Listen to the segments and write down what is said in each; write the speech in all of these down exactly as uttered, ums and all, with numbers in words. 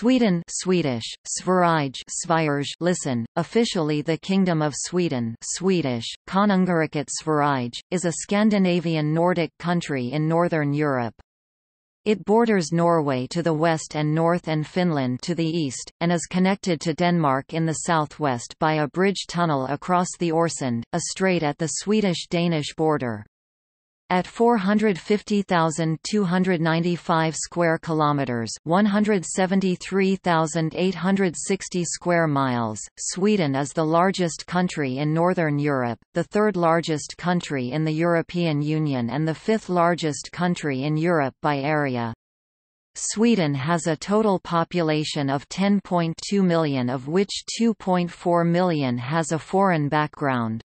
Sweden Swedish, Sverige Sverige listen, officially the Kingdom of Sweden Swedish, Konungariket Sverige, is a Scandinavian Nordic country in northern Europe. It borders Norway to the west and north and Finland to the east, and is connected to Denmark in the southwest by a bridge tunnel across the Øresund, a strait at the Swedish-Danish border. At four hundred fifty thousand two hundred ninety-five square kilometers, one hundred seventy-three thousand eight hundred sixty square miles, Sweden is the largest country in northern Europe, the third largest country in the European Union and the fifth largest country in Europe by area. Sweden has a total population of ten point two million, of which two point four million has a foreign background.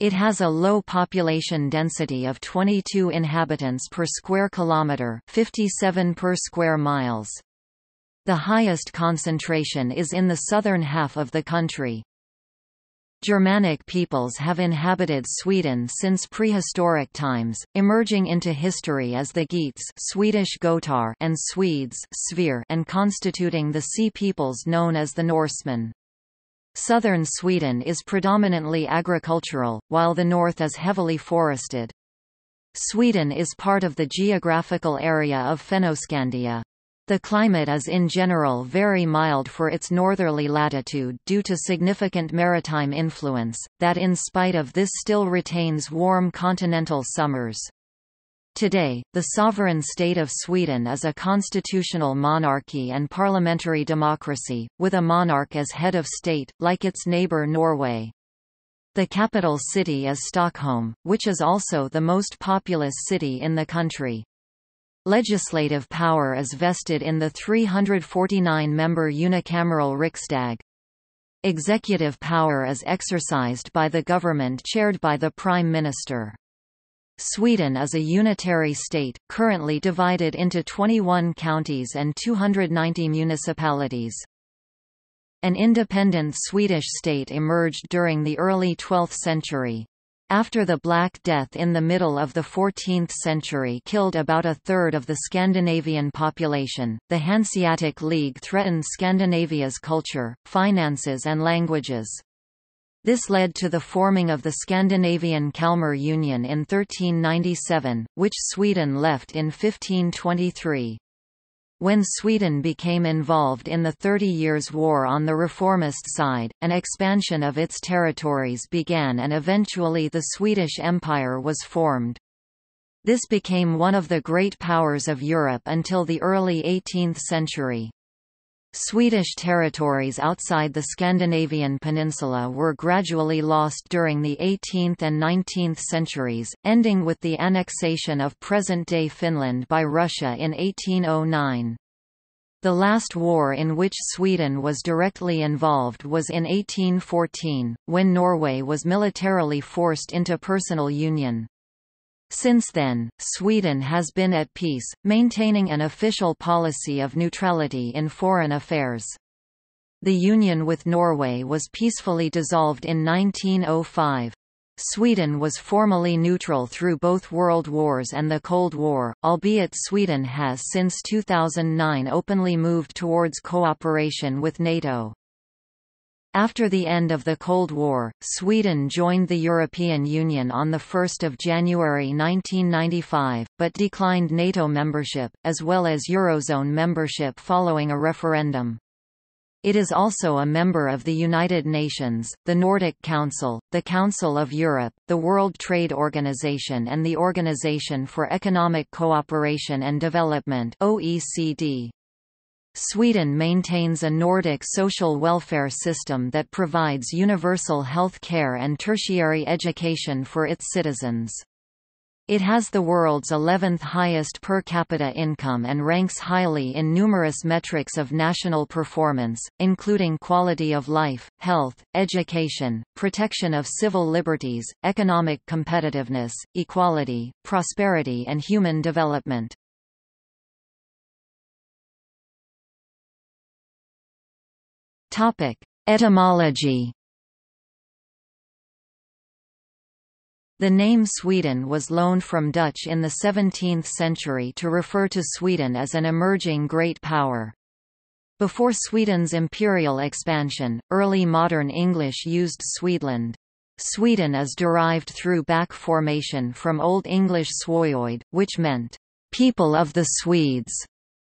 It has a low population density of twenty-two inhabitants per square kilometer, fifty-seven per square miles. The highest concentration is in the southern half of the country. Germanic peoples have inhabited Sweden since prehistoric times, emerging into history as the Geats, Swedish Gotar, and Swedes, Sver, and constituting the sea peoples known as the Norsemen. Southern Sweden is predominantly agricultural, while the north is heavily forested. Sweden is part of the geographical area of Fennoscandia. The climate is in general very mild for its northerly latitude due to significant maritime influence, that in spite of this still retains warm continental summers. Today, the sovereign state of Sweden is a constitutional monarchy and parliamentary democracy, with a monarch as head of state, like its neighbour Norway. The capital city is Stockholm, which is also the most populous city in the country. Legislative power is vested in the three hundred forty-nine member unicameral Riksdag. Executive power is exercised by the government chaired by the Prime Minister. Sweden is a unitary state, currently divided into twenty-one counties and two hundred ninety municipalities. An independent Swedish state emerged during the early twelfth century. After the Black Death in the middle of the fourteenth century killed about a third of the Scandinavian population, the Hanseatic League threatened Scandinavia's culture, finances and languages. This led to the forming of the Scandinavian Kalmar Union in thirteen ninety-seven, which Sweden left in fifteen twenty-three. When Sweden became involved in the Thirty Years' War on the reformist side, an expansion of its territories began and eventually the Swedish Empire was formed. This became one of the great powers of Europe until the early eighteenth century. Swedish territories outside the Scandinavian peninsula were gradually lost during the eighteenth and nineteenth centuries, ending with the annexation of present-day Finland by Russia in eighteen oh nine. The last war in which Sweden was directly involved was in eighteen fourteen, when Norway was militarily forced into personal union. Since then, Sweden has been at peace, maintaining an official policy of neutrality in foreign affairs. The union with Norway was peacefully dissolved in nineteen oh five. Sweden was formally neutral through both World Wars and the Cold War, albeit Sweden has since two thousand nine openly moved towards cooperation with NATO. After the end of the Cold War, Sweden joined the European Union on the first of January nineteen ninety-five, but declined NATO membership, as well as Eurozone membership following a referendum. It is also a member of the United Nations, the Nordic Council, the Council of Europe, the World Trade Organization and the Organization for Economic Cooperation and Development (O E C D). Sweden maintains a Nordic social welfare system that provides universal health care and tertiary education for its citizens. It has the world's eleventh highest per capita income and ranks highly in numerous metrics of national performance, including quality of life, health, education, protection of civil liberties, economic competitiveness, equality, prosperity and human development. Topic: Etymology. The name Sweden was loaned from Dutch in the seventeenth century to refer to Sweden as an emerging great power. Before Sweden's imperial expansion, early modern English used Swedeland. Sweden is derived through back formation from Old English Svojoid, which meant, people of the Swedes,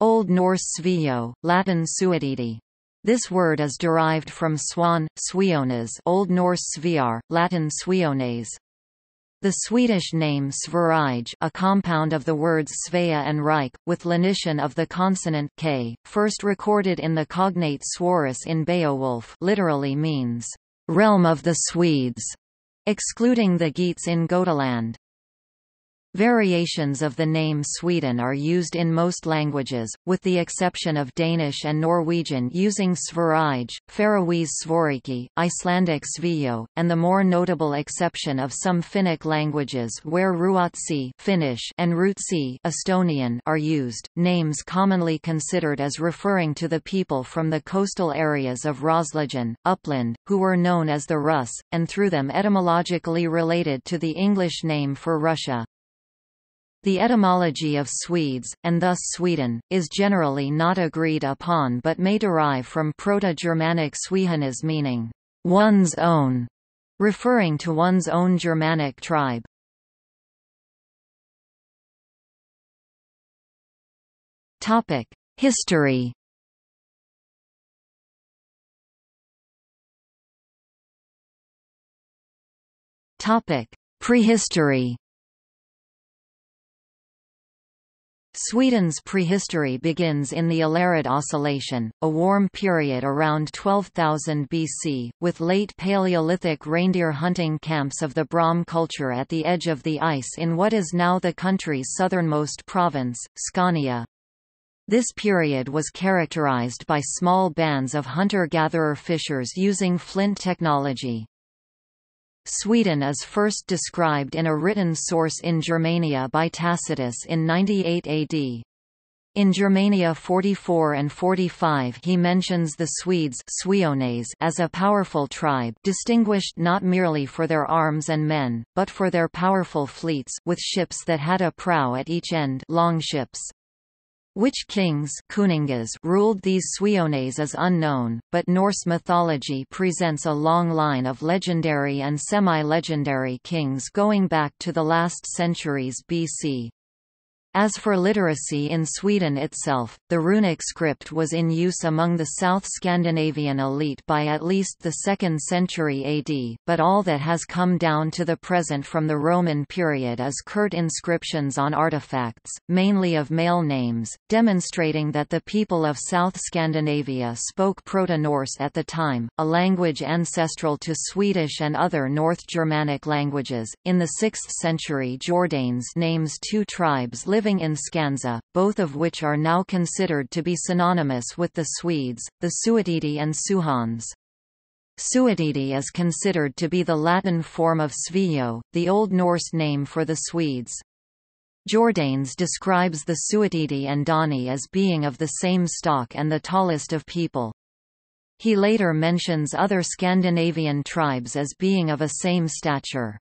Old Norse Sveo, Latin Suiditi. This word is derived from swan, Sveonas, Old Norse Svear, Latin Sveones. The Swedish name Sverige, a compound of the words Svea and Rike, with lenition of the consonant k, first recorded in the cognate Sverris in Beowulf, literally means realm of the Swedes, excluding the Geats in Götaland. Variations of the name Sweden are used in most languages, with the exception of Danish and Norwegian using Sverige, Faroese Svoriki, Icelandic Sveo, and the more notable exception of some Finnic languages where Ruotsi (Finnish) and Rutsi (Estonian) are used. Names commonly considered as referring to the people from the coastal areas of Roslagen, Upland, who were known as the Rus, and through them etymologically related to the English name for Russia. The etymology of Swedes, and thus Sweden, is generally not agreed upon but may derive from Proto-Germanic Swehenes meaning, one's own, referring to one's own Germanic tribe. History Prehistory. Sweden's prehistory begins in the Allerød Oscillation, a warm period around twelve thousand B C, with late Paleolithic reindeer hunting camps of the Bråm culture at the edge of the ice in what is now the country's southernmost province, Scania. This period was characterized by small bands of hunter-gatherer fishers using flint technology. Sweden is first described in a written source in Germania by Tacitus in ninety-eight A D. In Germania forty-four and forty-five he mentions the Swedes as a powerful tribe, distinguished not merely for their arms and men, but for their powerful fleets with ships that had a prow at each end, longships. Which kings ruled these Sveones is unknown, but Norse mythology presents a long line of legendary and semi-legendary kings going back to the last centuries B C. As for literacy in Sweden itself, the runic script was in use among the South Scandinavian elite by at least the second century A D, but all that has come down to the present from the Roman period is curt inscriptions on artifacts, mainly of male names, demonstrating that the people of South Scandinavia spoke Proto-Norse at the time, a language ancestral to Swedish and other North Germanic languages. In the sixth century, Jordanes names two tribes living in Skansa, both of which are now considered to be synonymous with the Swedes, the Suetidi and Suhans. Suetidi is considered to be the Latin form of Sveo, the Old Norse name for the Swedes. Jordanes describes the Suetidi and Dani as being of the same stock and the tallest of people. He later mentions other Scandinavian tribes as being of a same stature.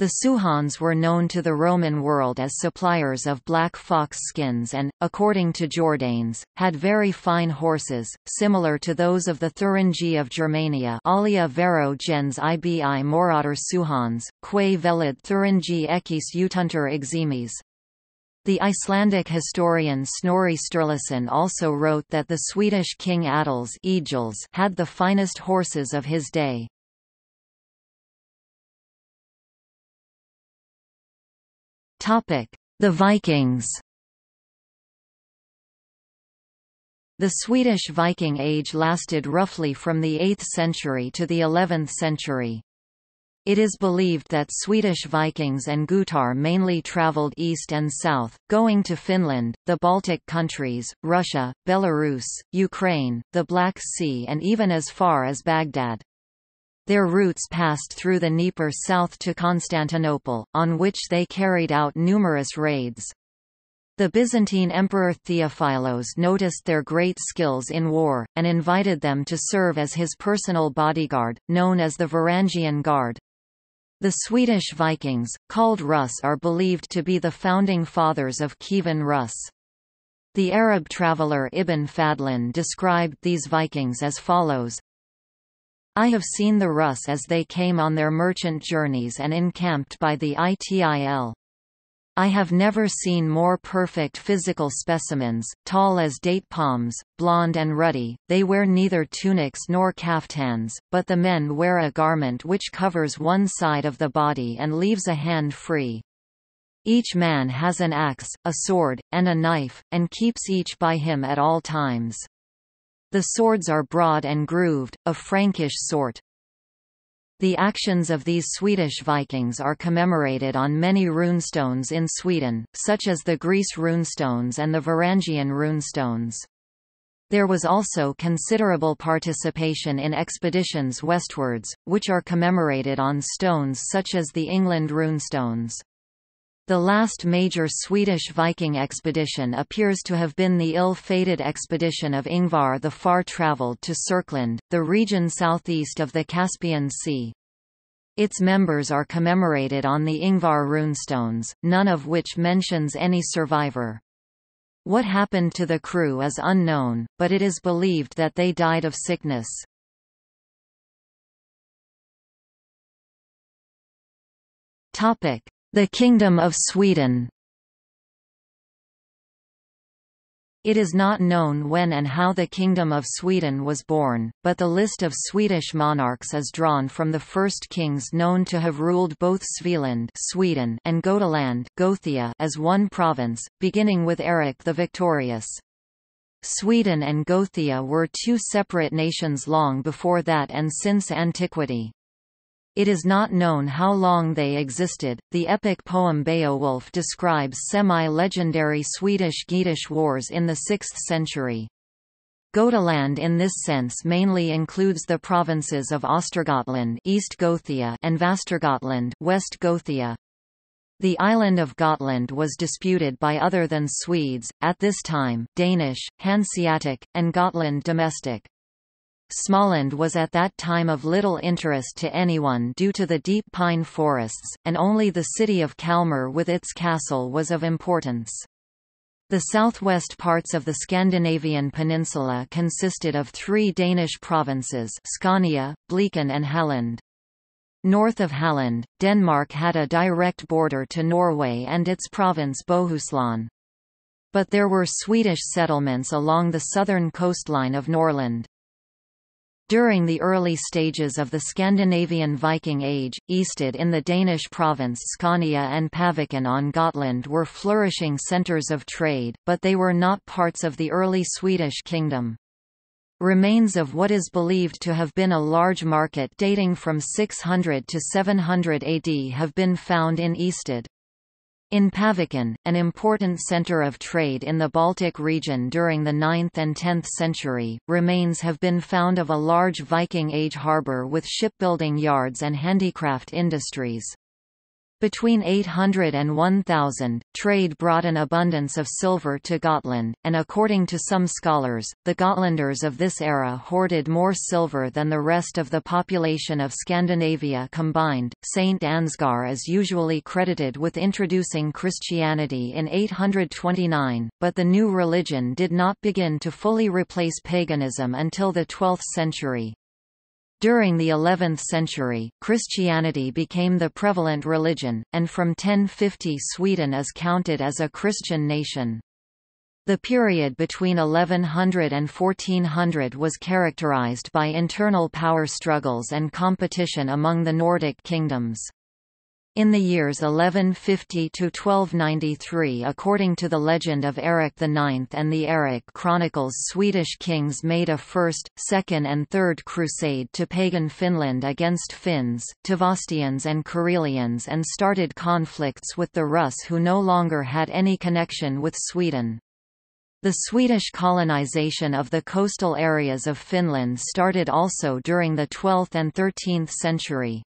The Suhans were known to the Roman world as suppliers of black fox skins and, according to Jordanes, had very fine horses, similar to those of the Thuringi of Germania. Alia vero gens ibi morator Suhans, quae velid Thuringi equis utunter eximes. The Icelandic historian Snorri Sturluson also wrote that the Swedish king Adils had the finest horses of his day. The Vikings. The Swedish Viking Age lasted roughly from the eighth century to the eleventh century. It is believed that Swedish Vikings and Gutar mainly traveled east and south, going to Finland, the Baltic countries, Russia, Belarus, Ukraine, the Black Sea and even as far as Baghdad. Their routes passed through the Dnieper south to Constantinople, on which they carried out numerous raids. The Byzantine Emperor Theophilos noticed their great skills in war, and invited them to serve as his personal bodyguard, known as the Varangian Guard. The Swedish Vikings, called Rus, are believed to be the founding fathers of Kievan Rus. The Arab traveller Ibn Fadlan described these Vikings as follows: I have seen the Rus as they came on their merchant journeys and encamped by the ITIL. I have never seen more perfect physical specimens, tall as date palms, blonde and ruddy. They wear neither tunics nor kaftans, but the men wear a garment which covers one side of the body and leaves a hand free. Each man has an axe, a sword, and a knife, and keeps each by him at all times. The swords are broad and grooved, of Frankish sort. The actions of these Swedish Vikings are commemorated on many runestones in Sweden, such as the Greece runestones and the Varangian runestones. There was also considerable participation in expeditions westwards, which are commemorated on stones such as the England runestones. The last major Swedish Viking expedition appears to have been the ill-fated expedition of Ingvar the Far-Travelled to Serkland, the region southeast of the Caspian Sea. Its members are commemorated on the Ingvar runestones, none of which mentions any survivor. What happened to the crew is unknown, but it is believed that they died of sickness. The Kingdom of Sweden. It is not known when and how the Kingdom of Sweden was born, but the list of Swedish monarchs is drawn from the first kings known to have ruled both Svealand (Sweden) and Götaland (Gothia) as one province, beginning with Eric the Victorious. Sweden and Gothia were two separate nations long before that and since antiquity. It is not known how long they existed. The epic poem Beowulf describes semi-legendary Swedish-Geatish wars in the sixth century. Götaland in this sense mainly includes the provinces of Östergötland, East Gothia, and Västergötland, West Gothia. The island of Gotland was disputed by other than Swedes at this time: Danish, Hanseatic, and Gotland domestic. Småland was at that time of little interest to anyone due to the deep pine forests, and only the city of Kalmar with its castle was of importance. The southwest parts of the Scandinavian peninsula consisted of three Danish provinces: Scania, Blekinge, and Halland. North of Halland, Denmark had a direct border to Norway and its province Bohuslän. But there were Swedish settlements along the southern coastline of Norland. During the early stages of the Scandinavian Viking Age, Easted in the Danish province Scania and Paviken on Gotland were flourishing centres of trade, but they were not parts of the early Swedish kingdom. Remains of what is believed to have been a large market dating from six hundred to seven hundred A D have been found in Easted. In Paviken, an important centre of trade in the Baltic region during the ninth and tenth century, remains have been found of a large Viking Age harbour with shipbuilding yards and handicraft industries. Between eight hundred and one thousand, trade brought an abundance of silver to Gotland, and according to some scholars, the Gotlanders of this era hoarded more silver than the rest of the population of Scandinavia combined. Saint Ansgar is usually credited with introducing Christianity in eight hundred twenty-nine, but the new religion did not begin to fully replace paganism until the twelfth century. During the eleventh century, Christianity became the prevalent religion, and from ten fifty Sweden is counted as a Christian nation. The period between eleven hundred and fourteen hundred was characterized by internal power struggles and competition among the Nordic kingdoms. In the years eleven fifty to twelve ninety-three, according to the legend of Erik the Ninth and the Eric Chronicles, Swedish kings made a first, second and third crusade to pagan Finland against Finns, Tavostians and Karelians, and started conflicts with the Rus, who no longer had any connection with Sweden. The Swedish colonization of the coastal areas of Finland started also during the twelfth and thirteenth century.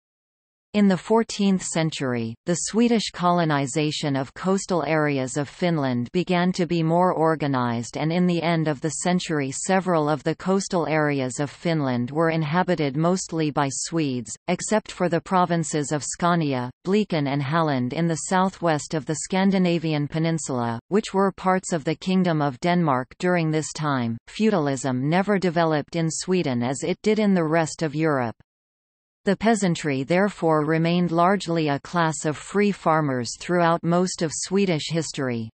In the fourteenth century, the Swedish colonization of coastal areas of Finland began to be more organized, and in the end of the century several of the coastal areas of Finland were inhabited mostly by Swedes, except for the provinces of Scania, Blekinge and Halland in the southwest of the Scandinavian peninsula, which were parts of the Kingdom of Denmark during this time. Feudalism never developed in Sweden as it did in the rest of Europe. The peasantry therefore remained largely a class of free farmers throughout most of Swedish history.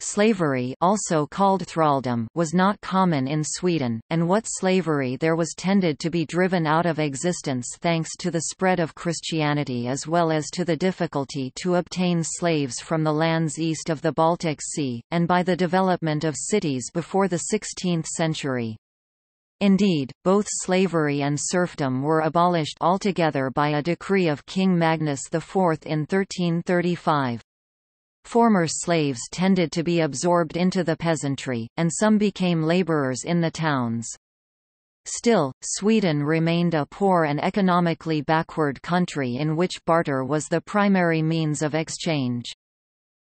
Slavery, also called thraldom, was not common in Sweden, and what slavery there was tended to be driven out of existence thanks to the spread of Christianity as well as to the difficulty to obtain slaves from the lands east of the Baltic Sea, and by the development of cities before the sixteenth century. Indeed, both slavery and serfdom were abolished altogether by a decree of King Magnus the Fourth in thirteen thirty-five. Former slaves tended to be absorbed into the peasantry, and some became laborers in the towns. Still, Sweden remained a poor and economically backward country in which barter was the primary means of exchange.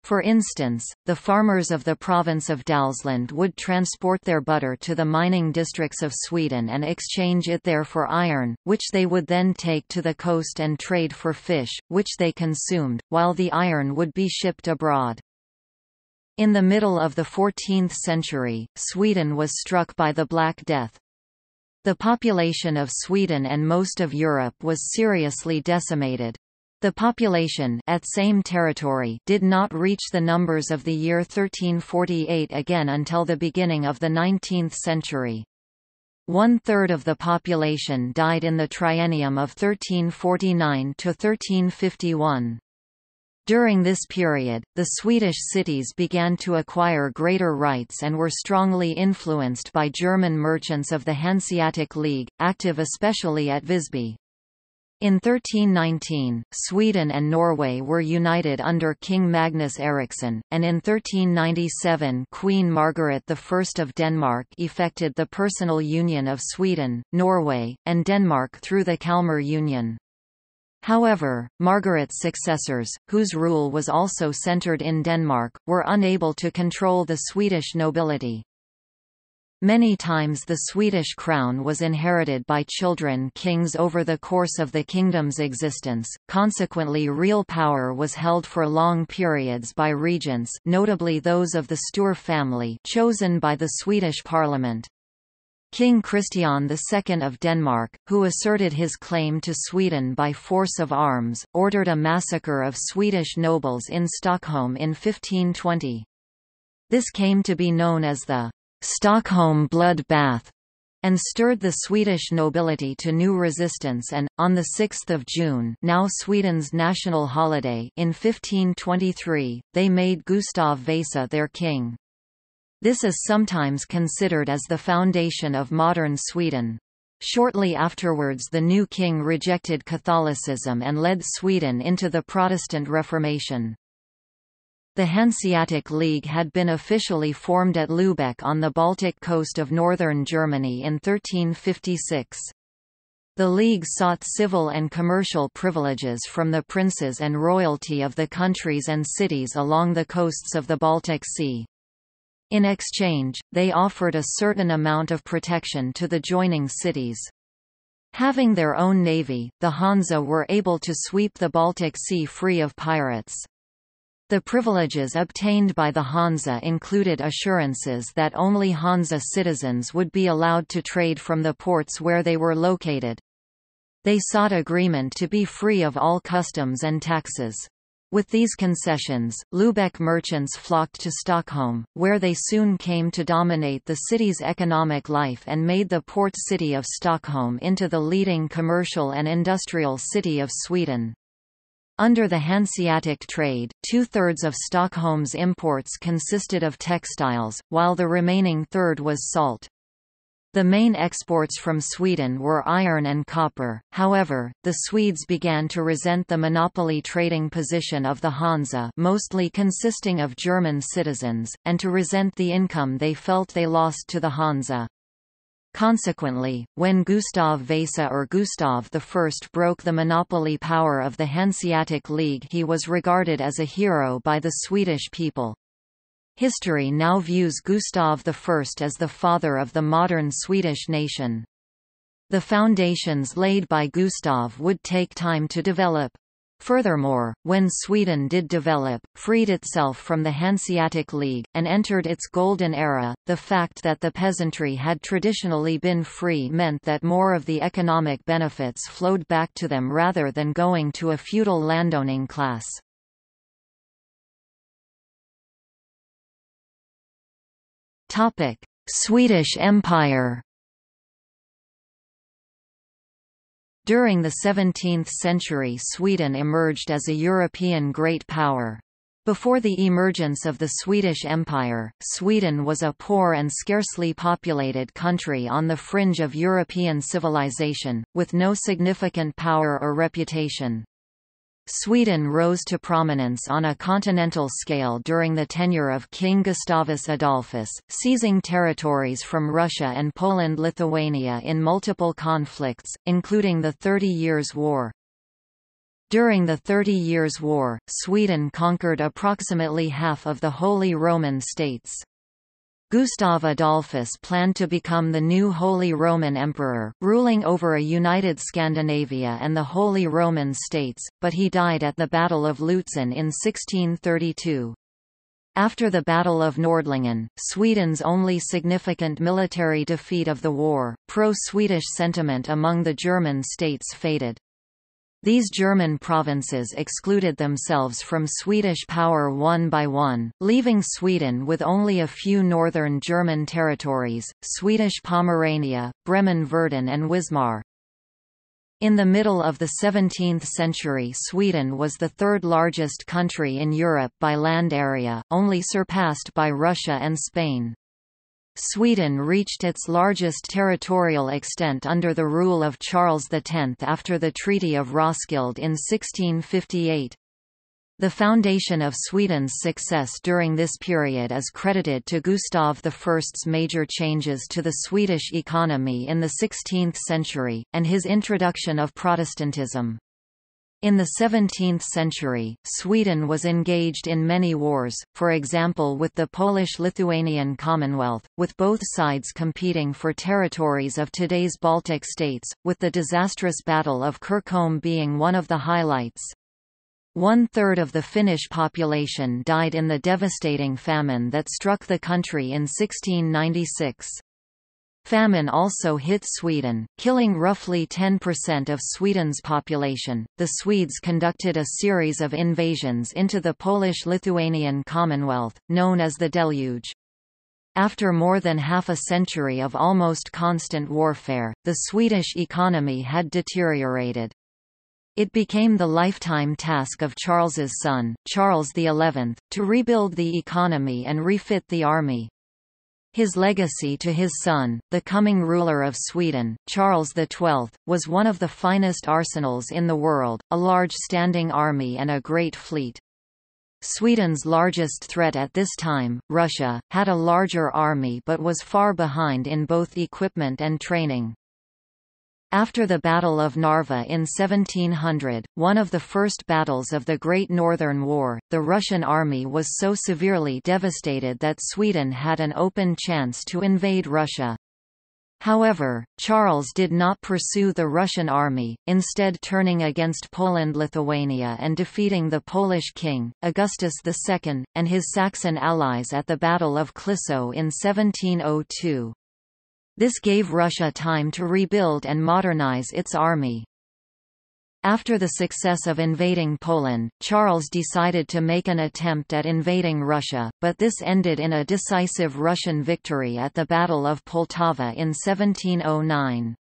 For instance, the farmers of the province of Dalsland would transport their butter to the mining districts of Sweden and exchange it there for iron, which they would then take to the coast and trade for fish, which they consumed, while the iron would be shipped abroad. In the middle of the fourteenth century, Sweden was struck by the Black Death. The population of Sweden and most of Europe was seriously decimated. The population at same territory did not reach the numbers of the year thirteen forty-eight again until the beginning of the nineteenth century. One-third of the population died in the triennium of thirteen forty-nine to thirteen fifty-one. During this period, the Swedish cities began to acquire greater rights and were strongly influenced by German merchants of the Hanseatic League, active especially at Visby. In thirteen nineteen, Sweden and Norway were united under King Magnus Eriksson, and in thirteen ninety-seven Queen Margaret the First of Denmark effected the personal union of Sweden, Norway, and Denmark through the Kalmar Union. However, Margaret's successors, whose rule was also centered in Denmark, were unable to control the Swedish nobility. Many times the Swedish crown was inherited by children kings over the course of the kingdom's existence, consequently real power was held for long periods by regents, notably those of the Sture family, chosen by the Swedish parliament. King Christian the Second of Denmark, who asserted his claim to Sweden by force of arms, ordered a massacre of Swedish nobles in Stockholm in fifteen twenty. This came to be known as the Stockholm blood bath, and stirred the Swedish nobility to new resistance and, on the sixth of June, now Sweden's national holiday, in fifteen twenty-three, they made Gustav Vasa their king. This is sometimes considered as the foundation of modern Sweden. Shortly afterwards the new king rejected Catholicism and led Sweden into the Protestant Reformation. The Hanseatic League had been officially formed at Lübeck on the Baltic coast of northern Germany in thirteen fifty-six. The League sought civil and commercial privileges from the princes and royalty of the countries and cities along the coasts of the Baltic Sea. In exchange, they offered a certain amount of protection to the joining cities. Having their own navy, the Hansa were able to sweep the Baltic Sea free of pirates. The privileges obtained by the Hansa included assurances that only Hansa citizens would be allowed to trade from the ports where they were located. They sought agreement to be free of all customs and taxes. With these concessions, Lübeck merchants flocked to Stockholm, where they soon came to dominate the city's economic life and made the port city of Stockholm into the leading commercial and industrial city of Sweden. Under the Hanseatic trade, two-thirds of Stockholm's imports consisted of textiles, while the remaining third was salt. The main exports from Sweden were iron and copper. However, the Swedes began to resent the monopoly trading position of the Hansa, mostly consisting of German citizens, and to resent the income they felt they lost to the Hansa. Consequently, when Gustav Vasa or Gustav the First broke the monopoly power of the Hanseatic League, he was regarded as a hero by the Swedish people. History now views Gustav the First as the father of the modern Swedish nation. The foundations laid by Gustav would take time to develop. Furthermore, when Sweden did develop, freed itself from the Hanseatic League, and entered its golden era, the fact that the peasantry had traditionally been free meant that more of the economic benefits flowed back to them rather than going to a feudal landowning class. Topic: Swedish Empire. During the seventeenth century, Sweden emerged as a European great power. Before the emergence of the Swedish Empire, Sweden was a poor and scarcely populated country on the fringe of European civilization, with no significant power or reputation. Sweden rose to prominence on a continental scale during the tenure of King Gustavus Adolphus, seizing territories from Russia and Poland-Lithuania in multiple conflicts, including the Thirty Years' War. During the Thirty Years' War, Sweden conquered approximately half of the Holy Roman States. Gustav Adolphus planned to become the new Holy Roman Emperor, ruling over a united Scandinavia and the Holy Roman States, but he died at the Battle of Lützen in sixteen thirty-two. After the Battle of Nordlingen, Sweden's only significant military defeat of the war, pro-Swedish sentiment among the German states faded. These German provinces excluded themselves from Swedish power one by one, leaving Sweden with only a few northern German territories, Swedish Pomerania, Bremen-Verden and Wismar. In the middle of the seventeenth century, Sweden was the third largest country in Europe by land area, only surpassed by Russia and Spain. Sweden reached its largest territorial extent under the rule of Charles the Tenth after the Treaty of Roskilde in sixteen fifty-eight. The foundation of Sweden's success during this period is credited to Gustav the First's major changes to the Swedish economy in the sixteenth century, and his introduction of Protestantism. In the seventeenth century, Sweden was engaged in many wars, for example with the Polish-Lithuanian Commonwealth, with both sides competing for territories of today's Baltic states, with the disastrous Battle of Kirkholm being one of the highlights. One-third of the Finnish population died in the devastating famine that struck the country in sixteen ninety-six. Famine also hit Sweden, killing roughly ten percent of Sweden's population. The Swedes conducted a series of invasions into the Polish-Lithuanian Commonwealth, known as the Deluge. After more than half a century of almost constant warfare, the Swedish economy had deteriorated. It became the lifetime task of Charles's son, Charles the Eleventh, to rebuild the economy and refit the army. His legacy to his son, the coming ruler of Sweden, Charles the Twelfth, was one of the finest arsenals in the world, a large standing army and a great fleet. Sweden's largest threat at this time, Russia, had a larger army but was far behind in both equipment and training. After the Battle of Narva in seventeen hundred, one of the first battles of the Great Northern War, the Russian army was so severely devastated that Sweden had an open chance to invade Russia. However, Charles did not pursue the Russian army, instead turning against Poland-Lithuania and defeating the Polish king, Augustus the Second, and his Saxon allies at the Battle of Clisso in seventeen oh two. This gave Russia time to rebuild and modernize its army. After the success of invading Poland, Charles decided to make an attempt at invading Russia, but this ended in a decisive Russian victory at the Battle of Poltava in seventeen oh nine.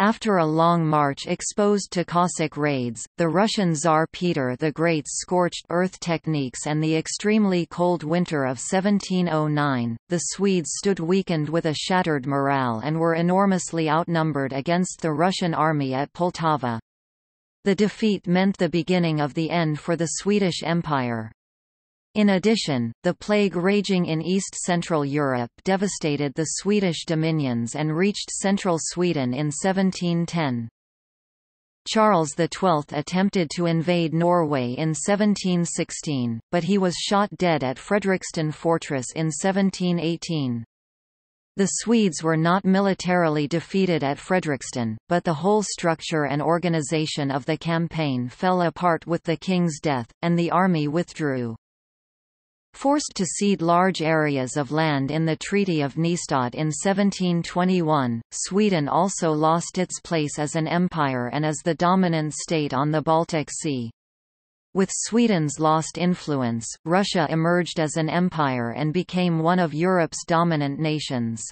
After a long march exposed to Cossack raids, the Russian Tsar Peter the Great's scorched earth techniques and the extremely cold winter of seventeen oh nine, the Swedes stood weakened with a shattered morale and were enormously outnumbered against the Russian army at Poltava. The defeat meant the beginning of the end for the Swedish Empire. In addition, the plague raging in east-central Europe devastated the Swedish dominions and reached central Sweden in seventeen ten. Charles the twelfth attempted to invade Norway in seventeen sixteen, but he was shot dead at Fredriksten Fortress in seventeen eighteen. The Swedes were not militarily defeated at Fredriksten, but the whole structure and organization of the campaign fell apart with the king's death, and the army withdrew. Forced to cede large areas of land in the Treaty of Nystad in seventeen twenty-one, Sweden also lost its place as an empire and as the dominant state on the Baltic Sea. With Sweden's lost influence, Russia emerged as an empire and became one of Europe's dominant nations.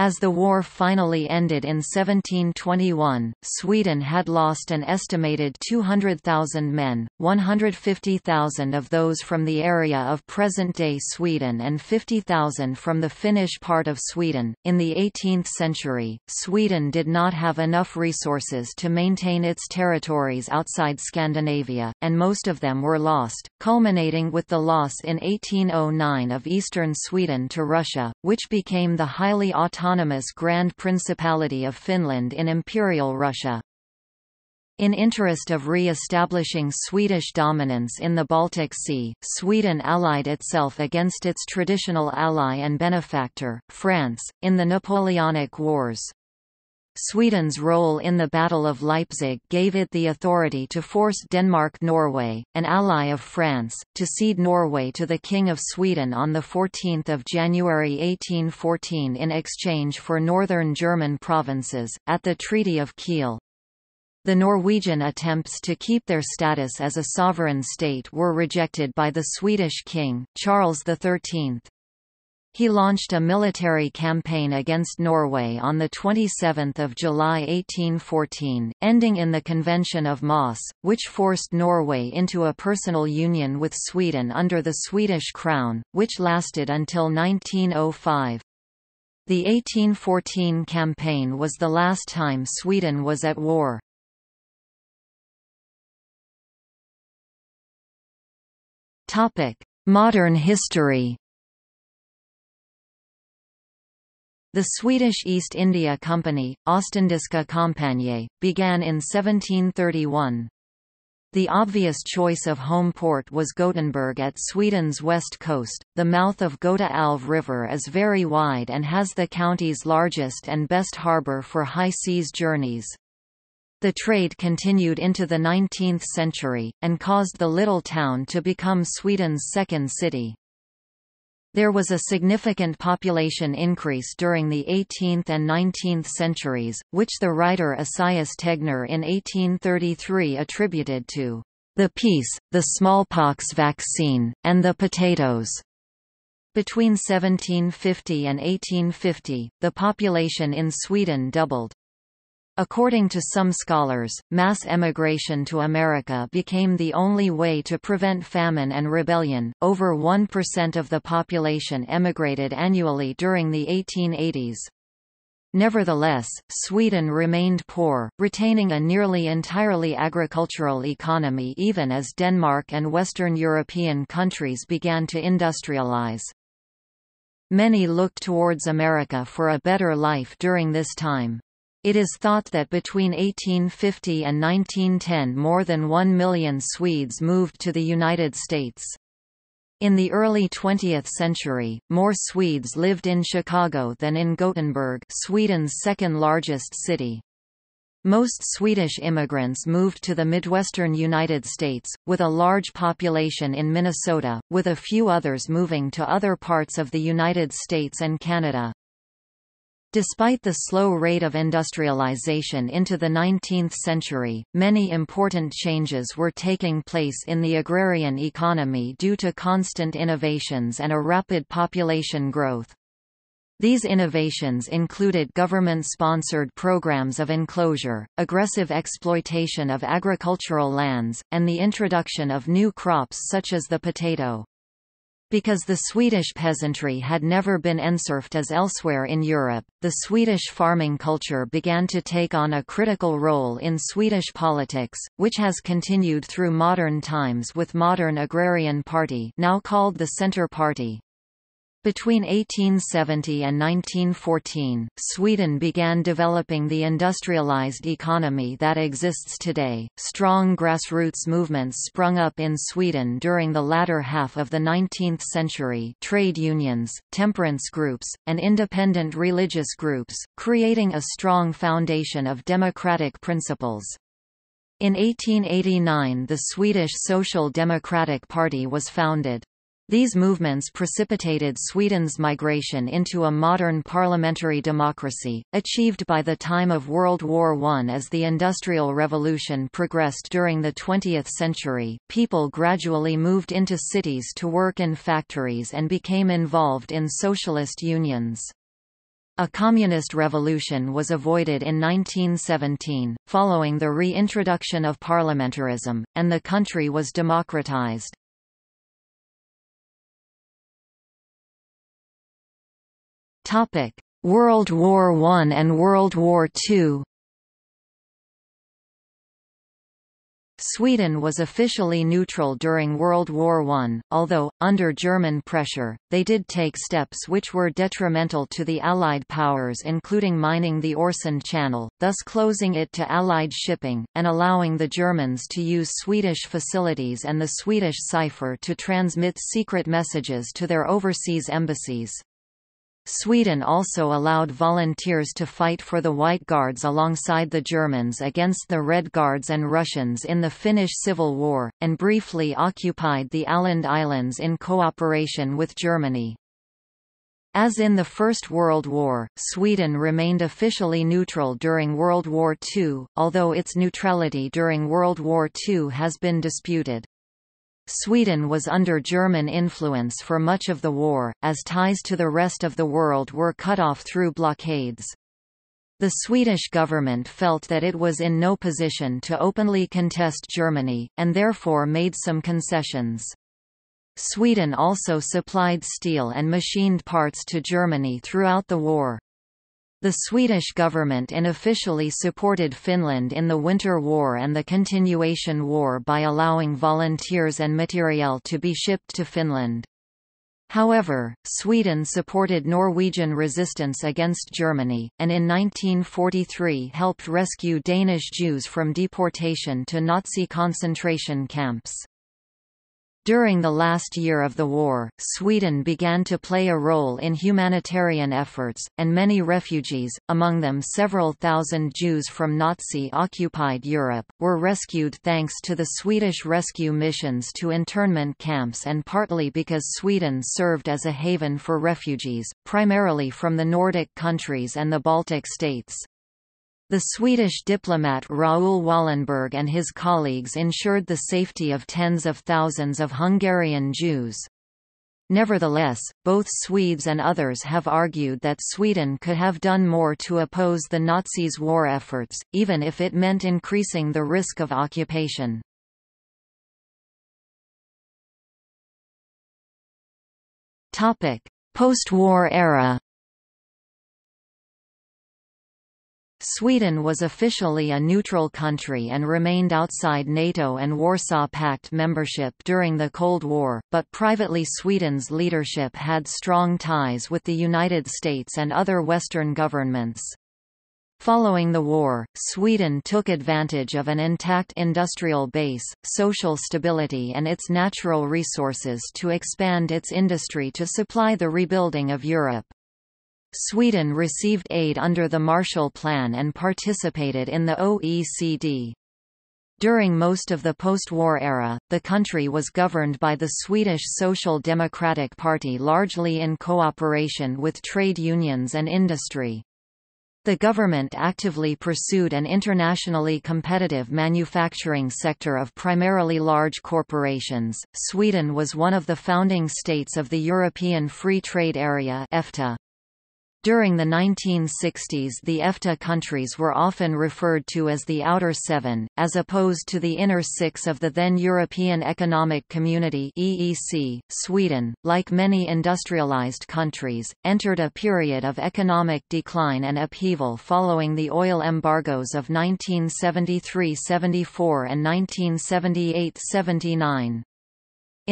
As the war finally ended in seventeen twenty-one, Sweden had lost an estimated two hundred thousand men, one hundred fifty thousand of those from the area of present-day Sweden and fifty thousand from the Finnish part of Sweden. In the eighteenth century, Sweden did not have enough resources to maintain its territories outside Scandinavia, and most of them were lost, culminating with the loss in eighteen oh nine of eastern Sweden to Russia, which became the highly autonomous Autonomous Grand Principality of Finland in Imperial Russia. In interest of re-establishing Swedish dominance in the Baltic Sea, Sweden allied itself against its traditional ally and benefactor, France, in the Napoleonic Wars. Sweden's role in the Battle of Leipzig gave it the authority to force Denmark-Norway, an ally of France, to cede Norway to the King of Sweden on the fourteenth of January eighteen fourteen in exchange for northern German provinces, at the Treaty of Kiel. The Norwegian attempts to keep their status as a sovereign state were rejected by the Swedish king, Charles the thirteenth. He launched a military campaign against Norway on the twenty-seventh of July eighteen fourteen, ending in the Convention of Moss, which forced Norway into a personal union with Sweden under the Swedish crown, which lasted until nineteen oh five. The eighteen fourteen campaign was the last time Sweden was at war. Modern history. The Swedish East India Company, Ostindiska Kompaniet, began in seventeen thirty-one. The obvious choice of home port was Gothenburg at Sweden's west coast. The mouth of Götaälv River is very wide and has the county's largest and best harbour for high seas journeys. The trade continued into the nineteenth century, and caused the little town to become Sweden's second city. There was a significant population increase during the eighteenth and nineteenth centuries, which the writer Esaias Tegnér in eighteen thirty-three attributed to the peace, the smallpox vaccine, and the potatoes. Between seventeen fifty and eighteen fifty, the population in Sweden doubled. According to some scholars, mass emigration to America became the only way to prevent famine and rebellion. Over one percent of the population emigrated annually during the eighteen eighties. Nevertheless, Sweden remained poor, retaining a nearly entirely agricultural economy even as Denmark and Western European countries began to industrialize. Many looked towards America for a better life during this time. It is thought that between eighteen fifty and nineteen ten more than one million Swedes moved to the United States. In the early twentieth century, more Swedes lived in Chicago than in Gothenburg, Sweden's second-largest city. Most Swedish immigrants moved to the Midwestern United States, with a large population in Minnesota, with a few others moving to other parts of the United States and Canada. Despite the slow rate of industrialization into the nineteenth century, many important changes were taking place in the agrarian economy due to constant innovations and a rapid population growth. These innovations included government-sponsored programs of enclosure, aggressive exploitation of agricultural lands, and the introduction of new crops such as the potato. Because the Swedish peasantry had never been enserfed as elsewhere in Europe, the Swedish farming culture began to take on a critical role in Swedish politics, which has continued through modern times with modern agrarian party, now called the Centre Party. Between eighteen seventy and nineteen fourteen, Sweden began developing the industrialized economy that exists today. Strong grassroots movements sprung up in Sweden during the latter half of the nineteenth century: trade unions, temperance groups, and independent religious groups, creating a strong foundation of democratic principles. In eighteen eighty-nine, the Swedish Social Democratic Party was founded. These movements precipitated Sweden's migration into a modern parliamentary democracy, achieved by the time of World War One. As the Industrial Revolution progressed during the twentieth century, people gradually moved into cities to work in factories and became involved in socialist unions. A communist revolution was avoided in nineteen seventeen, following the reintroduction of parliamentarism, and the country was democratized. Topic: World War One and World War Two. Sweden was officially neutral during World War One, although, under German pressure, they did take steps which were detrimental to the Allied powers, including mining the Öresund Channel, thus closing it to Allied shipping, and allowing the Germans to use Swedish facilities and the Swedish cipher to transmit secret messages to their overseas embassies. Sweden also allowed volunteers to fight for the White Guards alongside the Germans against the Red Guards and Russians in the Finnish Civil War, and briefly occupied the Åland Islands in cooperation with Germany. As in the First World War, Sweden remained officially neutral during World War Two, although its neutrality during World War Two has been disputed. Sweden was under German influence for much of the war, as ties to the rest of the world were cut off through blockades. The Swedish government felt that it was in no position to openly contest Germany, and therefore made some concessions. Sweden also supplied steel and machined parts to Germany throughout the war. The Swedish government unofficially supported Finland in the Winter War and the Continuation War by allowing volunteers and materiel to be shipped to Finland. However, Sweden supported Norwegian resistance against Germany, and in nineteen forty-three helped rescue Danish Jews from deportation to Nazi concentration camps. During the last year of the war, Sweden began to play a role in humanitarian efforts, and many refugees, among them several thousand Jews from Nazi-occupied Europe, were rescued thanks to the Swedish rescue missions to internment camps and partly because Sweden served as a haven for refugees, primarily from the Nordic countries and the Baltic states. The Swedish diplomat Raoul Wallenberg and his colleagues ensured the safety of tens of thousands of Hungarian Jews. Nevertheless, both Swedes and others have argued that Sweden could have done more to oppose the Nazis' war efforts, even if it meant increasing the risk of occupation. Topic: Post-war era. Sweden was officially a neutral country and remained outside NATO and Warsaw Pact membership during the Cold War, but privately Sweden's leadership had strong ties with the United States and other Western governments. Following the war, Sweden took advantage of an intact industrial base, social stability and its natural resources to expand its industry to supply the rebuilding of Europe. Sweden received aid under the Marshall Plan and participated in the O E C D. During most of the post-war era, the country was governed by the Swedish Social Democratic Party largely in cooperation with trade unions and industry. The government actively pursued an internationally competitive manufacturing sector of primarily large corporations. Sweden was one of the founding states of the European Free Trade Area (E F T A). During the nineteen sixties, the E F T A countries were often referred to as the Outer Seven, as opposed to the Inner Six of the then European Economic Community (E E C). Sweden, like many industrialized countries, entered a period of economic decline and upheaval following the oil embargoes of nineteen seventy-three seventy-four and nineteen seventy-eight seventy-nine.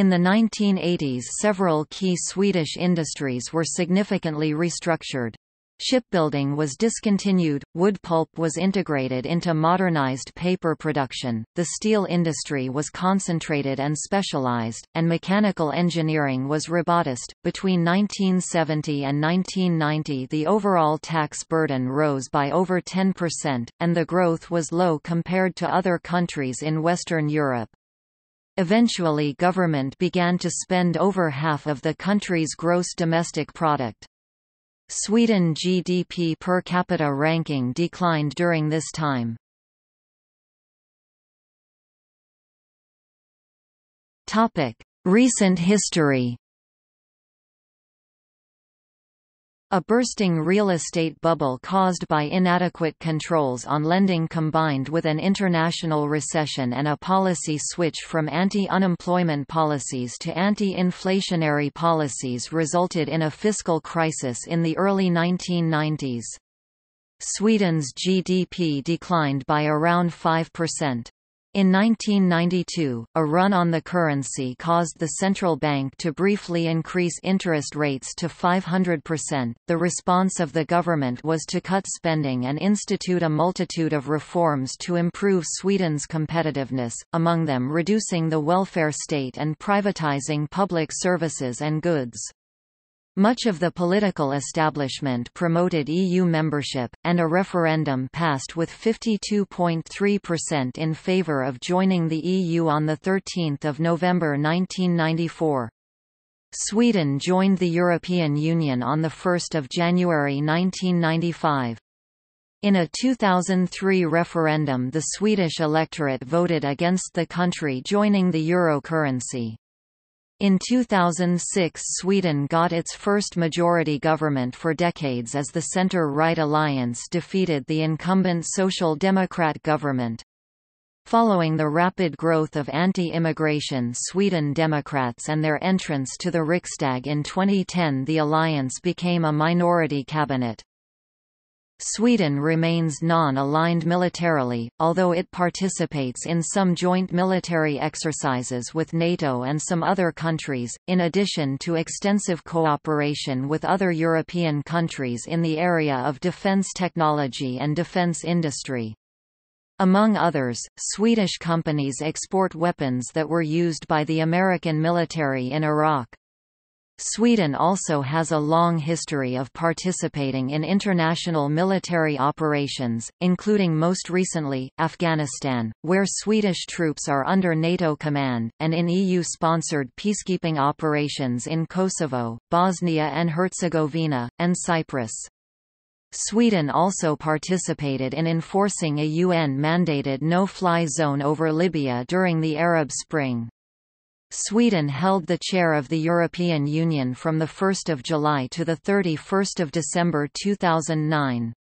In the nineteen eighties, several key Swedish industries were significantly restructured. Shipbuilding was discontinued, wood pulp was integrated into modernized paper production, the steel industry was concentrated and specialized, and mechanical engineering was roboticized. Between nineteen seventy and nineteen ninety, the overall tax burden rose by over ten percent, and the growth was low compared to other countries in Western Europe. Eventually, government began to spend over half of the country's gross domestic product. Sweden G D P per capita ranking declined during this time. Topic: Recent history. A bursting real estate bubble caused by inadequate controls on lending combined with an international recession and a policy switch from anti-unemployment policies to anti-inflationary policies resulted in a fiscal crisis in the early nineteen nineties. Sweden's G D P declined by around five percent. In nineteen ninety-two, a run on the currency caused the central bank to briefly increase interest rates to five hundred percent. The response of the government was to cut spending and institute a multitude of reforms to improve Sweden's competitiveness, among them reducing the welfare state and privatizing public services and goods. Much of the political establishment promoted E U membership, and a referendum passed with fifty-two point three percent in favour of joining the E U on the thirteenth of November nineteen ninety-four. Sweden joined the European Union on the first of January nineteen ninety-five. In a two thousand three referendum, the Swedish electorate voted against the country joining the euro currency. In two thousand six, Sweden got its first majority government for decades as the centre-right alliance defeated the incumbent Social Democrat government. Following the rapid growth of anti-immigration Sweden Democrats and their entrance to the Riksdag in twenty ten, the alliance became a minority cabinet. Sweden remains non-aligned militarily, although it participates in some joint military exercises with NATO and some other countries, in addition to extensive cooperation with other European countries in the area of defence technology and defence industry. Among others, Swedish companies export weapons that were used by the American military in Iraq. Sweden also has a long history of participating in international military operations, including most recently, Afghanistan, where Swedish troops are under NATO command, and in E U-sponsored peacekeeping operations in Kosovo, Bosnia and Herzegovina, and Cyprus. Sweden also participated in enforcing a U N-mandated no-fly zone over Libya during the Arab Spring. Sweden held the chair of the European Union from the first of July to the thirty-first of December two thousand nine.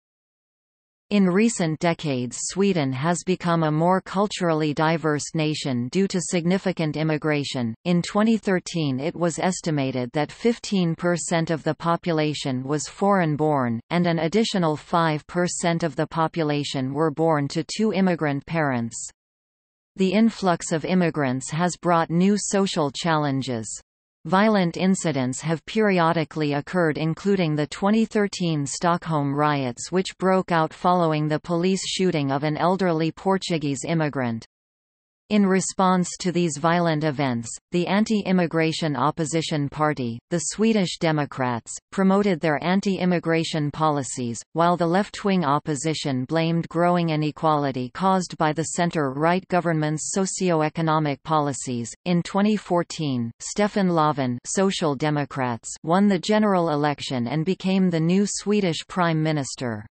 In recent decades, Sweden has become a more culturally diverse nation due to significant immigration. In twenty thirteen, it was estimated that fifteen percent of the population was foreign-born, and an additional five percent of the population were born to two immigrant parents. The influx of immigrants has brought new social challenges. Violent incidents have periodically occurred, including the twenty thirteen Stockholm riots, which broke out following the police shooting of an elderly Portuguese immigrant. In response to these violent events, the anti-immigration opposition party, the Swedish Democrats, promoted their anti-immigration policies, while the left-wing opposition blamed growing inequality caused by the center-right government's socio-economic policies. In twenty fourteen, Stefan Löfven, Social Democrats, won the general election and became the new Swedish Prime Minister.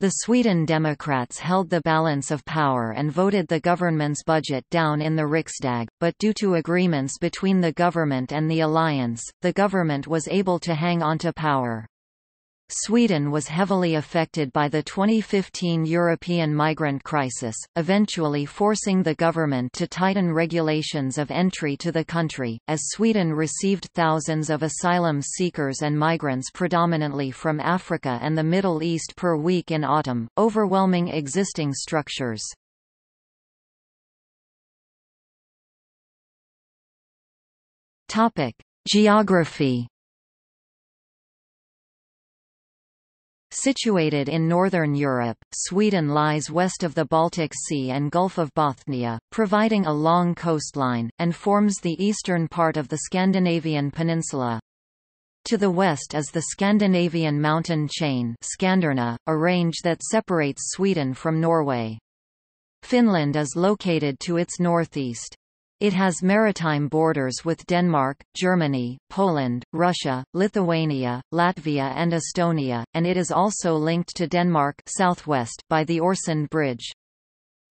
The Sweden Democrats held the balance of power and voted the government's budget down in the Riksdag, but due to agreements between the government and the alliance, the government was able to hang on to power. Sweden was heavily affected by the twenty fifteen European migrant crisis, eventually forcing the government to tighten regulations of entry to the country, as Sweden received thousands of asylum seekers and migrants predominantly from Africa and the Middle East per week in autumn, overwhelming existing structures. Topic: Geography. Situated in northern Europe, Sweden lies west of the Baltic Sea and Gulf of Bothnia, providing a long coastline, and forms the eastern part of the Scandinavian peninsula. To the west is the Scandinavian mountain chain, Skanderna, a range that separates Sweden from Norway. Finland is located to its northeast. It has maritime borders with Denmark, Germany, Poland, Russia, Lithuania, Latvia and Estonia, and it is also linked to Denmark southwest by the Øresund Bridge.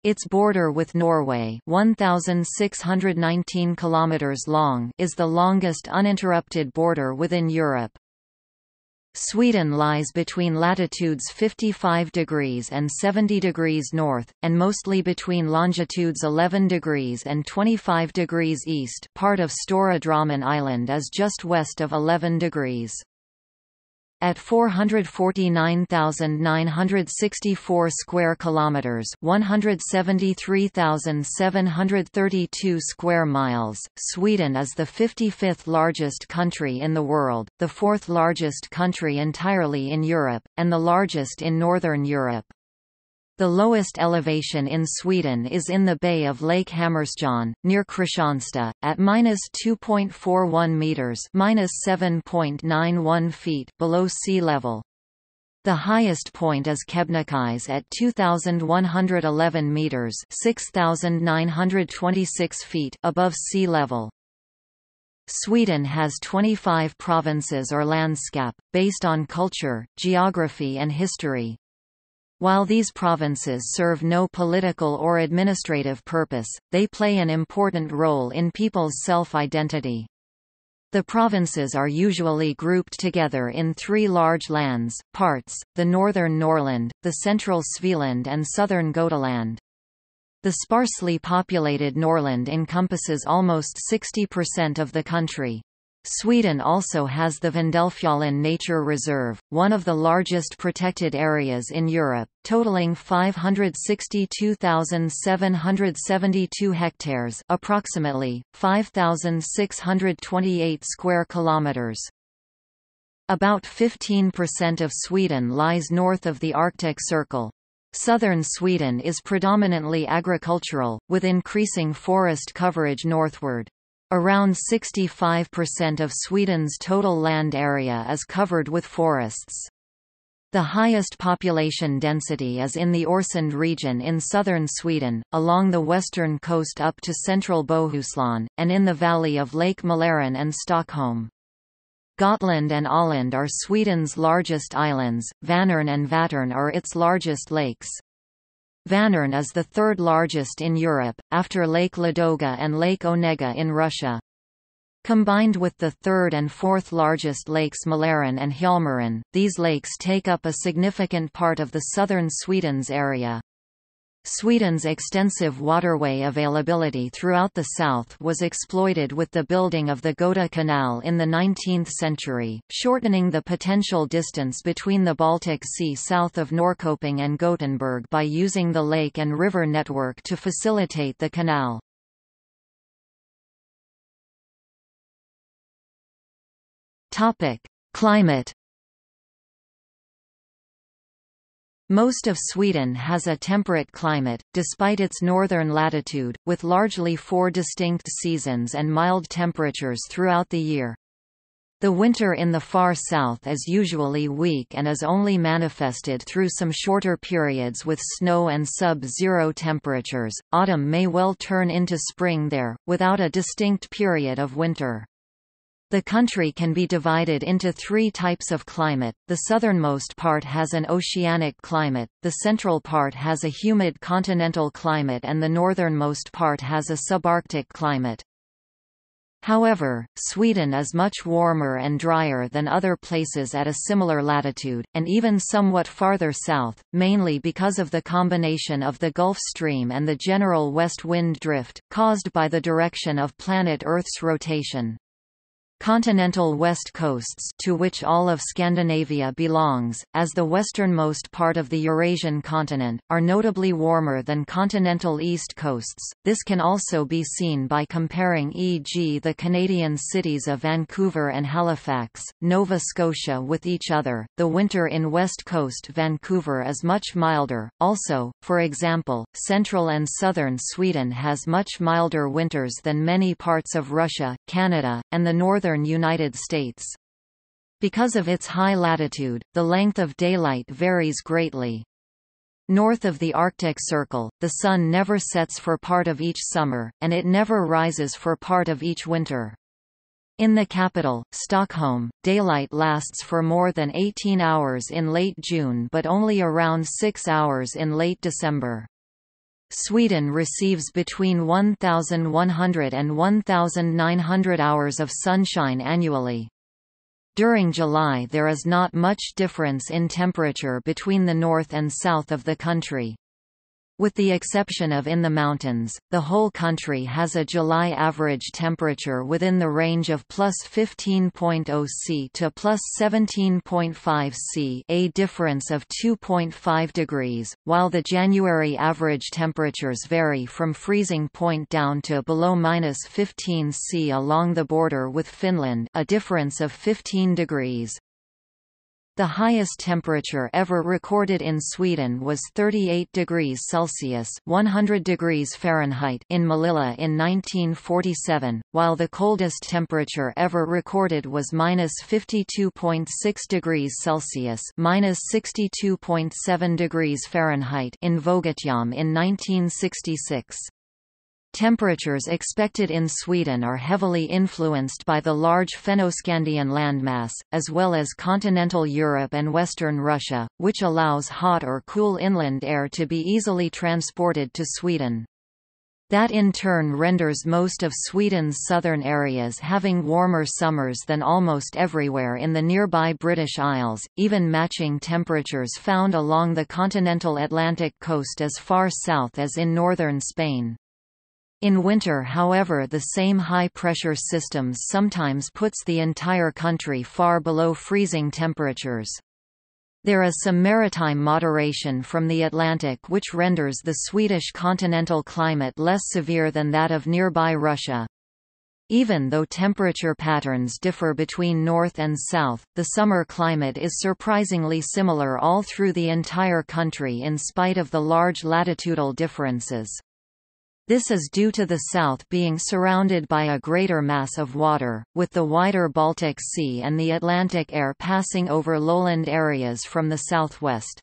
Its border with Norway, one thousand six hundred nineteen kilometers long, is the longest uninterrupted border within Europe. Sweden lies between latitudes fifty-five degrees and seventy degrees north, and mostly between longitudes eleven degrees and twenty-five degrees east. Part of Stora Dramen Island is just west of eleven degrees. At four hundred forty-nine thousand nine hundred sixty-four square kilometers, one hundred seventy-three thousand seven hundred thirty-two square miles, Sweden is the fifty-fifth largest country in the world, the fourth largest country entirely in Europe, and the largest in northern Europe. The lowest elevation in Sweden is in the bay of Lake Hammarstjärn, near Kristianstad, at minus two point four one meters (minus seven point nine one feet) below sea level. The highest point is Kebnekaise at two thousand one hundred eleven meters (six thousand nine hundred twenty-six feet) above sea level. Sweden has twenty-five provinces or landskap, based on culture, geography and history. While these provinces serve no political or administrative purpose, they play an important role in people's self-identity. The provinces are usually grouped together in three large lands, parts, the northern Norland, the central Svealand and southern Götaland. The sparsely populated Norland encompasses almost sixty percent of the country. Sweden also has the Vindelfjällen Nature Reserve, one of the largest protected areas in Europe, totaling five hundred sixty-two thousand seven hundred seventy-two hectares, approximately five thousand six hundred twenty-eight square kilometers. About fifteen percent of Sweden lies north of the Arctic Circle. Southern Sweden is predominantly agricultural, with increasing forest coverage northward. Around sixty-five percent of Sweden's total land area is covered with forests. The highest population density is in the Öresund region in southern Sweden, along the western coast up to central Bohuslän, and in the valley of Lake Mälaren and Stockholm. Gotland and Åland are Sweden's largest islands, Vänern and Vättern are its largest lakes. Vänern is the third largest in Europe, after Lake Ladoga and Lake Onega in Russia. Combined with the third and fourth largest lakes Mälaren and Hjälmaren, these lakes take up a significant part of the southern Sweden's area. Sweden's extensive waterway availability throughout the south was exploited with the building of the Göta Canal in the nineteenth century, shortening the potential distance between the Baltic Sea south of Norrköping and Gothenburg by using the lake and river network to facilitate the canal. Topic: Climate. Most of Sweden has a temperate climate, despite its northern latitude, with largely four distinct seasons and mild temperatures throughout the year. The winter in the far south is usually weak and is only manifested through some shorter periods with snow and sub-zero temperatures. Autumn may well turn into spring there, without a distinct period of winter. The country can be divided into three types of climate. The southernmost part has an oceanic climate, the central part has a humid continental climate and the northernmost part has a subarctic climate. However, Sweden is much warmer and drier than other places at a similar latitude, and even somewhat farther south, mainly because of the combination of the Gulf Stream and the general west wind drift, caused by the direction of planet Earth's rotation. Continental west coasts, to which all of Scandinavia belongs, as the westernmost part of the Eurasian continent, are notably warmer than continental east coasts. This can also be seen by comparing for example the Canadian cities of Vancouver and Halifax, Nova Scotia with each other. The winter in west coast Vancouver is much milder. Also, for example, central and southern Sweden has much milder winters than many parts of Russia, Canada, and the northern United States. Because of its high latitude, the length of daylight varies greatly. North of the Arctic Circle, the sun never sets for part of each summer, and it never rises for part of each winter. In the capital, Stockholm, daylight lasts for more than eighteen hours in late June but only around six hours in late December. Sweden receives between one thousand one hundred and one thousand nine hundred hours of sunshine annually. During July there is not much difference in temperature between the north and south of the country. With the exception of in the mountains, the whole country has a July average temperature within the range of plus fifteen point zero Celsius to plus seventeen point five Celsius, a difference of two point five degrees, while the January average temperatures vary from freezing point down to below minus fifteen Celsius along the border with Finland, a difference of fifteen degrees. The highest temperature ever recorded in Sweden was thirty-eight degrees Celsius (one hundred degrees Fahrenheit) in Malilla in nineteen forty-seven, while the coldest temperature ever recorded was minus fifty-two point six degrees Celsius (minus sixty-two point seven degrees Fahrenheit) in Vågatyam in nineteen sixty-six. Temperatures expected in Sweden are heavily influenced by the large Fennoscandian landmass, as well as continental Europe and western Russia, which allows hot or cool inland air to be easily transported to Sweden. That in turn renders most of Sweden's southern areas having warmer summers than almost everywhere in the nearby British Isles, even matching temperatures found along the continental Atlantic coast as far south as in northern Spain. In winter, however, the same high-pressure systems sometimes puts the entire country far below freezing temperatures. There is some maritime moderation from the Atlantic which renders the Swedish continental climate less severe than that of nearby Russia. Even though temperature patterns differ between north and south, the summer climate is surprisingly similar all through the entire country in spite of the large latitudinal differences. This is due to the south being surrounded by a greater mass of water, with the wider Baltic Sea and the Atlantic air passing over lowland areas from the southwest.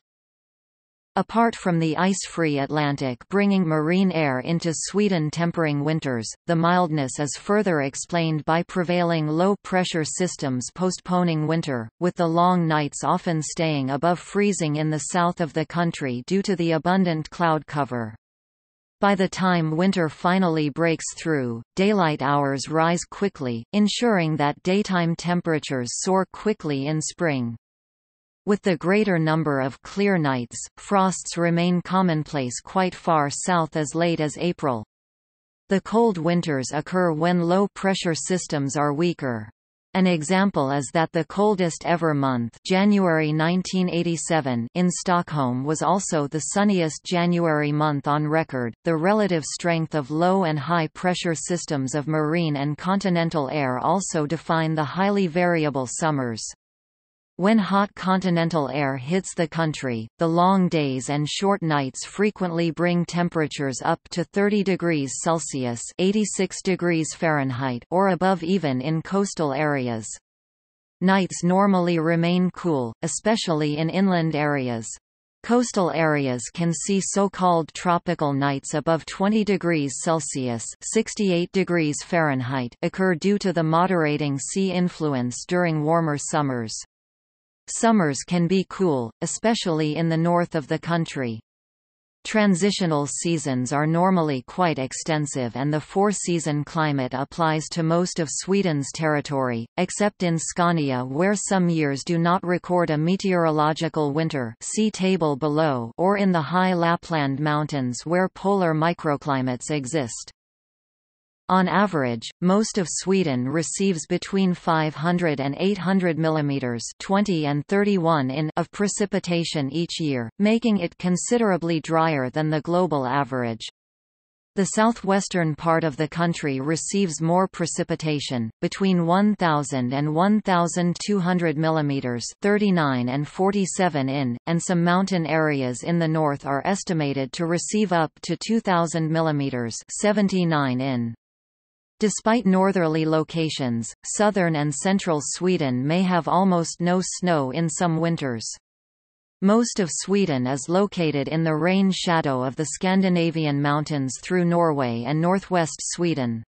Apart from the ice-free Atlantic bringing marine air into Sweden tempering winters, the mildness is further explained by prevailing low-pressure systems postponing winter, with the long nights often staying above freezing in the south of the country due to the abundant cloud cover. By the time winter finally breaks through, daylight hours rise quickly, ensuring that daytime temperatures soar quickly in spring. With the greater number of clear nights, frosts remain commonplace quite far south as late as April. The cold winters occur when low-pressure systems are weaker. An example is that the coldest ever month, January nineteen eighty-seven, in Stockholm was also the sunniest January month on record. The relative strength of low and high pressure systems of marine and continental air also define the highly variable summers. When hot continental air hits the country, the long days and short nights frequently bring temperatures up to thirty degrees Celsius (eighty-six degrees Fahrenheit) or above even in coastal areas. Nights normally remain cool, especially in inland areas. Coastal areas can see so-called tropical nights above twenty degrees Celsius (sixty-eight degrees Fahrenheit) occur due to the moderating sea influence during warmer summers. Summers can be cool, especially in the north of the country. Transitional seasons are normally quite extensive, and the four-season climate applies to most of Sweden's territory, except in Scania, where some years do not record a meteorological winter (see table below) or in the high Lapland mountains where polar microclimates exist. On average, most of Sweden receives between five hundred and eight hundred millimeters (twenty and thirty-one inches) of precipitation each year, making it considerably drier than the global average. The southwestern part of the country receives more precipitation, between one thousand and one thousand two hundred millimeters (thirty-nine and forty-seven inches), and some mountain areas in the north are estimated to receive up to two thousand millimeters (seventy-nine inches). Despite northerly locations, southern and central Sweden may have almost no snow in some winters. Most of Sweden is located in the rain shadow of the Scandinavian mountains through Norway and northwest Sweden.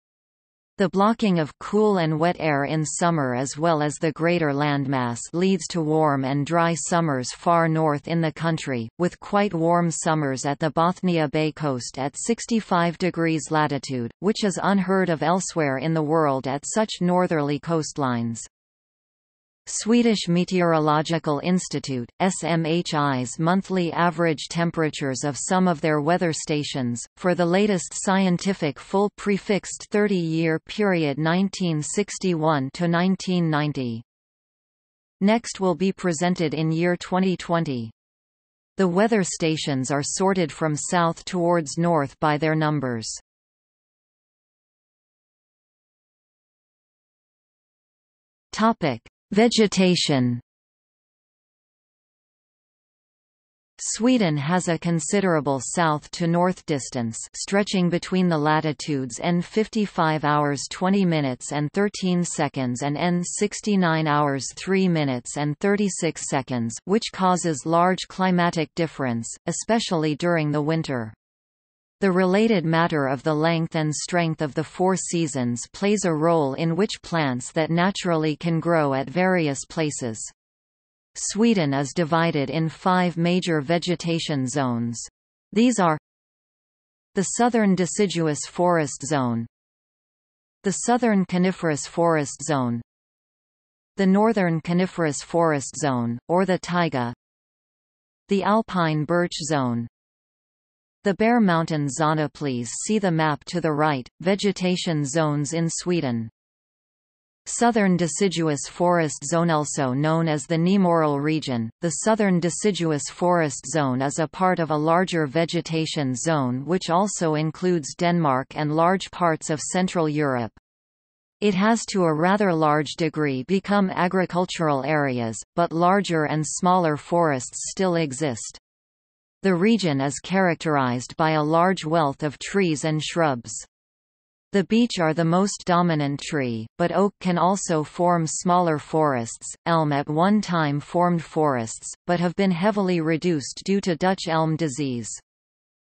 The blocking of cool and wet air in summer as well as the greater landmass leads to warm and dry summers far north in the country, with quite warm summers at the Bothnia Bay coast at sixty-five degrees latitude, which is unheard of elsewhere in the world at such northerly coastlines. Swedish Meteorological Institute, S M H I's monthly average temperatures of some of their weather stations, for the latest scientific full prefixed thirty-year period nineteen sixty-one to nineteen ninety. Next will be presented in year twenty twenty. The weather stations are sorted from south towards north by their numbers. Vegetation. Sweden has a considerable south-to-north distance stretching between the latitudes N fifty-five hours twenty minutes and thirteen seconds and N sixty-nine hours three minutes and thirty-six seconds, which causes large climatic difference, especially during the winter. The related matter of the length and strength of the four seasons plays a role in which plants that naturally can grow at various places. Sweden is divided in five major vegetation zones. These are the Southern Deciduous Forest Zone, the Southern Coniferous Forest Zone, the Northern Coniferous Forest Zone, or the Taiga, the Alpine Birch Zone, the Bear Mountain Zona. Please see the map to the right. Vegetation zones in Sweden. Southern Deciduous Forest Zone, also known as the Nemoral region. The Southern Deciduous Forest Zone is a part of a larger vegetation zone which also includes Denmark and large parts of Central Europe. It has to a rather large degree become agricultural areas, but larger and smaller forests still exist. The region is characterized by a large wealth of trees and shrubs. The beech are the most dominant tree, but oak can also form smaller forests. Elm at one time formed forests, but have been heavily reduced due to Dutch elm disease.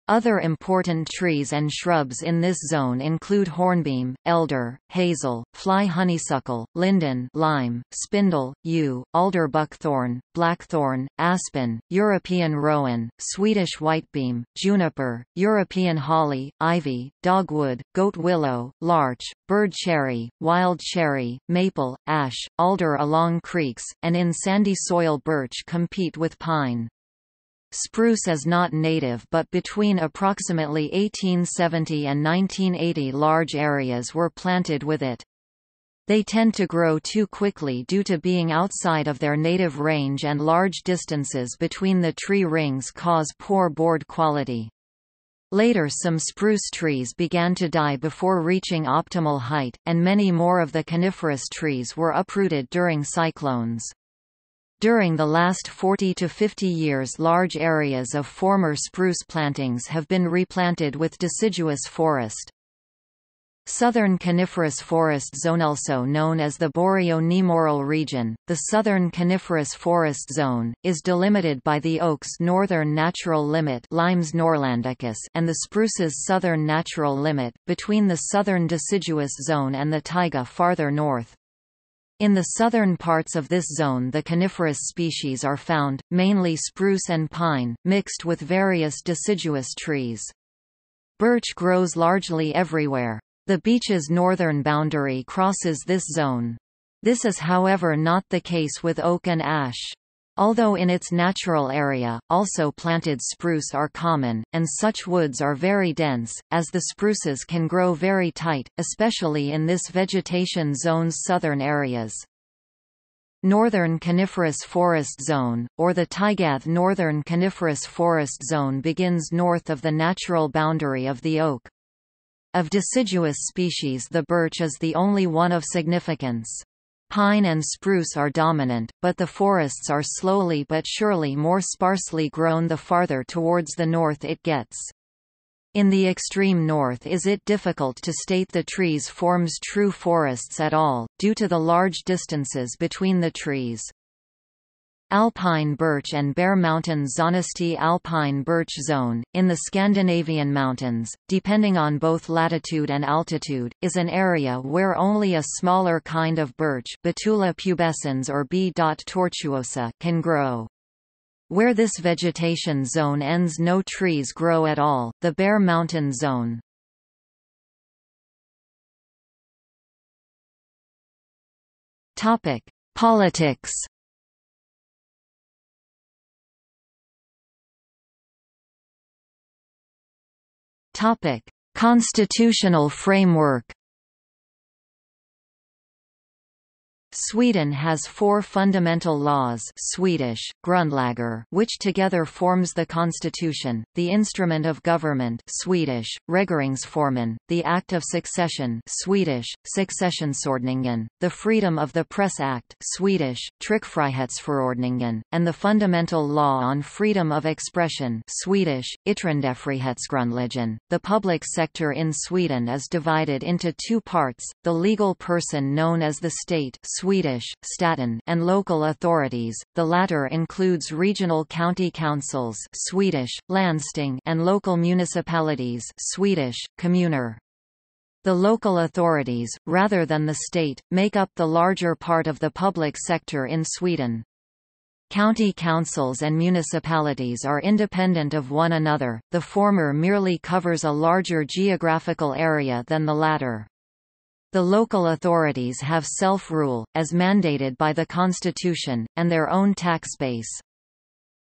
Other important trees and shrubs in this zone include hornbeam, elder, hazel, fly honeysuckle, linden, lime, spindle, yew, alder buckthorn, blackthorn, aspen, European rowan, Swedish whitebeam, juniper, European holly, ivy, dogwood, goat willow, larch, bird cherry, wild cherry, maple, ash, alder along creeks, and in sandy soil birch compete with pine. Spruce is not native, but between approximately eighteen seventy and nineteen eighty large areas were planted with it. They tend to grow too quickly due to being outside of their native range, and large distances between the tree rings cause poor board quality. Later, some spruce trees began to die before reaching optimal height, and many more of the coniferous trees were uprooted during cyclones. During the last forty to fifty years, large areas of former spruce plantings have been replanted with deciduous forest. Southern Coniferous Forest Zone, also known as the Boreo-Nemoral region. The Southern Coniferous Forest Zone is delimited by the oak's northern natural limit, Limes norlandicus, and the spruce's southern natural limit between the Southern Deciduous Zone and the taiga farther north. In the southern parts of this zone the coniferous species are found, mainly spruce and pine, mixed with various deciduous trees. Birch grows largely everywhere. The beach's northern boundary crosses this zone. This is however not the case with oak and ash. Although in its natural area, also planted spruce are common, and such woods are very dense, as the spruces can grow very tight, especially in this vegetation zone's southern areas. Northern Coniferous Forest Zone, or the Taigath Northern Coniferous Forest Zone begins north of the natural boundary of the oak. Of deciduous species the birch is the only one of significance. Pine and spruce are dominant, but the forests are slowly but surely more sparsely grown the farther towards the north it gets. In the extreme north is it difficult to state the trees forms true forests at all, due to the large distances between the trees. Alpine birch and bare mountain zonesti. Alpine birch zone, in the Scandinavian mountains, depending on both latitude and altitude, is an area where only a smaller kind of birch Betula pubescens or B. tortuosa can grow. Where this vegetation zone ends no trees grow at all, the bare mountain zone. Politics. Topic: Constitutional framework. Sweden has four fundamental laws (Swedish: grundlagar), which together forms the constitution, the instrument of government (Swedish: regeringsformen), the Act of Succession (Swedish: successionsordningen), the Freedom of the Press Act (Swedish: tryckfrihetsförordningen), and the fundamental law on freedom of expression (Swedish: yttrandefrihetsgrundlagen). The public sector in Sweden is divided into two parts: the legal person known as the state (Swedish: staten) and local authorities, the latter includes regional county councils (Swedish: landsting) and local municipalities (Swedish: kommuner). The local authorities, rather than the state, make up the larger part of the public sector in Sweden. County councils and municipalities are independent of one another, the former merely covers a larger geographical area than the latter. The local authorities have self-rule, as mandated by the constitution, and their own tax base.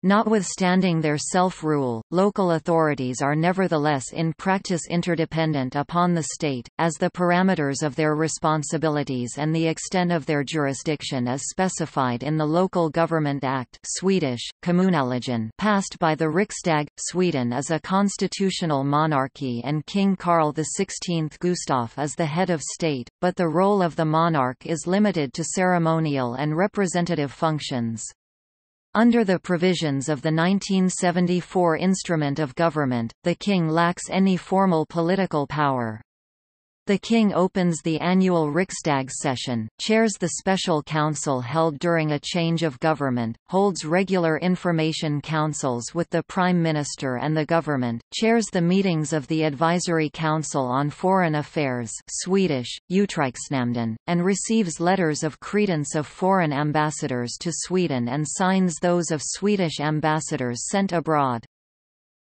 Notwithstanding their self-rule, local authorities are nevertheless in practice interdependent upon the state, as the parameters of their responsibilities and the extent of their jurisdiction is specified in the Local Government Act (Swedish: Kommunallagen) passed by the Riksdag. Sweden is a constitutional monarchy and King Carl the sixteenth Gustaf is the head of state, but the role of the monarch is limited to ceremonial and representative functions. Under the provisions of the nineteen seventy-four Instrument of Government, the king lacks any formal political power. The king opens the annual Riksdag session, chairs the special council held during a change of government, holds regular information councils with the prime minister and the government, chairs the meetings of the Advisory Council on Foreign Affairs (Swedish: Utrikesnämnden), and receives letters of credence of foreign ambassadors to Sweden and signs those of Swedish ambassadors sent abroad.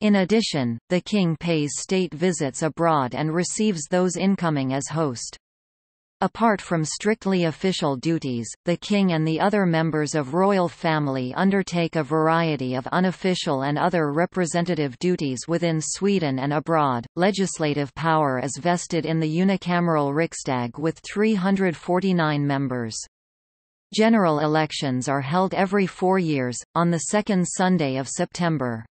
In addition, the king pays state visits abroad and receives those incoming as host. Apart from strictly official duties, the king and the other members of royal family undertake a variety of unofficial and other representative duties within Sweden and abroad. Legislative power is vested in the unicameral Riksdag with three hundred forty-nine members. General elections are held every four years, on the second Sunday of September.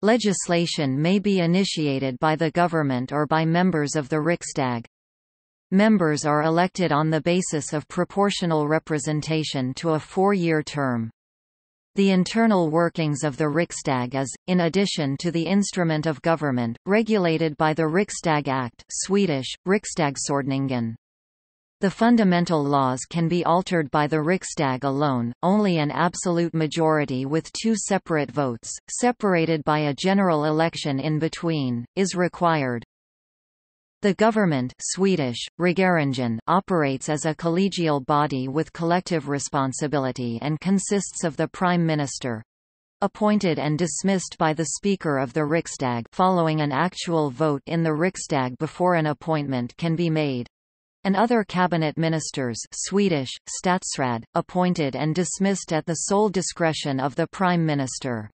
Legislation may be initiated by the government or by members of the Riksdag. Members are elected on the basis of proportional representation to a four-year term. The internal workings of the Riksdag is, in addition to the instrument of government, regulated by the Riksdag Act (Swedish: Riksdagsordningen). The fundamental laws can be altered by the Riksdag alone, only an absolute majority with two separate votes, separated by a general election in between, is required. The government Swedish, operates as a collegial body with collective responsibility and consists of the Prime Minister, appointed and dismissed by the Speaker of the Riksdag following an actual vote in the Riksdag before an appointment can be made, and other cabinet ministers Swedish, statsråd, appointed and dismissed at the sole discretion of the Prime Minister.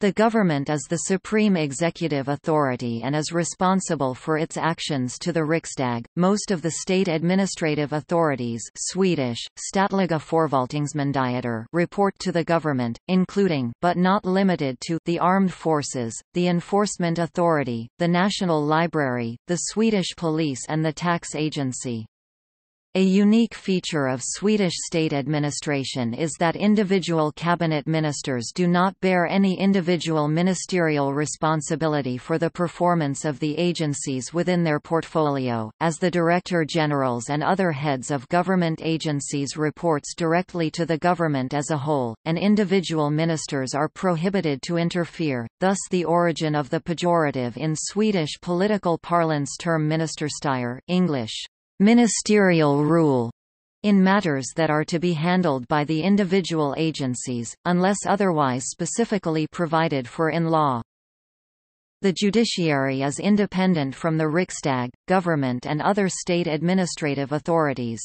The government is the supreme executive authority and is responsible for its actions to the Riksdag. Most of the state administrative authorities Swedish, statliga förvaltningsmyndigheter report to the government, including, but not limited to, the armed forces, the enforcement authority, the National Library, the Swedish police and the tax agency. A unique feature of Swedish state administration is that individual cabinet ministers do not bear any individual ministerial responsibility for the performance of the agencies within their portfolio, as the director generals and other heads of government agencies reports directly to the government as a whole, and individual ministers are prohibited to interfere, thus the origin of the pejorative in Swedish political parlance term ministerstyre, English ministerial rule, in matters that are to be handled by the individual agencies, unless otherwise specifically provided for in law. The judiciary is independent from the Riksdag, government and other state administrative authorities.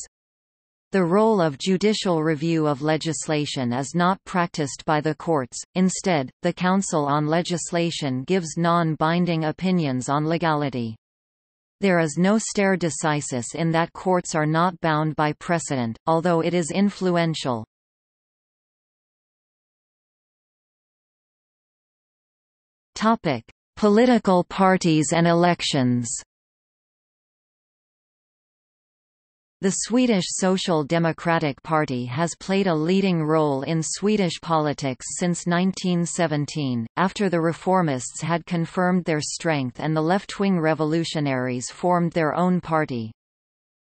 The role of judicial review of legislation is not practiced by the courts, instead, the Council on Legislation gives non-binding opinions on legality. There is no stare decisis in that courts are not bound by precedent, although it is influential. Topic: Political parties and elections. The Swedish Social Democratic Party has played a leading role in Swedish politics since nineteen seventeen, after the reformists had confirmed their strength and the left-wing revolutionaries formed their own party.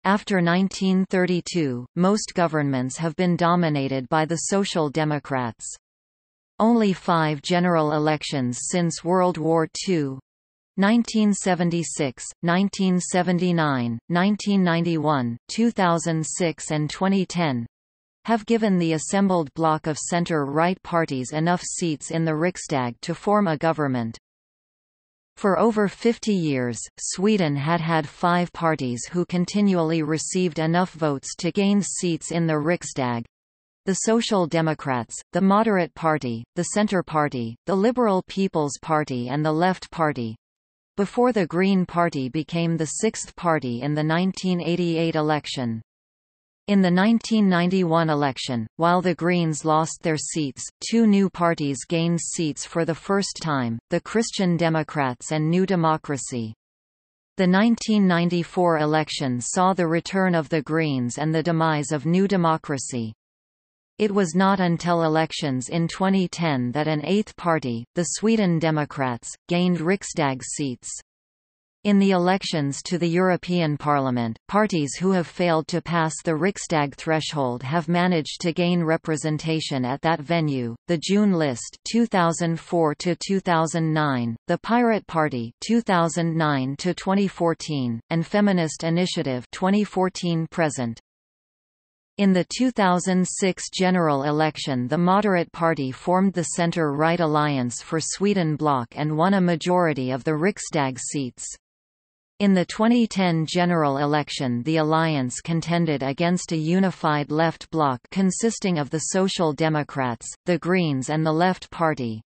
After nineteen thirty-two, most governments have been dominated by the Social Democrats. Only five general elections since World War Two, nineteen seventy-six, nineteen seventy-nine, nineteen ninety-one, two thousand six and twenty ten, have given the assembled bloc of center-right parties enough seats in the Riksdag to form a government. For over fifty years, Sweden had had five parties who continually received enough votes to gain seats in the Riksdag. The Social Democrats, the Moderate Party, the Centre Party, the Liberal People's Party and the Left Party, before the Green Party became the sixth party in the nineteen eighty-eight election. In the nineteen ninety-one election, while the Greens lost their seats, two new parties gained seats for the first time, the Christian Democrats and New Democracy. The nineteen ninety-four election saw the return of the Greens and the demise of New Democracy. It was not until elections in twenty ten that an eighth party, the Sweden Democrats, gained Riksdag seats. In the elections to the European Parliament, parties who have failed to pass the Riksdag threshold have managed to gain representation at that venue. The June List two thousand four to two thousand nine, the Pirate Party two thousand nine to twenty fourteen, and Feminist Initiative twenty fourteen present. In the two thousand six general election the Moderate Party formed the Centre-Right Alliance for Sweden bloc and won a majority of the Riksdag seats. In the twenty ten general election the alliance contended against a unified left bloc consisting of the Social Democrats, the Greens and the Left Party.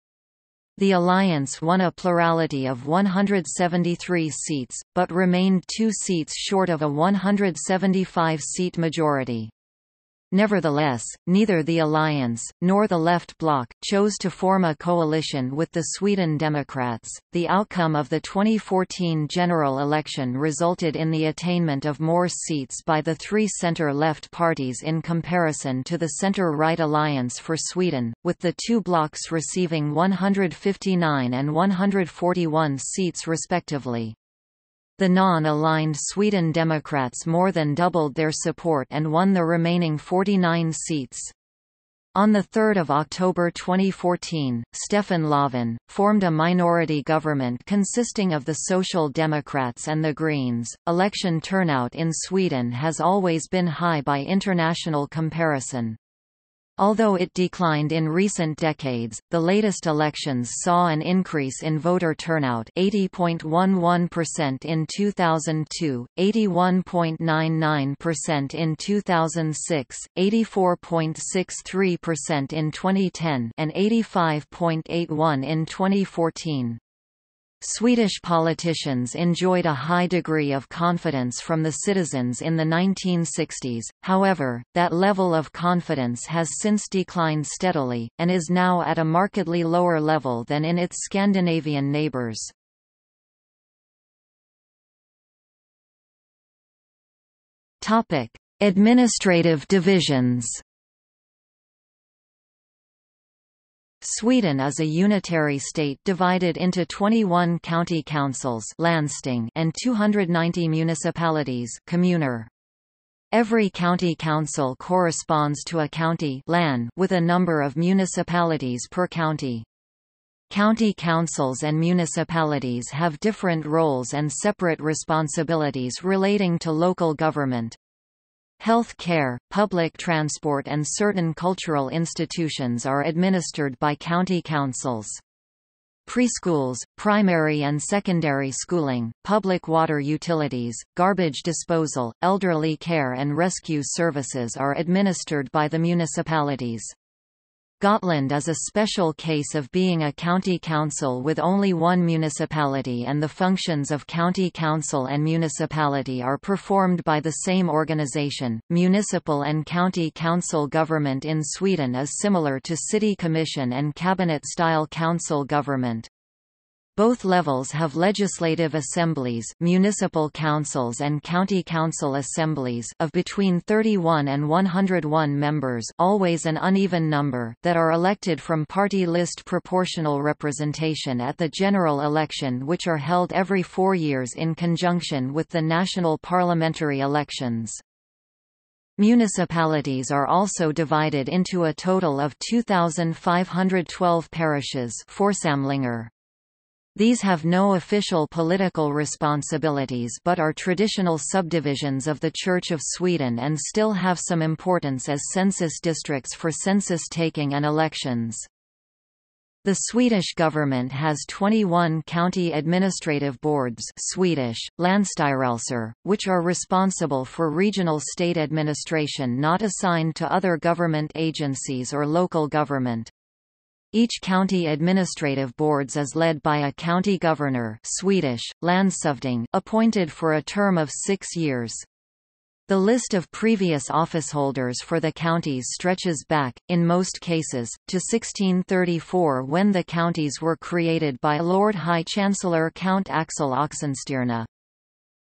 The alliance won a plurality of one hundred seventy-three seats, but remained two seats short of a one hundred seventy-five seat majority. Nevertheless, neither the alliance, nor the left bloc, chose to form a coalition with the Sweden Democrats. The outcome of the twenty fourteen general election resulted in the attainment of more seats by the three centre-left parties in comparison to the centre-right alliance for Sweden, with the two blocs receiving one hundred fifty-nine and one hundred forty-one seats respectively. The non-aligned Sweden Democrats more than doubled their support and won the remaining forty-nine seats. On the third of October twenty fourteen, Stefan Löfven formed a minority government consisting of the Social Democrats and the Greens. Election turnout in Sweden has always been high by international comparison. Although it declined in recent decades, the latest elections saw an increase in voter turnout, eighty point one one percent in two thousand two, eighty-one point nine nine percent in two thousand six, eighty-four point six three percent in twenty ten, and eighty-five point eight one percent in twenty fourteen. Swedish politicians enjoyed a high degree of confidence from the citizens in the nineteen sixties, however, that level of confidence has since declined steadily, and is now at a markedly lower level than in its Scandinavian neighbours. Administrative divisions. Sweden is a unitary state divided into twenty-one county councils and two hundred ninety municipalities. Every county council corresponds to a county with a number of municipalities per county. County councils and municipalities have different roles and separate responsibilities relating to local government. Health care, public transport and certain cultural institutions are administered by county councils. Preschools, primary and secondary schooling, public water utilities, garbage disposal, elderly care and rescue services are administered by the municipalities. Gotland is a special case of being a county council with only one municipality, and the functions of county council and municipality are performed by the same organization. Municipal and county council government in Sweden is similar to city commission and cabinet-style council government. Both levels have legislative assemblies, municipal councils and county council assemblies of between thirty-one and one hundred one members, always an uneven number, that are elected from party list proportional representation at the general election, which are held every four years in conjunction with the national parliamentary elections. Municipalities are also divided into a total of two thousand five hundred twelve parishes. These have no official political responsibilities but are traditional subdivisions of the Church of Sweden and still have some importance as census districts for census taking and elections. The Swedish government has twenty-one county administrative boards, Swedish, Länsstyrelser, which are responsible for regional state administration not assigned to other government agencies or local government. Each county administrative boards is led by a county governor, Swedish, landshövding, appointed for a term of six years. The list of previous officeholders for the counties stretches back, in most cases, to sixteen thirty-four, when the counties were created by Lord High Chancellor Count Axel Oxenstierna.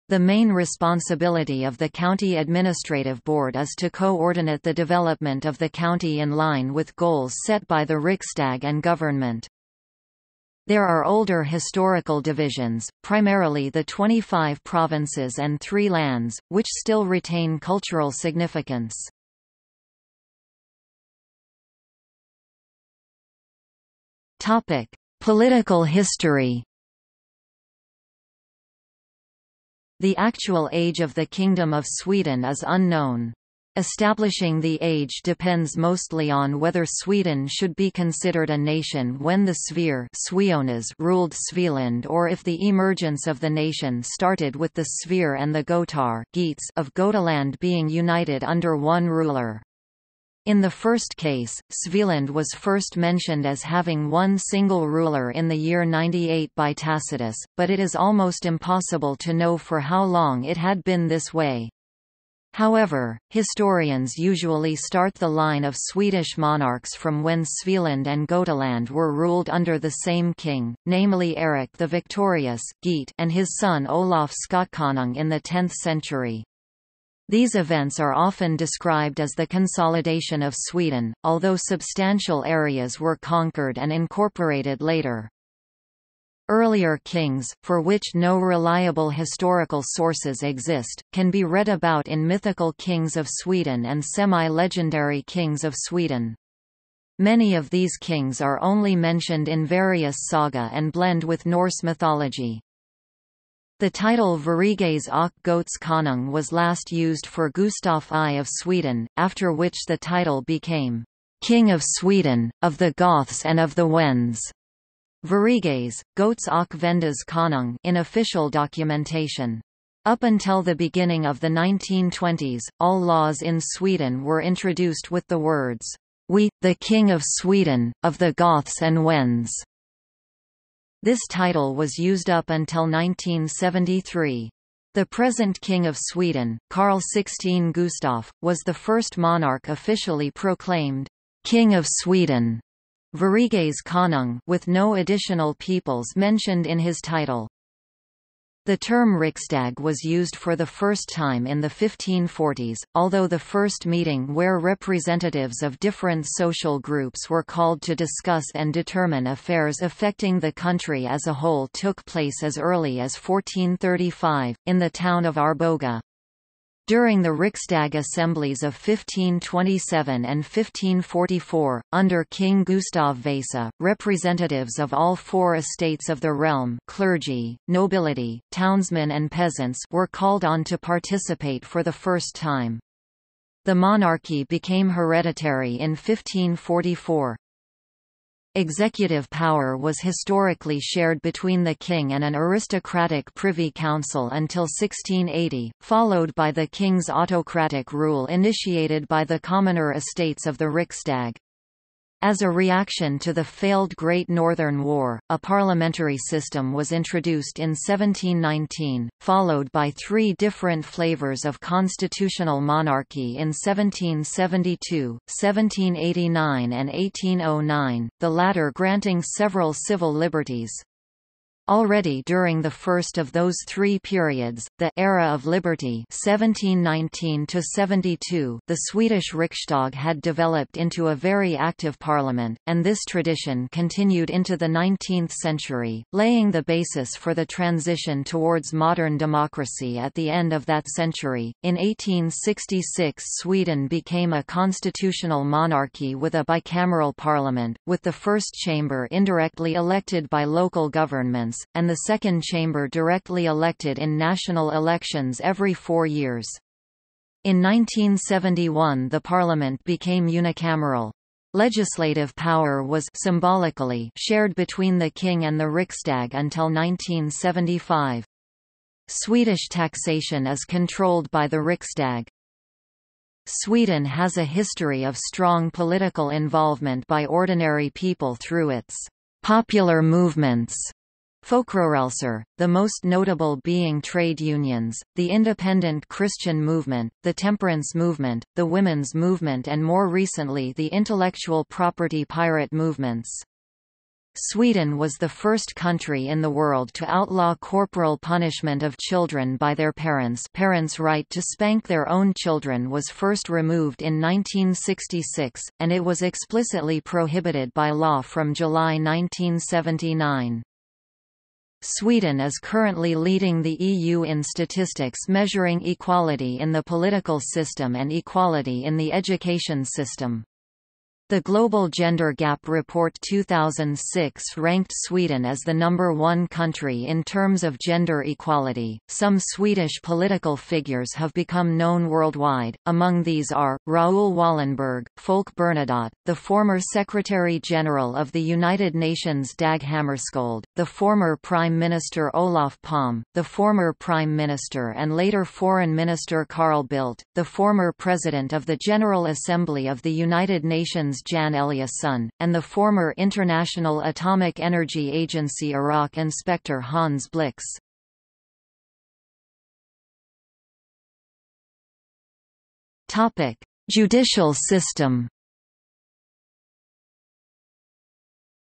The main responsibility of the county administrative board is to coordinate the development of the county in line with goals set by the Riksdag and government. There are older historical divisions, primarily the twenty-five provinces and three lands, which still retain cultural significance. Topic: Political history. The actual age of the Kingdom of Sweden is unknown. Establishing the age depends mostly on whether Sweden should be considered a nation when the sphere ruled Svealand, or if the emergence of the nation started with the sphere and the Gotar of Götaland being united under one ruler. In the first case, Svealand was first mentioned as having one single ruler in the year ninety-eight by Tacitus, but it is almost impossible to know for how long it had been this way. However, historians usually start the line of Swedish monarchs from when Svealand and Götaland were ruled under the same king, namely Erik the Victorious and his son Olaf Skotkonung in the tenth century. These events are often described as the consolidation of Sweden, although substantial areas were conquered and incorporated later. Earlier kings, for which no reliable historical sources exist, can be read about in mythical kings of Sweden and semi-legendary kings of Sweden. Many of these kings are only mentioned in various saga and blend with Norse mythology. The title Veriges och Gotskonung was last used for Gustav the First of Sweden, after which the title became King of Sweden, of the Goths and of the Wends. Veriges, Gots och Vendas Konung in official documentation. Up until the beginning of the nineteen twenties, all laws in Sweden were introduced with the words "We, the King of Sweden, of the Goths and Wends." This title was used up until nineteen seventy-three. The present King of Sweden, Carl the Sixteenth Gustaf, was the first monarch officially proclaimed King of Sweden, Veriges Konung, with no additional peoples mentioned in his title. The term Riksdag was used for the first time in the fifteen forties, although the first meeting where representatives of different social groups were called to discuss and determine affairs affecting the country as a whole took place as early as fourteen thirty-five, in the town of Arboga. During the Riksdag assemblies of fifteen twenty-seven and fifteen forty-four, under King Gustav Vasa, representatives of all four estates of the realm, clergy, nobility, townsmen and peasants, were called on to participate for the first time. The monarchy became hereditary in fifteen forty-four. Executive power was historically shared between the king and an aristocratic privy council until sixteen eighty, followed by the king's autocratic rule initiated by the commoner estates of the Riksdag. As a reaction to the failed Great Northern War, a parliamentary system was introduced in seventeen nineteen, followed by three different flavors of constitutional monarchy in seventeen seventy-two, seventeen eighty-nine and eighteen oh nine, the latter granting several civil liberties. Already during the first of those three periods, the «Era of Liberty» seventeen nineteen to seventy-two, the Swedish Riksdag had developed into a very active parliament, and this tradition continued into the nineteenth century, laying the basis for the transition towards modern democracy at the end of that century. In eighteen sixty-six, Sweden became a constitutional monarchy with a bicameral parliament, with the first chamber indirectly elected by local governments, and the second chamber directly elected in national elections every four years. In nineteen seventy-one, the parliament became unicameral. Legislative power was symbolically shared between the king and the Riksdag until nineteen seventy-five. Swedish taxation is controlled by the Riksdag. Sweden has a history of strong political involvement by ordinary people through its popular movements. Folkrörelser, the most notable being trade unions, the independent Christian movement, the temperance movement, the women's movement and more recently the intellectual property pirate movements. Sweden was the first country in the world to outlaw corporal punishment of children by their parents. Parents' right to spank their own children was first removed in nineteen sixty-six, and it was explicitly prohibited by law from July nineteen seventy-nine. Sweden is currently leading the E U in statistics measuring equality in the political system and equality in the education system. The Global Gender Gap Report two thousand six ranked Sweden as the number one country in terms of gender equality. Some Swedish political figures have become known worldwide. Among these are Raoul Wallenberg, Folk Bernadotte, the former Secretary General of the United Nations Dag Hammarskjöld, the former Prime Minister Olof Palme, the former Prime Minister and later Foreign Minister Carl Bildt, the former President of the General Assembly of the United Nations Jan Eliasson, and the former International Atomic Energy Agency Iraq Inspector Hans Blix. Topic: Judicial system.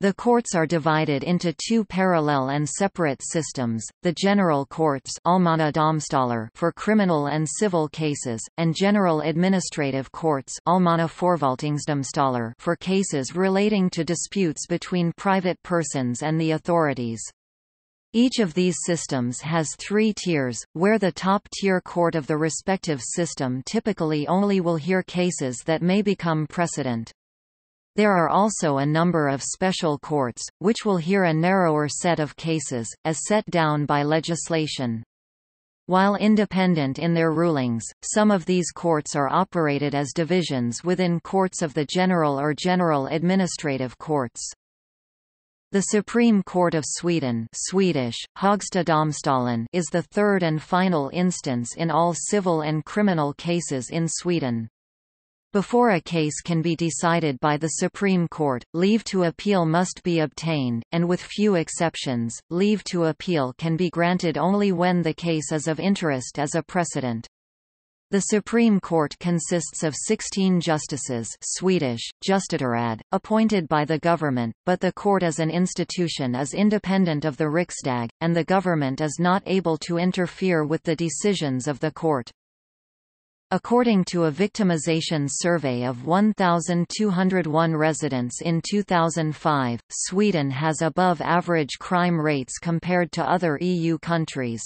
The courts are divided into two parallel and separate systems, the general courts allmänna domstolar for criminal and civil cases, and general administrative courts allmänna förvaltningsdomstolar for cases relating to disputes between private persons and the authorities. Each of these systems has three tiers, where the top-tier court of the respective system typically only will hear cases that may become precedent. There are also a number of special courts, which will hear a narrower set of cases, as set down by legislation. While independent in their rulings, some of these courts are operated as divisions within courts of the general or general administrative courts. The Supreme Court of Sweden (Swedish: Högsta domstolen) is the third and final instance in all civil and criminal cases in Sweden. Before a case can be decided by the Supreme Court, leave to appeal must be obtained, and with few exceptions, leave to appeal can be granted only when the case is of interest as a precedent. The Supreme Court consists of sixteen justices (Swedish: justitierad), appointed by the government, but the court as an institution is independent of the Riksdag, and the government is not able to interfere with the decisions of the court. According to a victimization survey of one thousand two hundred one residents in two thousand five, Sweden has above-average crime rates compared to other E U countries.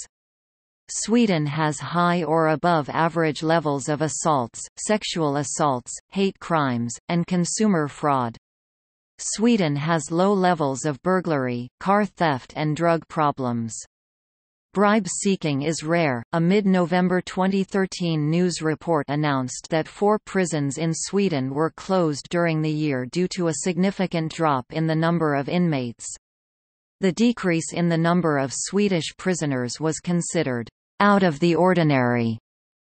Sweden has high or above average levels of assaults, sexual assaults, hate crimes, and consumer fraud. Sweden has low levels of burglary, car theft and drug problems. Bribe-seeking is rare. A mid-November twenty thirteen news report announced that four prisons in Sweden were closed during the year due to a significant drop in the number of inmates. The decrease in the number of Swedish prisoners was considered out of the ordinary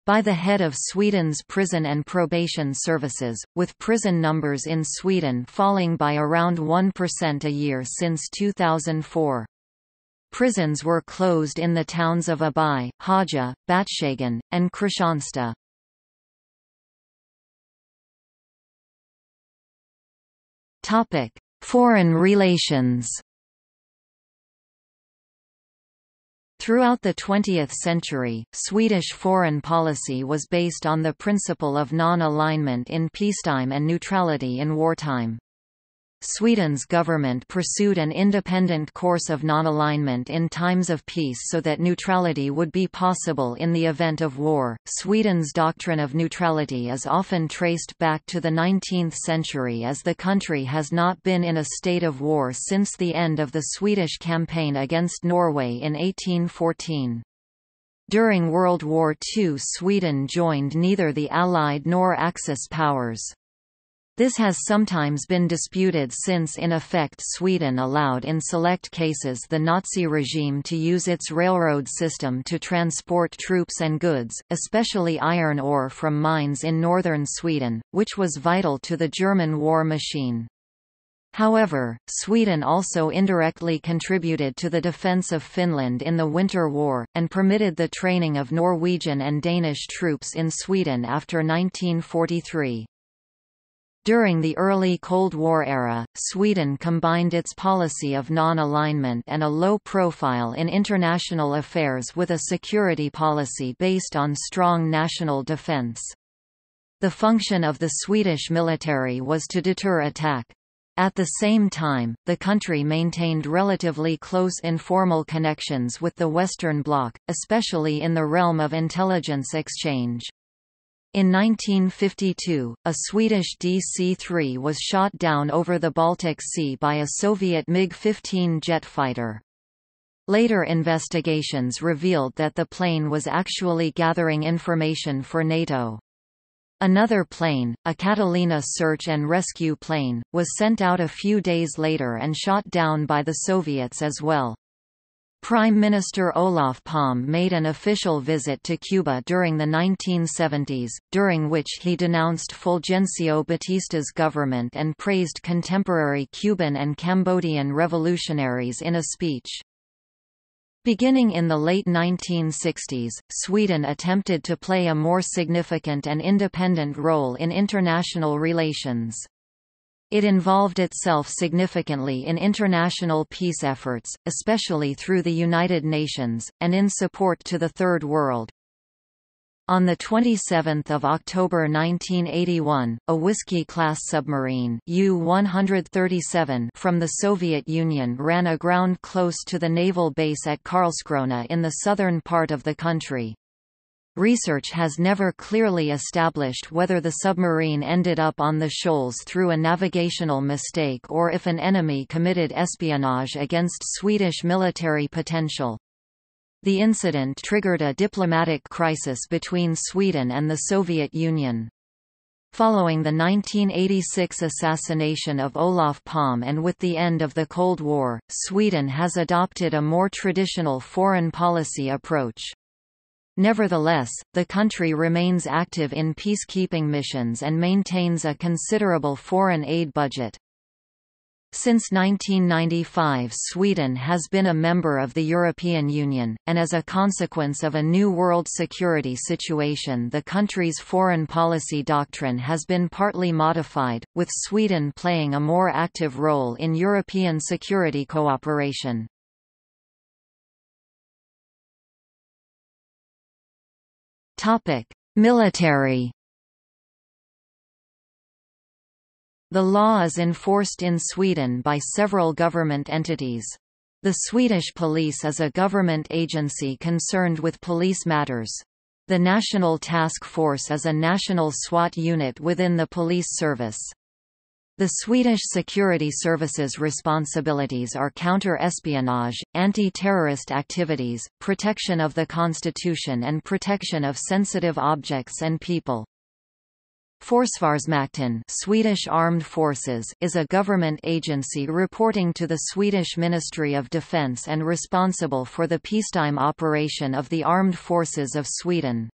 by the head of Sweden's Prison and Probation Services, with prison numbers in Sweden falling by around one percent a year since two thousand four. Prisons were closed in the towns of Abay, Haga, Batshagen, and Kristianstad. Foreign relations. Throughout the twentieth century, Swedish foreign policy was based on the principle of non-alignment in peacetime and neutrality in wartime. Sweden's government pursued an independent course of non-alignment in times of peace so that neutrality would be possible in the event of war. Sweden's doctrine of neutrality is often traced back to the nineteenth century, as the country has not been in a state of war since the end of the Swedish campaign against Norway in eighteen fourteen. During World War Two, Sweden joined neither the Allied nor Axis powers. This has sometimes been disputed since in effect Sweden allowed in select cases the Nazi regime to use its railroad system to transport troops and goods, especially iron ore from mines in northern Sweden, which was vital to the German war machine. However, Sweden also indirectly contributed to the defense of Finland in the Winter War, and permitted the training of Norwegian and Danish troops in Sweden after nineteen forty-three. During the early Cold War era, Sweden combined its policy of non-alignment and a low profile in international affairs with a security policy based on strong national defense. The function of the Swedish military was to deter attack. At the same time, the country maintained relatively close informal connections with the Western Bloc, especially in the realm of intelligence exchange. In nineteen fifty-two, a Swedish D C three was shot down over the Baltic Sea by a Soviet MiG fifteen jet fighter. Later investigations revealed that the plane was actually gathering information for NATO. Another plane, a Catalina search and rescue plane, was sent out a few days later and shot down by the Soviets as well. Prime Minister Olof Palme made an official visit to Cuba during the nineteen seventies, during which he denounced Fulgencio Batista's government and praised contemporary Cuban and Cambodian revolutionaries in a speech. Beginning in the late nineteen sixties, Sweden attempted to play a more significant and independent role in international relations. It involved itself significantly in international peace efforts, especially through the United Nations, and in support to the Third World. On the twenty-seventh of October nineteen eighty-one, a Whiskey-class submarine U one thirty-seven from the Soviet Union ran aground close to the naval base at Karlskrona in the southern part of the country. Research has never clearly established whether the submarine ended up on the shoals through a navigational mistake or if an enemy committed espionage against Swedish military potential. The incident triggered a diplomatic crisis between Sweden and the Soviet Union. Following the nineteen eighty-six assassination of Olof Palme and with the end of the Cold War, Sweden has adopted a more traditional foreign policy approach. Nevertheless, the country remains active in peacekeeping missions and maintains a considerable foreign aid budget. Since nineteen ninety-five, Sweden has been a member of the European Union, and as a consequence of a new world security situation, the country's foreign policy doctrine has been partly modified, with Sweden playing a more active role in European security cooperation. Topic: Military. The law is enforced in Sweden by several government entities. The Swedish police is a government agency concerned with police matters. The National Task Force is a national SWAT unit within the police service. The Swedish security services' responsibilities are counter-espionage, anti-terrorist activities, protection of the constitution and protection of sensitive objects and people. Försvarsmakten, Swedish Armed Forces, is a government agency reporting to the Swedish Ministry of Defence and responsible for the peacetime operation of the armed forces of Sweden.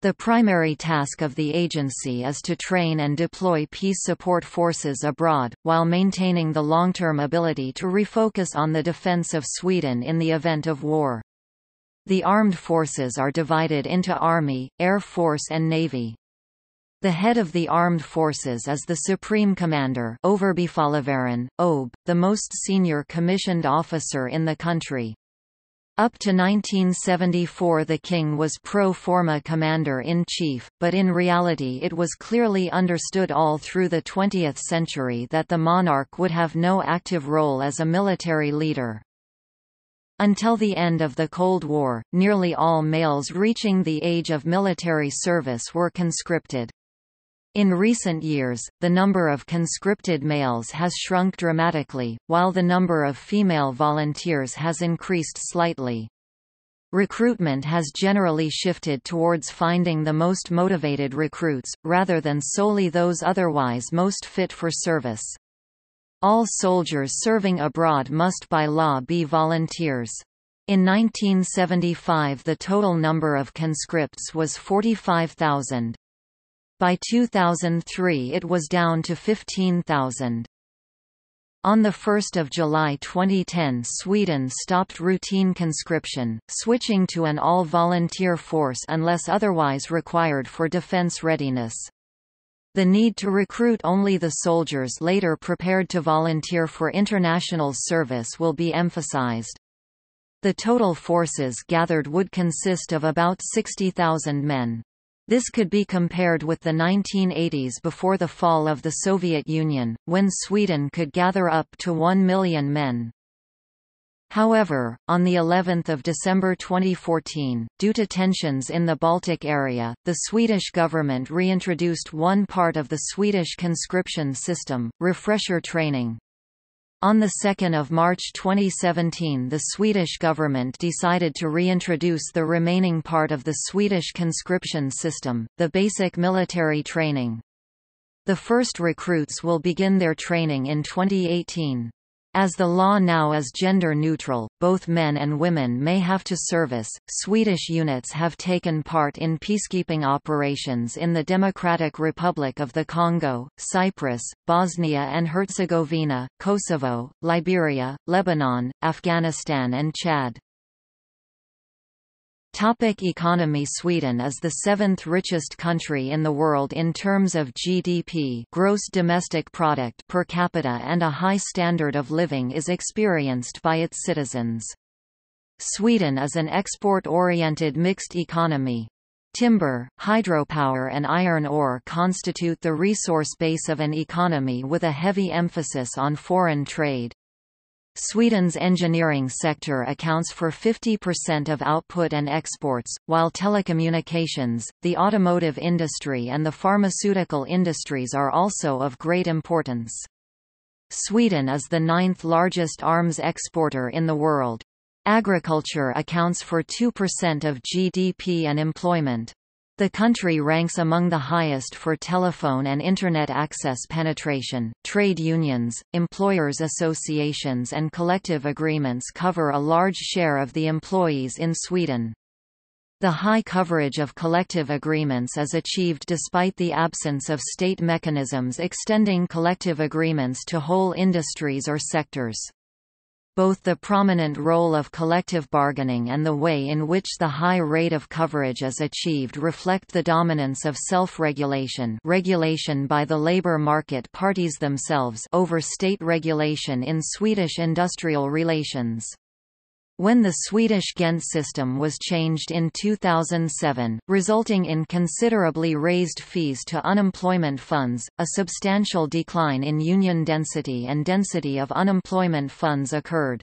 The primary task of the agency is to train and deploy peace support forces abroad, while maintaining the long-term ability to refocus on the defense of Sweden in the event of war. The armed forces are divided into Army, Air Force and Navy. The head of the armed forces is the Supreme Commander, Överbefälhavaren, O B, the most senior commissioned officer in the country. Up to nineteen seventy-four the king was pro forma commander-in-chief, but in reality it was clearly understood all through the twentieth century that the monarch would have no active role as a military leader. Until the end of the Cold War, nearly all males reaching the age of military service were conscripted. In recent years, the number of conscripted males has shrunk dramatically, while the number of female volunteers has increased slightly. Recruitment has generally shifted towards finding the most motivated recruits, rather than solely those otherwise most fit for service. All soldiers serving abroad must by law be volunteers. In nineteen seventy-five the total number of conscripts was forty-five thousand. By two thousand three it was down to fifteen thousand. On the first of July twenty ten Sweden stopped routine conscription, switching to an all-volunteer force unless otherwise required for defense readiness. The need to recruit only the soldiers later prepared to volunteer for international service will be emphasized. The total forces gathered would consist of about sixty thousand men. This could be compared with the nineteen eighties before the fall of the Soviet Union, when Sweden could gather up to one million men. However, on the eleventh of December twenty fourteen, due to tensions in the Baltic area, the Swedish government reintroduced one part of the Swedish conscription system, refresher training. On the second of March twenty seventeen the Swedish government decided to reintroduce the remaining part of the Swedish conscription system, the basic military training. The first recruits will begin their training in twenty eighteen. As the law now is gender neutral, both men and women may have to service. Swedish units have taken part in peacekeeping operations in the Democratic Republic of the Congo, Cyprus, Bosnia and Herzegovina, Kosovo, Liberia, Lebanon, Afghanistan and Chad. Topic: Economy. Sweden is the seventh richest country in the world in terms of G D P, gross domestic product per capita, and a high standard of living is experienced by its citizens. Sweden is an export-oriented mixed economy. Timber, hydropower and iron ore constitute the resource base of an economy with a heavy emphasis on foreign trade. Sweden's engineering sector accounts for fifty percent of output and exports, while telecommunications, the automotive industry and the pharmaceutical industries are also of great importance. Sweden is the ninth largest arms exporter in the world. Agriculture accounts for two percent of G D P and employment. The country ranks among the highest for telephone and Internet access penetration. Trade unions, employers' associations, and collective agreements cover a large share of the employees in Sweden. The high coverage of collective agreements is achieved despite the absence of state mechanisms extending collective agreements to whole industries or sectors. Both the prominent role of collective bargaining and the way in which the high rate of coverage is achieved reflect the dominance of self-regulation, regulation by the labor market parties themselves over state regulation in Swedish industrial relations. When the Swedish Gent system was changed in two thousand seven, resulting in considerably raised fees to unemployment funds, a substantial decline in union density and density of unemployment funds occurred.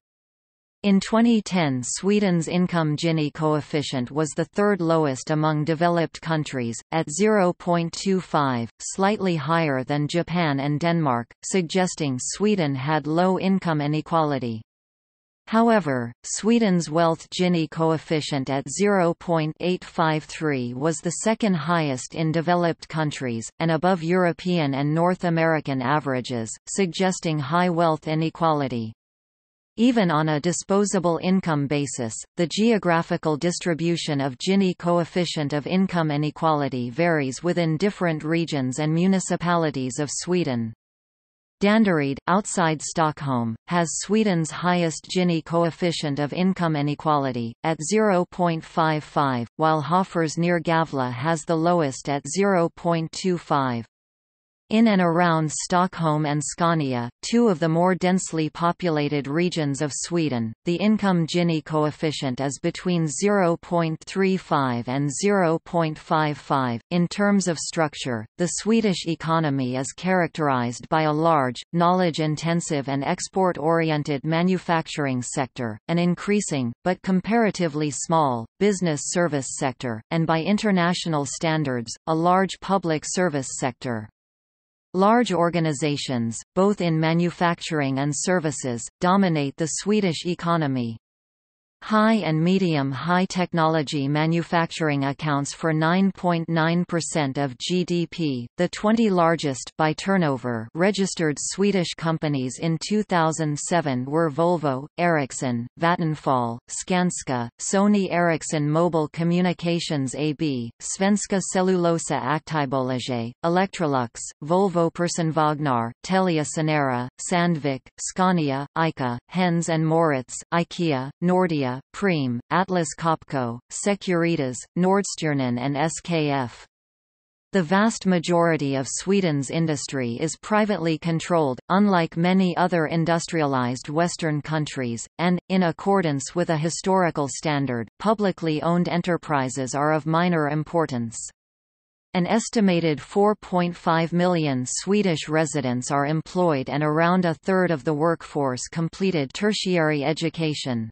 In twenty ten, Sweden's income Gini coefficient was the third lowest among developed countries, at zero point two five, slightly higher than Japan and Denmark, suggesting Sweden had low income inequality. However, Sweden's wealth Gini coefficient at zero point eight five three was the second highest in developed countries, and above European and North American averages, suggesting high wealth inequality. Even on a disposable income basis, the geographical distribution of Gini coefficient of income inequality varies within different regions and municipalities of Sweden. Danderyd, outside Stockholm, has Sweden's highest Gini coefficient of income inequality, at zero point five five, while Hafors near Gävle has the lowest at zero point two five. In and around Stockholm and Scania, two of the more densely populated regions of Sweden, the income Gini coefficient is between zero point three five and zero point five five. In terms of structure, the Swedish economy is characterized by a large, knowledge-intensive and export-oriented manufacturing sector, an increasing, but comparatively small, business service sector, and by international standards, a large public service sector. Large organizations, both in manufacturing and services, dominate the Swedish economy. High and medium-high technology manufacturing accounts for nine point nine percent of G D P, the twenty largest by turnover. Registered Swedish companies in two thousand seven were Volvo, Ericsson, Vattenfall, Skanska, Sony Ericsson Mobile Communications A B, Svenska Cellulosa Aktiebolaget, Electrolux, Volvo Personvagnar, Telia Sonera, Sandvik, Scania, I C A, Hens and Moritz, IKEA, Nordia, Preem, Atlas Copco, Securitas, Nordstjernan and S K F. The vast majority of Sweden's industry is privately controlled, unlike many other industrialized Western countries, and, in accordance with a historical standard, publicly owned enterprises are of minor importance. An estimated four point five million Swedish residents are employed and around a third of the workforce completed tertiary education.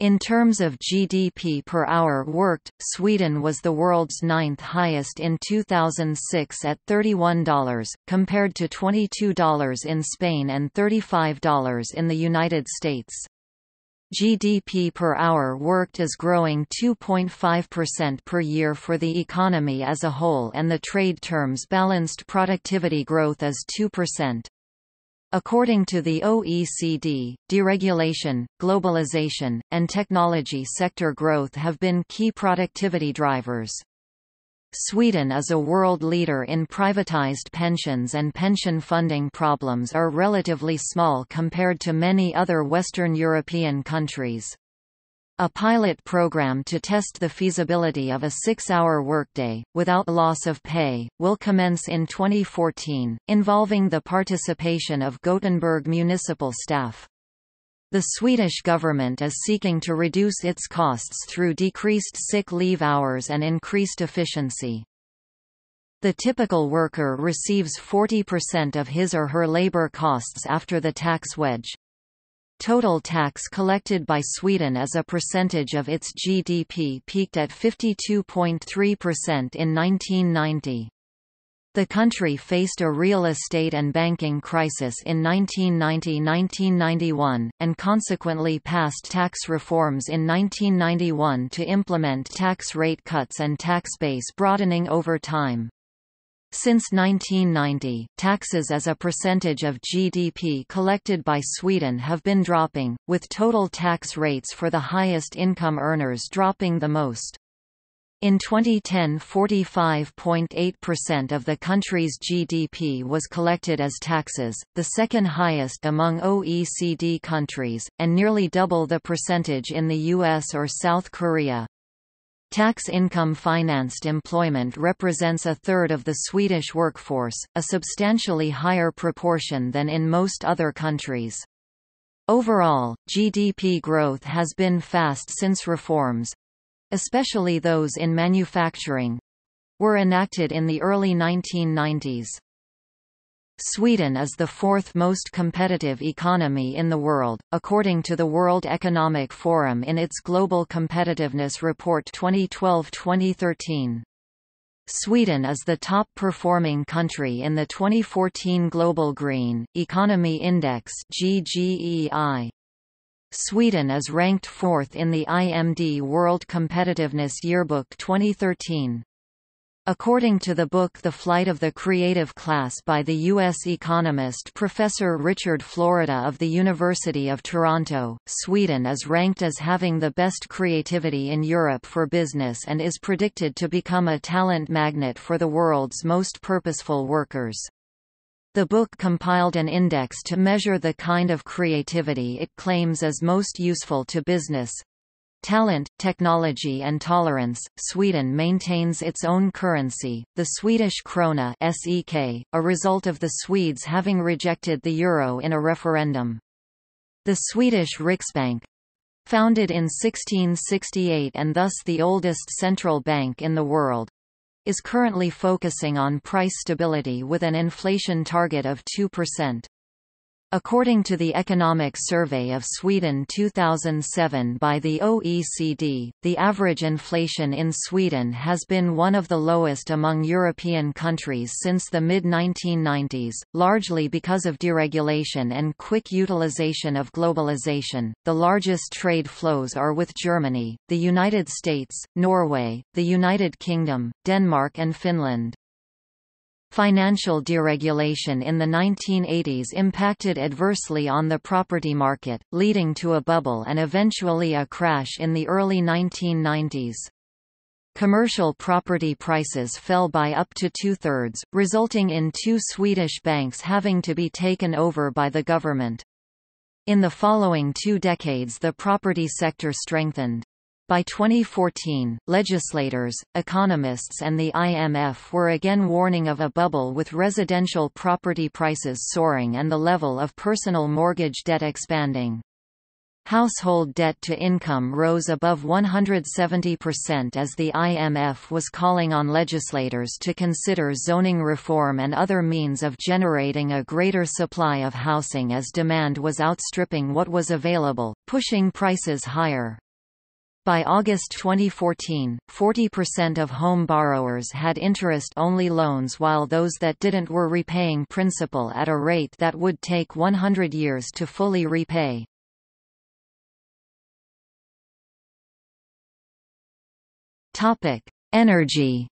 In terms of G D P per hour worked, Sweden was the world's ninth highest in two thousand six at thirty-one dollars, compared to twenty-two dollars in Spain and thirty-five dollars in the United States. G D P per hour worked is growing two point five percent per year for the economy as a whole, and the trade terms balanced productivity growth is two percent. According to the O E C D, deregulation, globalization, and technology sector growth have been key productivity drivers. Sweden is a world leader in privatized pensions, and pension funding problems are relatively small compared to many other Western European countries. A pilot program to test the feasibility of a six-hour workday, without loss of pay, will commence in twenty fourteen, involving the participation of Gothenburg municipal staff. The Swedish government is seeking to reduce its costs through decreased sick leave hours and increased efficiency. The typical worker receives forty percent of his or her labor costs after the tax wedge. Total tax collected by Sweden as a percentage of its G D P peaked at fifty-two point three percent in nineteen ninety. The country faced a real estate and banking crisis in nineteen ninety to nineteen ninety-one, and consequently passed tax reforms in nineteen ninety-one to implement tax rate cuts and tax base broadening over time. Since nineteen ninety, taxes as a percentage of G D P collected by Sweden have been dropping, with total tax rates for the highest income earners dropping the most. In twenty ten, forty-five point eight percent of the country's G D P was collected as taxes, the second highest among O E C D countries, and nearly double the percentage in the U S or South Korea. Tax income financed employment represents a third of the Swedish workforce, a substantially higher proportion than in most other countries. Overall, G D P growth has been fast since reforms, especially those in manufacturing, were enacted in the early nineteen nineties. Sweden is the fourth most competitive economy in the world, according to the World Economic Forum in its Global Competitiveness Report twenty twelve to twenty thirteen. Sweden is the top-performing country in the twenty fourteen Global Green Economy Index (G G E I). Sweden is ranked fourth in the I M D World Competitiveness Yearbook twenty thirteen. According to the book The Flight of the Creative Class by the U S economist Professor Richard Florida of the University of Toronto, Sweden is ranked as having the best creativity in Europe for business and is predicted to become a talent magnet for the world's most purposeful workers. The book compiled an index to measure the kind of creativity it claims is most useful to business. Talent, technology and tolerance. Sweden maintains its own currency, the Swedish krona S E K, a result of the Swedes having rejected the euro in a referendum. The Swedish Riksbank, founded in sixteen sixty-eight and thus the oldest central bank in the world, is currently focusing on price stability with an inflation target of two percent. According to the Economic Survey of Sweden two thousand seven by the O E C D, the average inflation in Sweden has been one of the lowest among European countries since the mid nineteen nineties, largely because of deregulation and quick utilization of globalization. The largest trade flows are with Germany, the United States, Norway, the United Kingdom, Denmark, and Finland. Financial deregulation in the nineteen eighties impacted adversely on the property market, leading to a bubble and eventually a crash in the early nineteen nineties. Commercial property prices fell by up to two-thirds, resulting in two Swedish banks having to be taken over by the government. In the following two decades, the property sector strengthened. By twenty fourteen, legislators, economists and the I M F were again warning of a bubble with residential property prices soaring and the level of personal mortgage debt expanding. Household debt to income rose above one hundred seventy percent as the I M F was calling on legislators to consider zoning reform and other means of generating a greater supply of housing as demand was outstripping what was available, pushing prices higher. By August twenty fourteen, forty percent of home borrowers had interest-only loans while those that didn't were repaying principal at a rate that would take one hundred years to fully repay. Energy.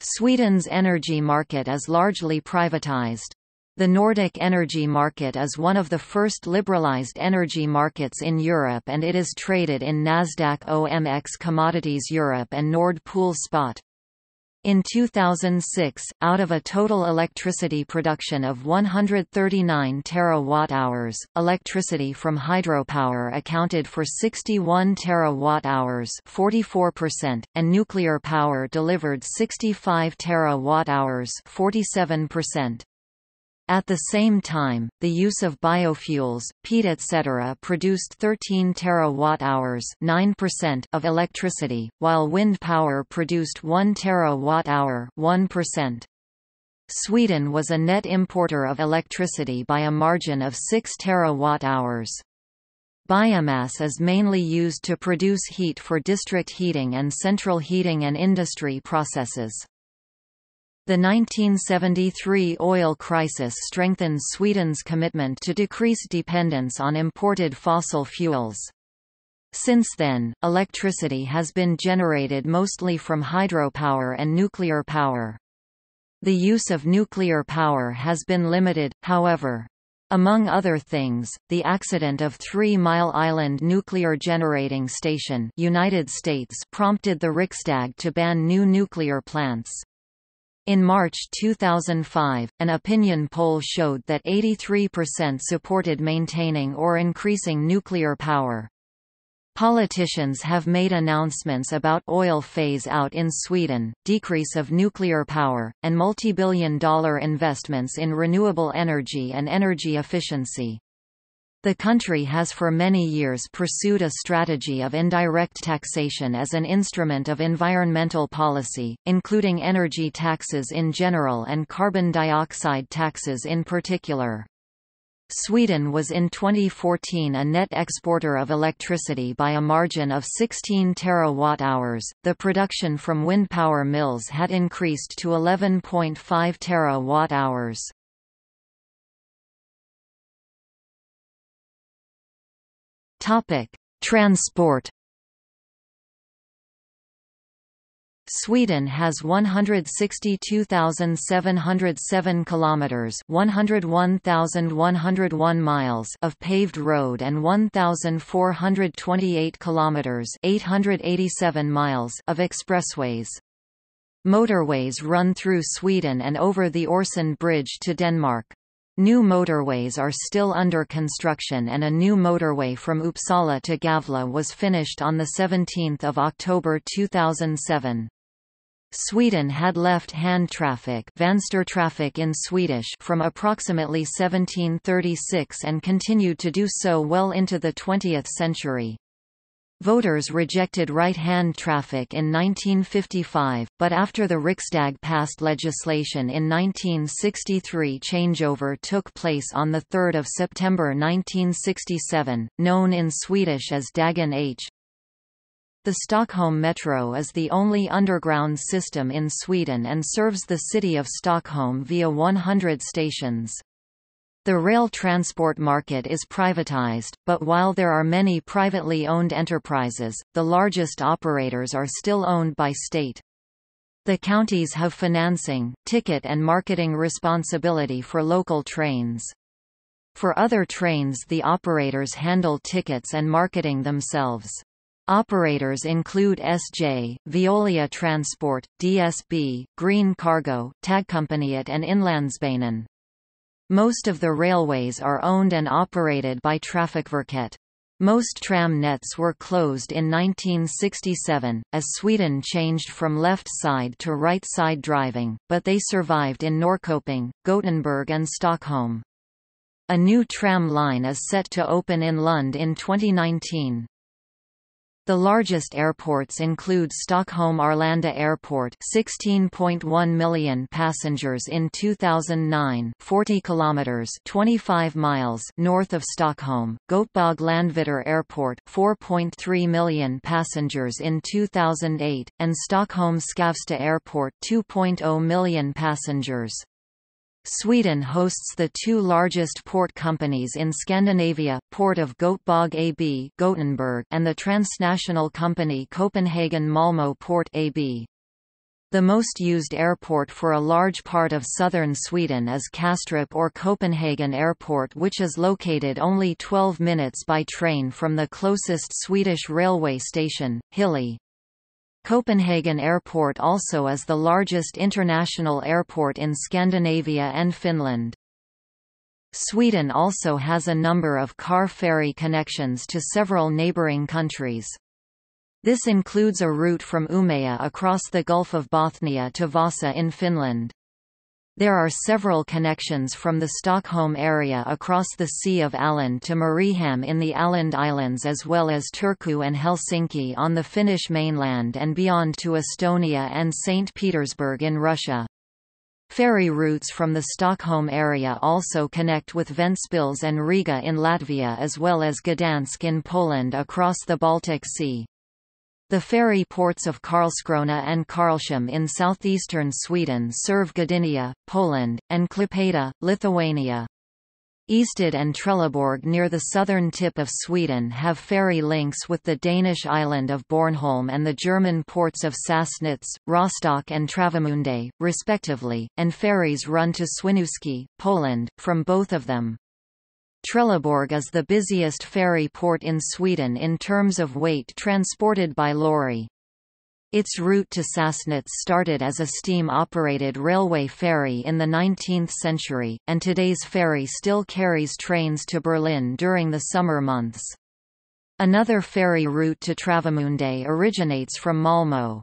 Sweden's energy market is largely privatized. The Nordic energy market is one of the first liberalized energy markets in Europe and it is traded in Nasdaq O M X Commodities Europe and Nord Pool Spot. In two thousand six, out of a total electricity production of one hundred thirty-nine terawatt hours, electricity from hydropower accounted for sixty-one terawatt hours, forty-four percent, and nuclear power delivered sixty-five terawatt hours, forty-seven percent. At the same time, the use of biofuels, peat et cetera produced thirteen terawatt hours, nine percent of electricity, while wind power produced one terawatt hour, one percent. Sweden was a net importer of electricity by a margin of six terawatt hours. Biomass is mainly used to produce heat for district heating and central heating and industry processes. The nineteen seventy-three oil crisis strengthened Sweden's commitment to decrease dependence on imported fossil fuels. Since then, electricity has been generated mostly from hydropower and nuclear power. The use of nuclear power has been limited, however. Among other things, the accident of Three Mile Island Nuclear Generating Station, United States, prompted the Riksdag to ban new nuclear plants. In March two thousand five, an opinion poll showed that eighty-three percent supported maintaining or increasing nuclear power. Politicians have made announcements about oil phase-out in Sweden, decrease of nuclear power, and multi-billion dollar investments in renewable energy and energy efficiency. The country has for many years pursued a strategy of indirect taxation as an instrument of environmental policy, including energy taxes in general and carbon dioxide taxes in particular. Sweden was in twenty fourteen a net exporter of electricity by a margin of sixteen terawatt hours. The production from wind power mills had increased to eleven point five terawatt hours. Topic: Transport. Sweden has one hundred sixty-two thousand seven hundred seven kilometers, one hundred one thousand one hundred one miles of paved road and one thousand four hundred twenty-eight kilometers, eight hundred eighty-seven miles of expressways. Motorways run through Sweden and over the Öresund bridge to Denmark. New motorways are still under construction and a new motorway from Uppsala to Gävle was finished on the seventeenth of October two thousand seven. Sweden had left hand traffic "vänstertrafik" in Swedish from approximately seventeen thirty-six and continued to do so well into the twentieth century. Voters rejected right-hand traffic in nineteen fifty-five, but after the Riksdag passed legislation in nineteen sixty-three, changeover took place on the third of September nineteen sixty-seven, known in Swedish as Dagen H. The Stockholm Metro is the only underground system in Sweden and serves the city of Stockholm via one hundred stations. The rail transport market is privatized, but while there are many privately owned enterprises, the largest operators are still owned by state. The counties have financing, ticket and marketing responsibility for local trains. For other trains, the operators handle tickets and marketing themselves. Operators include S J, Veolia Transport, D S B, Green Cargo, Tagkompaniet and Inlandsbanan. Most of the railways are owned and operated by Trafikverket. Most tram nets were closed in nineteen sixty-seven, as Sweden changed from left-side to right-side driving, but they survived in Norrköping, Gothenburg and Stockholm. A new tram line is set to open in Lund in twenty nineteen. The largest airports include Stockholm-Arlanda Airport, sixteen point one million passengers in two thousand nine, forty kilometers, twenty-five miles north of Stockholm, Göteborg-Landvetter Airport, four point three million passengers in two thousand eight, and Stockholm-Skavsta Airport, two point zero million passengers. Sweden hosts the two largest port companies in Scandinavia, Port of Göteborg A B Gothenburg and the transnational company Copenhagen-Malmö Port A B. The most used airport for a large part of southern Sweden is Kastrup or Copenhagen Airport, which is located only twelve minutes by train from the closest Swedish railway station, Hilly. Copenhagen Airport also is the largest international airport in Scandinavia and Finland. Sweden also has a number of car ferry connections to several neighboring countries. This includes a route from Umeå across the Gulf of Bothnia to Vasa in Finland. There are several connections from the Stockholm area across the Sea of Åland to Mariehamn in the Åland Islands as well as Turku and Helsinki on the Finnish mainland and beyond to Estonia and Saint Petersburg in Russia. Ferry routes from the Stockholm area also connect with Ventspils and Riga in Latvia as well as Gdansk in Poland across the Baltic Sea. The ferry ports of Karlskrona and Karlsham in southeastern Sweden serve Gdynia, Poland, and Klaipėda, Lithuania. Easted and Trelleborg near the southern tip of Sweden have ferry links with the Danish island of Bornholm and the German ports of Sassnitz, Rostock and Travemünde, respectively, and ferries run to Swinoujscie, Poland, from both of them. Trelleborg is the busiest ferry port in Sweden in terms of weight transported by lorry. Its route to Sassnitz started as a steam-operated railway ferry in the nineteenth century, and today's ferry still carries trains to Berlin during the summer months. Another ferry route to Travemünde originates from Malmö.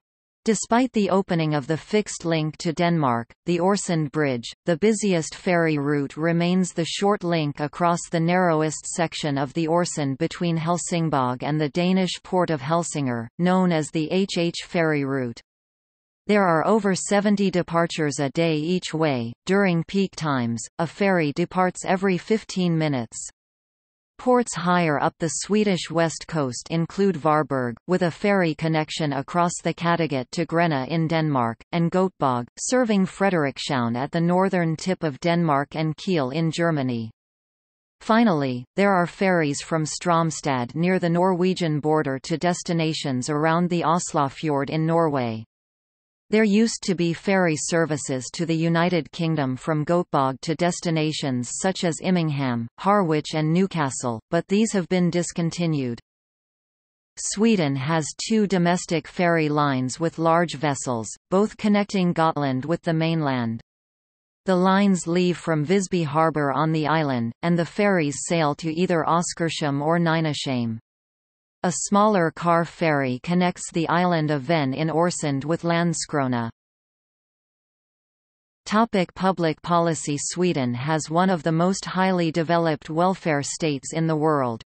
Despite the opening of the fixed link to Denmark, the Øresund Bridge, the busiest ferry route remains the short link across the narrowest section of the Øresund between Helsingborg and the Danish port of Helsingør, known as the H H ferry route. There are over seventy departures a day each way. During peak times, a ferry departs every fifteen minutes. Ports higher up the Swedish west coast include Varberg, with a ferry connection across the Kattegat to Gränna in Denmark, and Göteborg, serving Frederikshavn at the northern tip of Denmark and Kiel in Germany. Finally, there are ferries from Strömstad near the Norwegian border to destinations around the Oslofjord in Norway. There used to be ferry services to the United Kingdom from Göteborg to destinations such as Immingham, Harwich and Newcastle, but these have been discontinued. Sweden has two domestic ferry lines with large vessels, both connecting Gotland with the mainland. The lines leave from Visby harbour on the island, and the ferries sail to either Oskarsham or Nynäshamn. A smaller car ferry connects the island of Ven in Øresund with Landskrona. Topic: public policy. Sweden has one of the most highly developed welfare states in the world.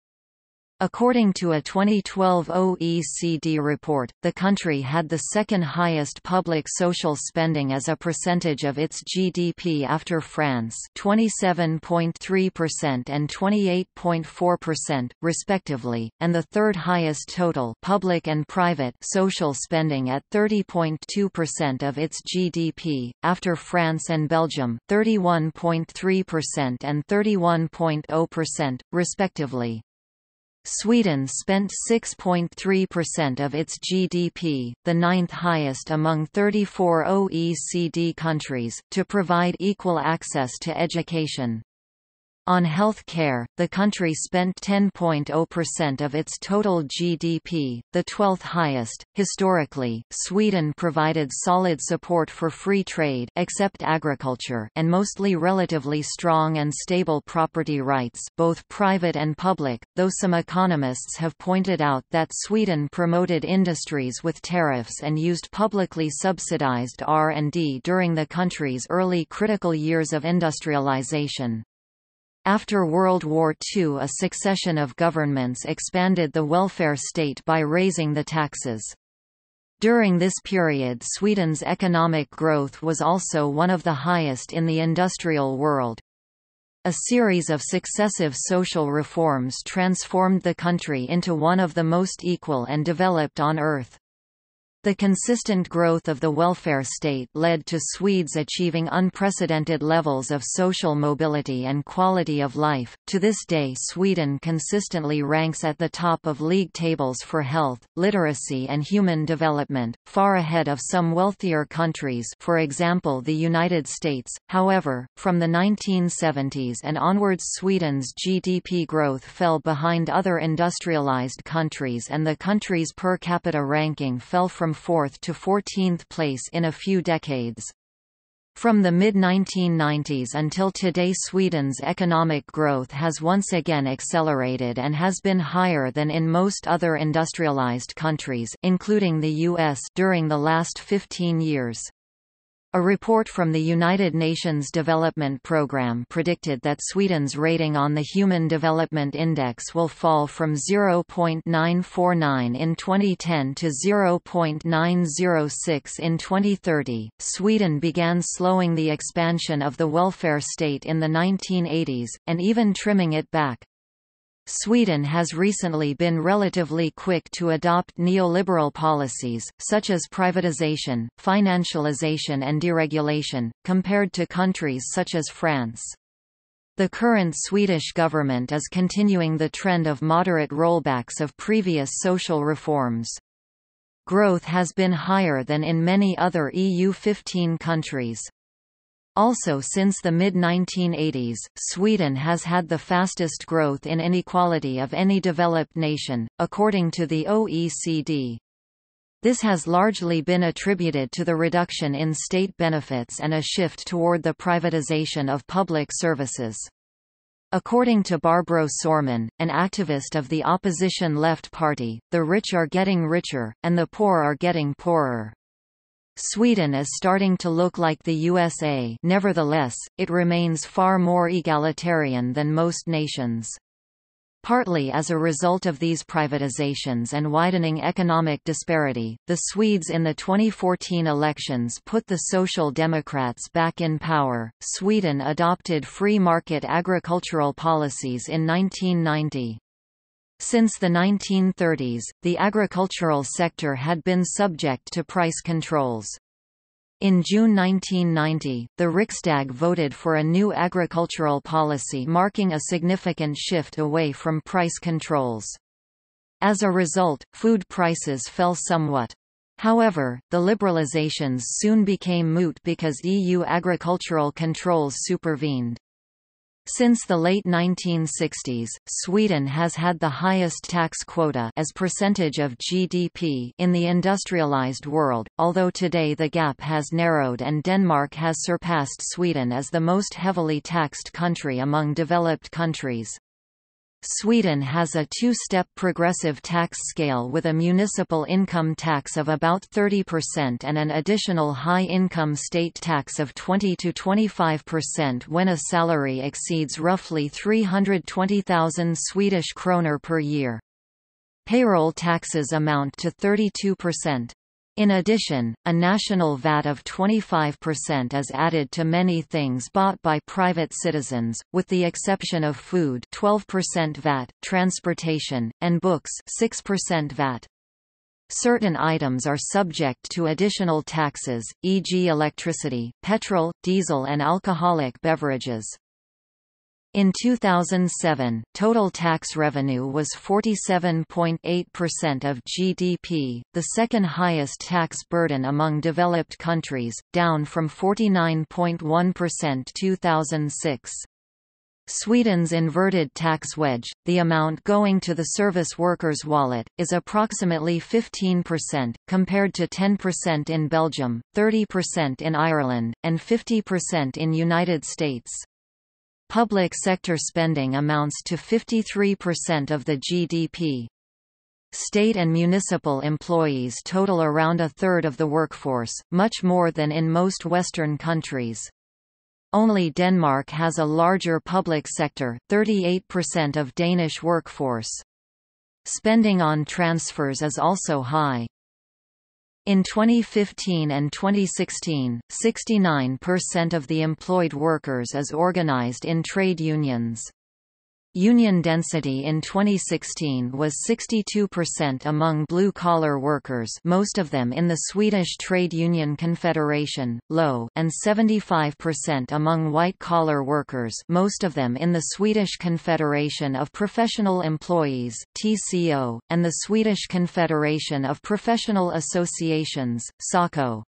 According to a twenty twelve O E C D report, the country had the second highest public social spending as a percentage of its G D P after France, twenty-seven point three percent and twenty-eight point four percent, respectively, and the third highest total public and private social spending at thirty point two percent of its G D P, after France and Belgium, thirty-one point three percent and thirty-one point zero percent, respectively. Sweden spent six point three percent of its G D P, the ninth highest among thirty-four O E C D countries, to provide equal access to education. On health care, the country spent ten point zero percent of its total G D P, the twelfth highest. Historically, Sweden provided solid support for free trade except agriculture and mostly relatively strong and stable property rights, both private and public, though some economists have pointed out that Sweden promoted industries with tariffs and used publicly subsidized R and D during the country's early critical years of industrialization. After World War Two, a succession of governments expanded the welfare state by raising the taxes. During this period, Sweden's economic growth was also one of the highest in the industrial world. A series of successive social reforms transformed the country into one of the most equal and developed on Earth. The consistent growth of the welfare state led to Swedes achieving unprecedented levels of social mobility and quality of life. To this day, Sweden consistently ranks at the top of league tables for health, literacy, and human development, far ahead of some wealthier countries, for example, the United States. However, from the nineteen seventies and onwards, Sweden's G D P growth fell behind other industrialized countries, and the country's per capita ranking fell from fourth to fourteenth place in a few decades. From the mid nineteen nineties until today, Sweden's economic growth has once again accelerated and has been higher than in most other industrialized countries, including the U S, during the last fifteen years. A report from the United Nations Development Programme predicted that Sweden's rating on the Human Development Index will fall from zero point nine four nine in twenty ten to zero point nine zero six in twenty thirty. Sweden began slowing the expansion of the welfare state in the nineteen eighties, and even trimming it back. Sweden has recently been relatively quick to adopt neoliberal policies, such as privatization, financialization and deregulation, compared to countries such as France. The current Swedish government is continuing the trend of moderate rollbacks of previous social reforms. Growth has been higher than in many other E U fifteen countries. Also, since the mid nineteen eighties, Sweden has had the fastest growth in inequality of any developed nation, according to the O E C D. This has largely been attributed to the reduction in state benefits and a shift toward the privatization of public services. According to Barbro Sormann, an activist of the opposition left party, the rich are getting richer, and the poor are getting poorer. Sweden is starting to look like the U S A. Nevertheless, it remains far more egalitarian than most nations. Partly as a result of these privatizations and widening economic disparity, the Swedes in the twenty fourteen elections put the Social Democrats back in power. Sweden adopted free market agricultural policies in nineteen ninety. Since the nineteen thirties, the agricultural sector had been subject to price controls. In June nineteen ninety, the Riksdag voted for a new agricultural policy marking a significant shift away from price controls. As a result, food prices fell somewhat. However, the liberalizations soon became moot because E U agricultural controls supervened. Since the late nineteen sixties, Sweden has had the highest tax quota as percentage of G D P in the industrialized world, although today the gap has narrowed and Denmark has surpassed Sweden as the most heavily taxed country among developed countries. Sweden has a two-step progressive tax scale with a municipal income tax of about thirty percent and an additional high-income state tax of twenty to twenty-five percent when a salary exceeds roughly three hundred twenty thousand Swedish kronor per year. Payroll taxes amount to thirty-two percent. In addition, a national V A T of twenty-five percent is added to many things bought by private citizens, with the exception of food twelve percent V A T, transportation, and books six percent V A T. Certain items are subject to additional taxes, for example electricity, petrol, diesel and alcoholic beverages. In two thousand seven, total tax revenue was forty-seven point eight percent of G D P, the second highest tax burden among developed countries, down from forty-nine point one percent two thousand six. Sweden's inverted tax wedge, the amount going to the service worker's wallet, is approximately fifteen percent, compared to ten percent in Belgium, thirty percent in Ireland, and fifty percent in United States. Public sector spending amounts to fifty-three percent of the G D P. State and municipal employees total around a third of the workforce, much more than in most Western countries. Only Denmark has a larger public sector, thirty-eight percent of Danish workforce. Spending on transfers is also high. In twenty fifteen and twenty sixteen, sixty-nine percent of the employed workers is organized in trade unions. Union density in twenty sixteen was sixty-two percent among blue-collar workers, most of them in the Swedish Trade Union Confederation, L O, and seventy-five percent among white-collar workers, most of them in the Swedish Confederation of Professional Employees, T C O, and the Swedish Confederation of Professional Associations, S A C O.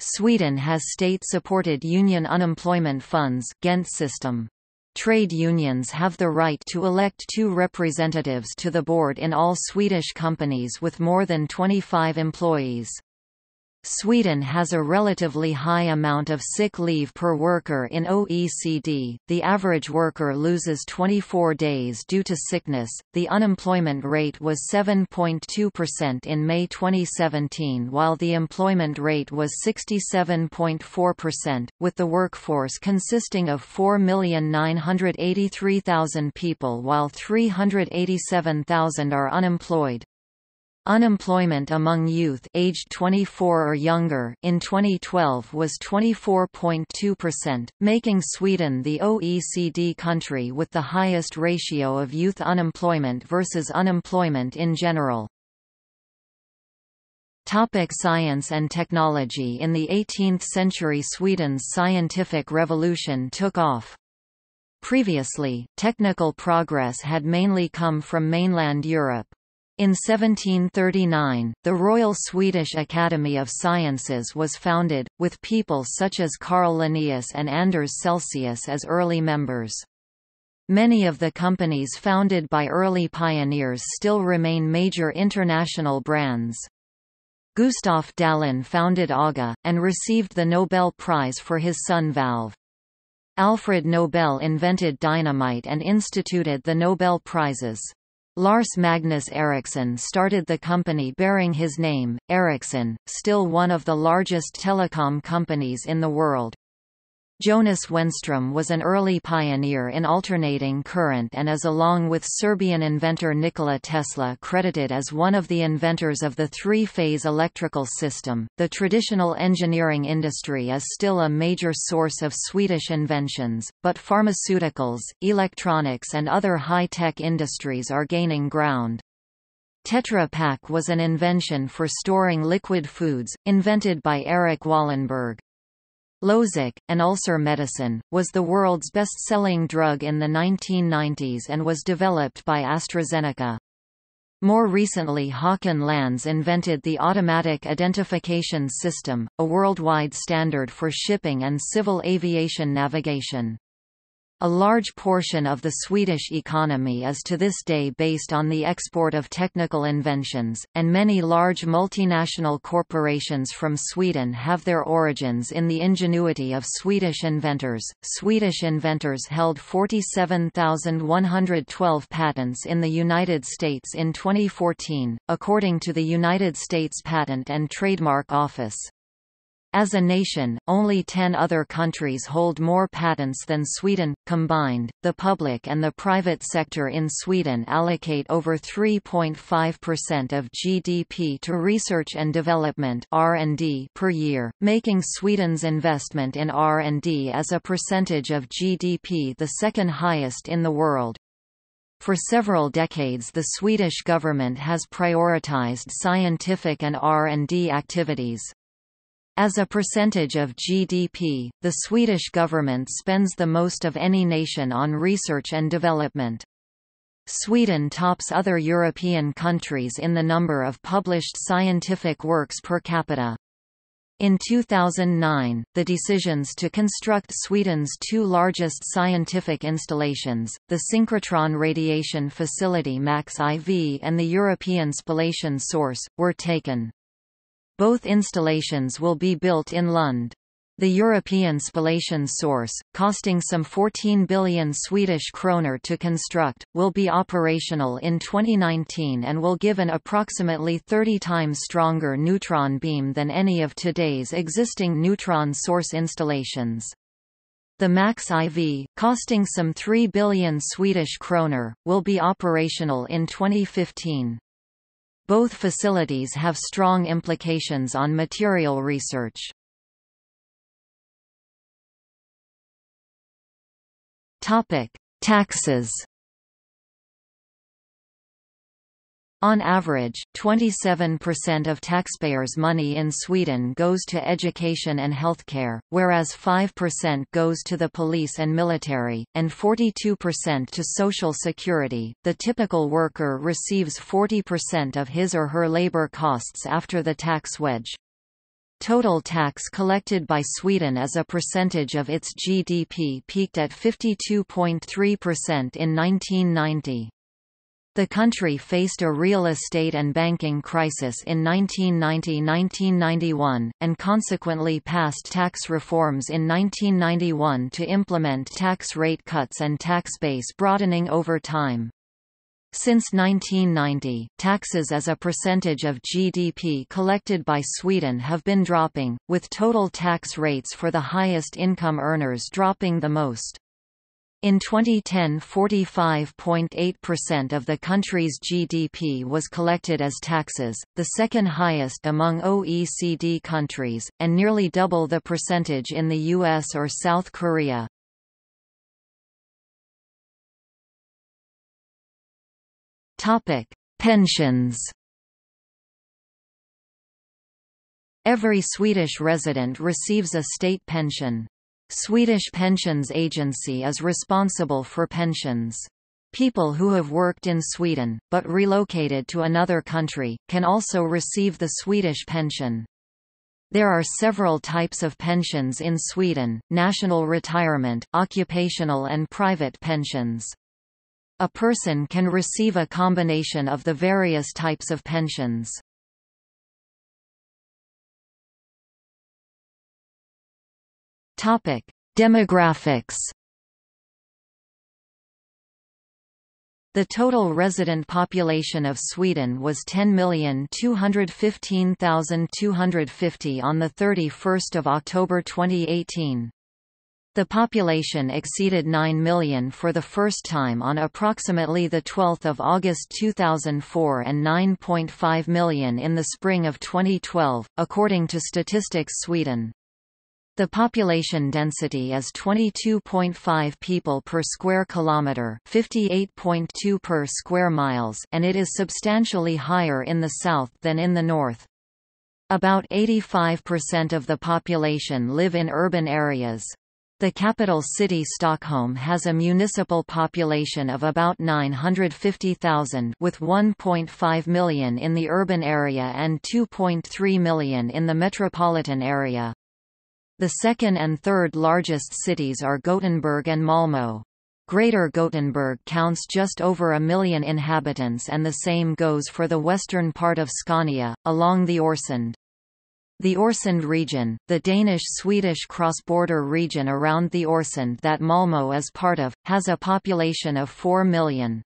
Sweden has state-supported union unemployment funds system. Trade unions have the right to elect two representatives to the board in all Swedish companies with more than twenty-five employees. Sweden has a relatively high amount of sick leave per worker in O E C D. The average worker loses twenty-four days due to sickness. The unemployment rate was seven point two percent in May twenty seventeen, while the employment rate was sixty-seven point four percent, with the workforce consisting of four million nine hundred eighty-three thousand people, while three hundred eighty-seven thousand are unemployed. Unemployment among youth aged twenty-four or younger in twenty twelve was twenty-four point two percent, making Sweden the O E C D country with the highest ratio of youth unemployment versus unemployment in general. Topic: Science and technology. In the eighteenth century, Sweden's scientific revolution took off. Previously, technical progress had mainly come from mainland Europe. In seventeen thirty-nine, the Royal Swedish Academy of Sciences was founded, with people such as Carl Linnaeus and Anders Celsius as early members. Many of the companies founded by early pioneers still remain major international brands. Gustaf Dalin founded AGA, and received the Nobel Prize for his sun valve. Alfred Nobel invented dynamite and instituted the Nobel Prizes. Lars Magnus Ericsson started the company bearing his name, Ericsson, still one of the largest telecom companies in the world. Jonas Wenström was an early pioneer in alternating current and is, along with Serbian inventor Nikola Tesla, credited as one of the inventors of the three-phase electrical system. The traditional engineering industry is still a major source of Swedish inventions, but pharmaceuticals, electronics and other high-tech industries are gaining ground. Tetra Pak was an invention for storing liquid foods, invented by Eric Wallenberg. Losec, an ulcer medicine, was the world's best-selling drug in the nineteen nineties and was developed by AstraZeneca. More recently, Håkan Lans invented the Automatic Identification System, a worldwide standard for shipping and civil aviation navigation. A large portion of the Swedish economy is to this day based on the export of technical inventions, and many large multinational corporations from Sweden have their origins in the ingenuity of Swedish inventors. Swedish inventors held forty-seven thousand one hundred twelve patents in the United States in twenty fourteen, according to the United States Patent and Trademark Office. As a nation, only ten other countries hold more patents than Sweden. Combined, the public and the private sector in Sweden allocate over three point five percent of G D P to research and development (R and D) per year, making Sweden's investment in R and D as a percentage of G D P the second highest in the world. For several decades, the Swedish government has prioritized scientific and R and D activities. As a percentage of G D P, the Swedish government spends the most of any nation on research and development. Sweden tops other European countries in the number of published scientific works per capita. In two thousand nine, the decisions to construct Sweden's two largest scientific installations, the synchrotron radiation facility MAX four and the European Spallation Source, were taken. Both installations will be built in Lund. The European Spallation Source, costing some fourteen billion Swedish kroner to construct, will be operational in twenty nineteen and will give an approximately thirty times stronger neutron beam than any of today's existing neutron source installations. The MAX four, costing some three billion Swedish kroner, will be operational in twenty fifteen. Both facilities have strong implications on material research. Topic: Taxes. On average, twenty-seven percent of taxpayers' money in Sweden goes to education and healthcare, whereas five percent goes to the police and military, and forty-two percent to social security. The typical worker receives forty percent of his or her labor costs after the tax wedge. Total tax collected by Sweden as a percentage of its G D P peaked at fifty-two point three percent in nineteen ninety. The country faced a real estate and banking crisis in nineteen ninety to nineteen ninety-one, and consequently passed tax reforms in nineteen ninety-one to implement tax rate cuts and tax base broadening over time. Since nineteen ninety, taxes as a percentage of G D P collected by Sweden have been dropping, with total tax rates for the highest income earners dropping the most. In twenty ten, forty-five point eight percent of the country's G D P was collected as taxes, the second highest among O E C D countries, and nearly double the percentage in the U S or South Korea. Topic: Pensions. Every Swedish resident receives a state pension. Swedish Pensions Agency is responsible for pensions. People who have worked in Sweden, but relocated to another country, can also receive the Swedish pension. There are several types of pensions in Sweden: national retirement, occupational and private pensions. A person can receive a combination of the various types of pensions. Topic: Demographics. The total resident population of Sweden was ten million two hundred fifteen thousand two hundred fifty on the thirty-first of October twenty eighteen. The population exceeded nine million for the first time on approximately twelfth of August two thousand four and nine point five million in the spring of twenty twelve, according to Statistics Sweden. The population density is twenty-two point five people per square kilometre, fifty-eight point two per square miles, and it is substantially higher in the south than in the north. About eighty-five percent of the population live in urban areas. The capital city Stockholm has a municipal population of about nine hundred fifty thousand, with one point five million in the urban area and two point three million in the metropolitan area. The second and third largest cities are Gothenburg and Malmö. Greater Gothenburg counts just over a million inhabitants, and the same goes for the western part of Scania, along the Øresund. The Øresund region, the Danish-Swedish cross-border region around the Øresund that Malmö is part of, has a population of four million.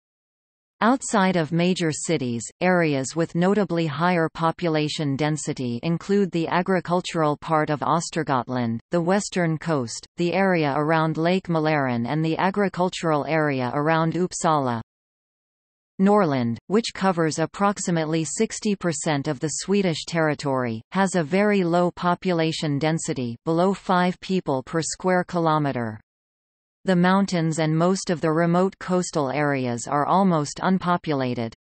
Outside of major cities, areas with notably higher population density include the agricultural part of Östergötland, the western coast, the area around Lake Mälaren and the agricultural area around Uppsala. Norland, which covers approximately sixty percent of the Swedish territory, has a very low population density, below five people per square kilometer. The mountains and most of the remote coastal areas are almost unpopulated.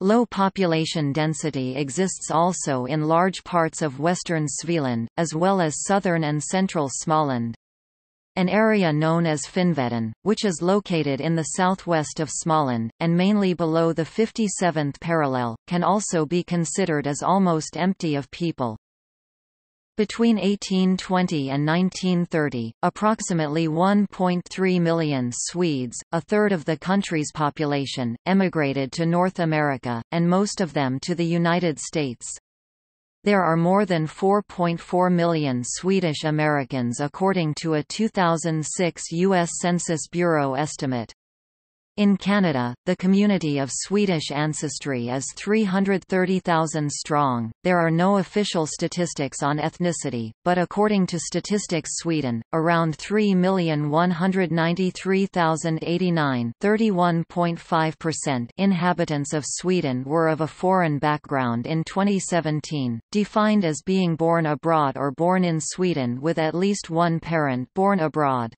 Low population density exists also in large parts of western Svealand, as well as southern and central Småland. An area known as Finnveden, which is located in the southwest of Småland, and mainly below the fifty-seventh parallel, can also be considered as almost empty of people. Between eighteen twenty and nineteen thirty, approximately one point three million Swedes, a third of the country's population, emigrated to North America, and most of them to the United States. There are more than four point four million Swedish Americans according to a two thousand six U S Census Bureau estimate. In Canada, the community of Swedish ancestry is three hundred thirty thousand strong. There are no official statistics on ethnicity, but according to Statistics Sweden, around three million one hundred ninety-three thousand eighty-nine, thirty-one point five percent inhabitants of Sweden were of a foreign background in twenty seventeen, defined as being born abroad or born in Sweden with at least one parent born abroad.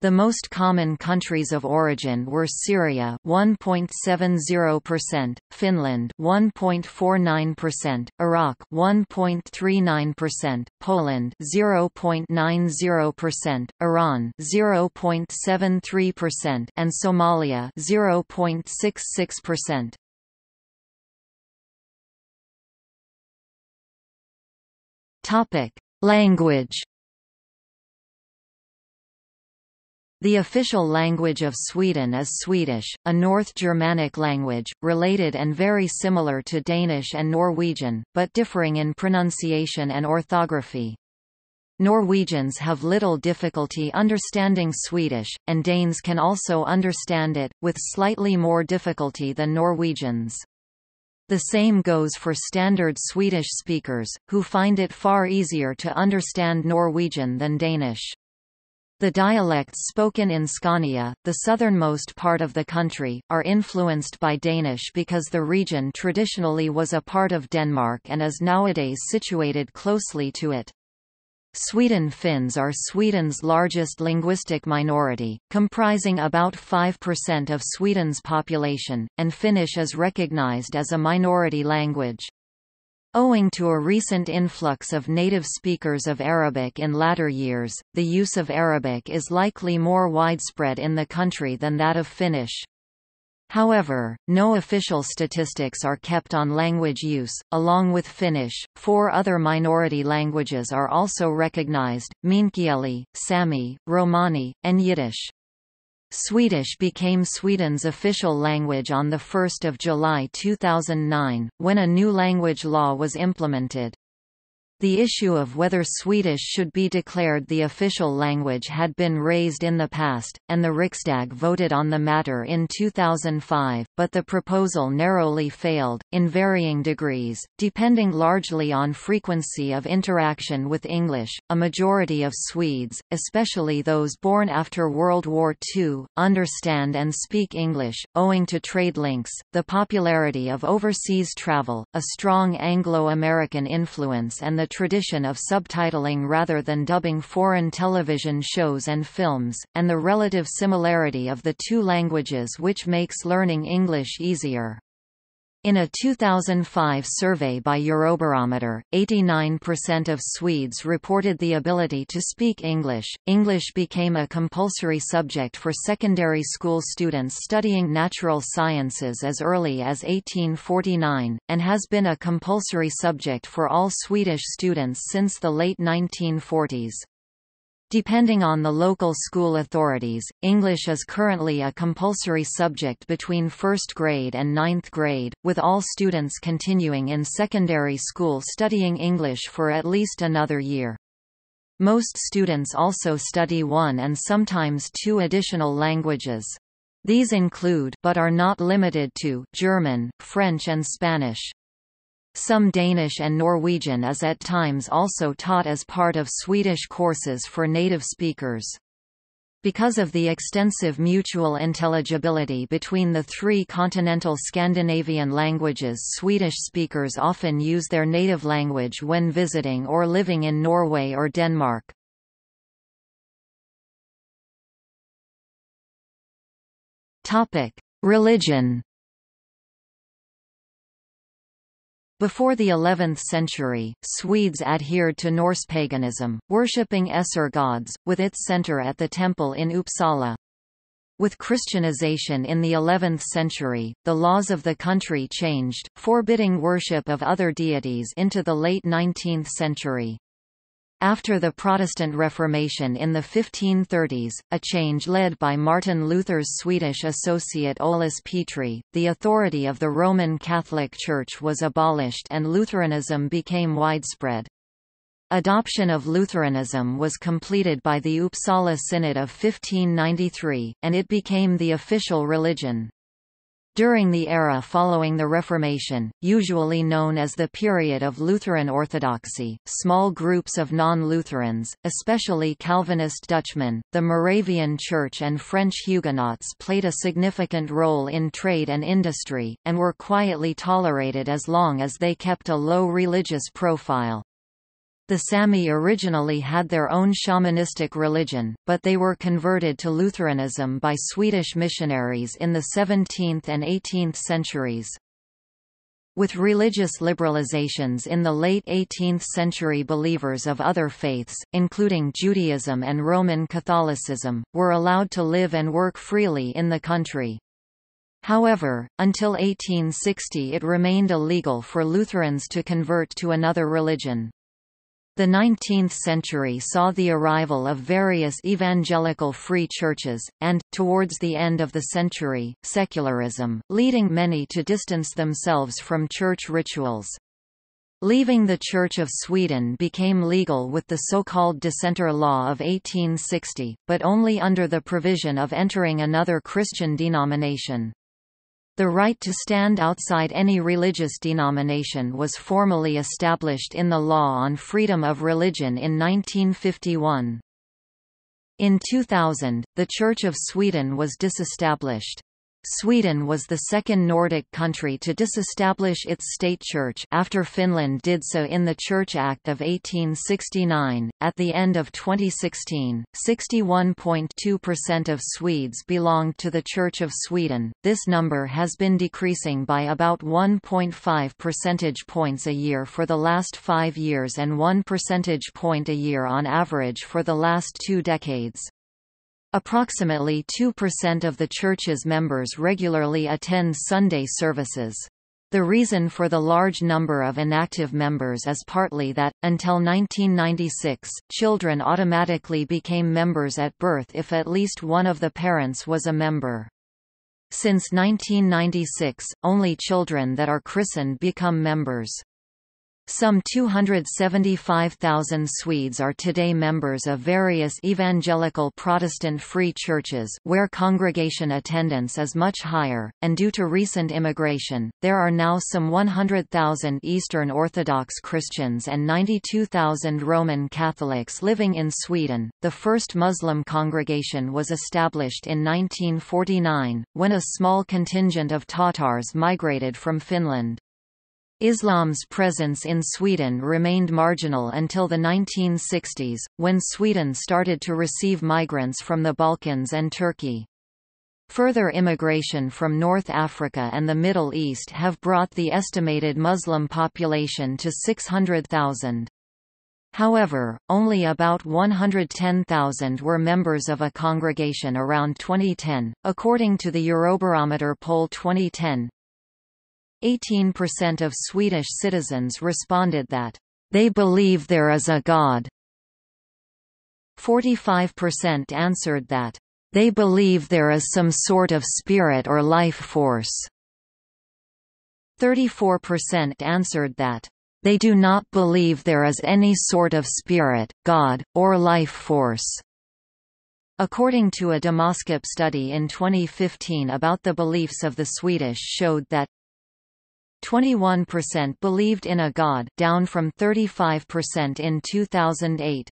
The most common countries of origin were Syria one point seven zero percent, Finland one point four nine percent, Iraq one point three nine percent, Poland zero point nine zero percent, Iran zero point seven three percent and Somalia zero point six six percent. Topic: Language. The official language of Sweden is Swedish, a North Germanic language, related and very similar to Danish and Norwegian, but differing in pronunciation and orthography. Norwegians have little difficulty understanding Swedish, and Danes can also understand it, with slightly more difficulty than Norwegians. The same goes for standard Swedish speakers, who find it far easier to understand Norwegian than Danish. The dialects spoken in Scania, the southernmost part of the country, are influenced by Danish because the region traditionally was a part of Denmark and is nowadays situated closely to it. Sweden Finns are Sweden's largest linguistic minority, comprising about five percent of Sweden's population, and Finnish is recognized as a minority language. Owing to a recent influx of native speakers of Arabic in latter years, the use of Arabic is likely more widespread in the country than that of Finnish. However, no official statistics are kept on language use. Along with Finnish, four other minority languages are also recognized: Meänkieli, Sami, Romani, and Yiddish. Swedish became Sweden's official language on the first of July two thousand nine, when a new language law was implemented. The issue of whether Swedish should be declared the official language had been raised in the past, and the Riksdag voted on the matter in two thousand five, but the proposal narrowly failed, in varying degrees, depending largely on frequency of interaction with English. A majority of Swedes, especially those born after World War Two, understand and speak English, owing to trade links, the popularity of overseas travel, a strong Anglo-American influence, and the tradition of subtitling rather than dubbing foreign television shows and films, and the relative similarity of the two languages which makes learning English easier. In a two thousand five survey by Eurobarometer, eighty-nine percent of Swedes reported the ability to speak English. English became a compulsory subject for secondary school students studying natural sciences as early as eighteen forty-nine, and has been a compulsory subject for all Swedish students since the late nineteen forties. Depending on the local school authorities, English is currently a compulsory subject between first grade and ninth grade, with all students continuing in secondary school studying English for at least another year. Most students also study one and sometimes two additional languages. These include, but are not limited to, German, French and Spanish. Some Danish and Norwegian is at times also taught as part of Swedish courses for native speakers. Because of the extensive mutual intelligibility between the three continental Scandinavian languages, Swedish speakers often use their native language when visiting or living in Norway or Denmark. Topic: Religion. Before the eleventh century, Swedes adhered to Norse paganism, worshipping Esser gods, with its centre at the temple in Uppsala. With Christianization in the eleventh century, the laws of the country changed, forbidding worship of other deities into the late nineteenth century. After the Protestant Reformation in the fifteen thirties, a change led by Martin Luther's Swedish associate Olaus Petri, the authority of the Roman Catholic Church was abolished and Lutheranism became widespread. Adoption of Lutheranism was completed by the Uppsala Synod of fifteen ninety-three, and it became the official religion. During the era following the Reformation, usually known as the period of Lutheran Orthodoxy, small groups of non-Lutherans, especially Calvinist Dutchmen, the Moravian Church and French Huguenots played a significant role in trade and industry, and were quietly tolerated as long as they kept a low religious profile. The Sami originally had their own shamanistic religion, but they were converted to Lutheranism by Swedish missionaries in the seventeenth and eighteenth centuries. With religious liberalizations in the late eighteenth century, believers of other faiths, including Judaism and Roman Catholicism, were allowed to live and work freely in the country. However, until eighteen sixty it remained illegal for Lutherans to convert to another religion. The nineteenth century saw the arrival of various evangelical free churches, and, towards the end of the century, secularism, leading many to distance themselves from church rituals. Leaving the Church of Sweden became legal with the so-called Dissenter Law of eighteen sixty, but only under the provision of entering another Christian denomination. The right to stand outside any religious denomination was formally established in the Law on Freedom of Religion in nineteen fifty-one. In two thousand, the Church of Sweden was disestablished. Sweden was the second Nordic country to disestablish its state church after Finland did so in the Church Act of eighteen sixty-nine. At the end of twenty sixteen, sixty-one point two percent of Swedes belonged to the Church of Sweden. This number has been decreasing by about one point five percentage points a year for the last five years and one percentage point a year on average for the last two decades. Approximately two percent of the church's members regularly attend Sunday services. The reason for the large number of inactive members is partly that, until nineteen ninety-six, children automatically became members at birth if at least one of the parents was a member. Since nineteen ninety-six, only children that are christened become members. Some two hundred seventy-five thousand Swedes are today members of various evangelical Protestant free churches, where congregation attendance is much higher, and due to recent immigration, there are now some one hundred thousand Eastern Orthodox Christians and ninety-two thousand Roman Catholics living in Sweden. The first Muslim congregation was established in nineteen forty-nine, when a small contingent of Tatars migrated from Finland. Islam's presence in Sweden remained marginal until the nineteen sixties, when Sweden started to receive migrants from the Balkans and Turkey. Further immigration from North Africa and the Middle East have brought the estimated Muslim population to six hundred thousand. However, only about one hundred ten thousand were members of a congregation around twenty ten, according to the Eurobarometer poll twenty ten. eighteen percent of Swedish citizens responded that they believe there is a God. forty-five percent answered that they believe there is some sort of spirit or life force. thirty-four percent answered that they do not believe there is any sort of spirit, God, or life force. According to a Demoskop study in twenty fifteen about the beliefs of the Swedish showed that twenty-one percent believed in a god, down from thirty-five percent in two thousand eight.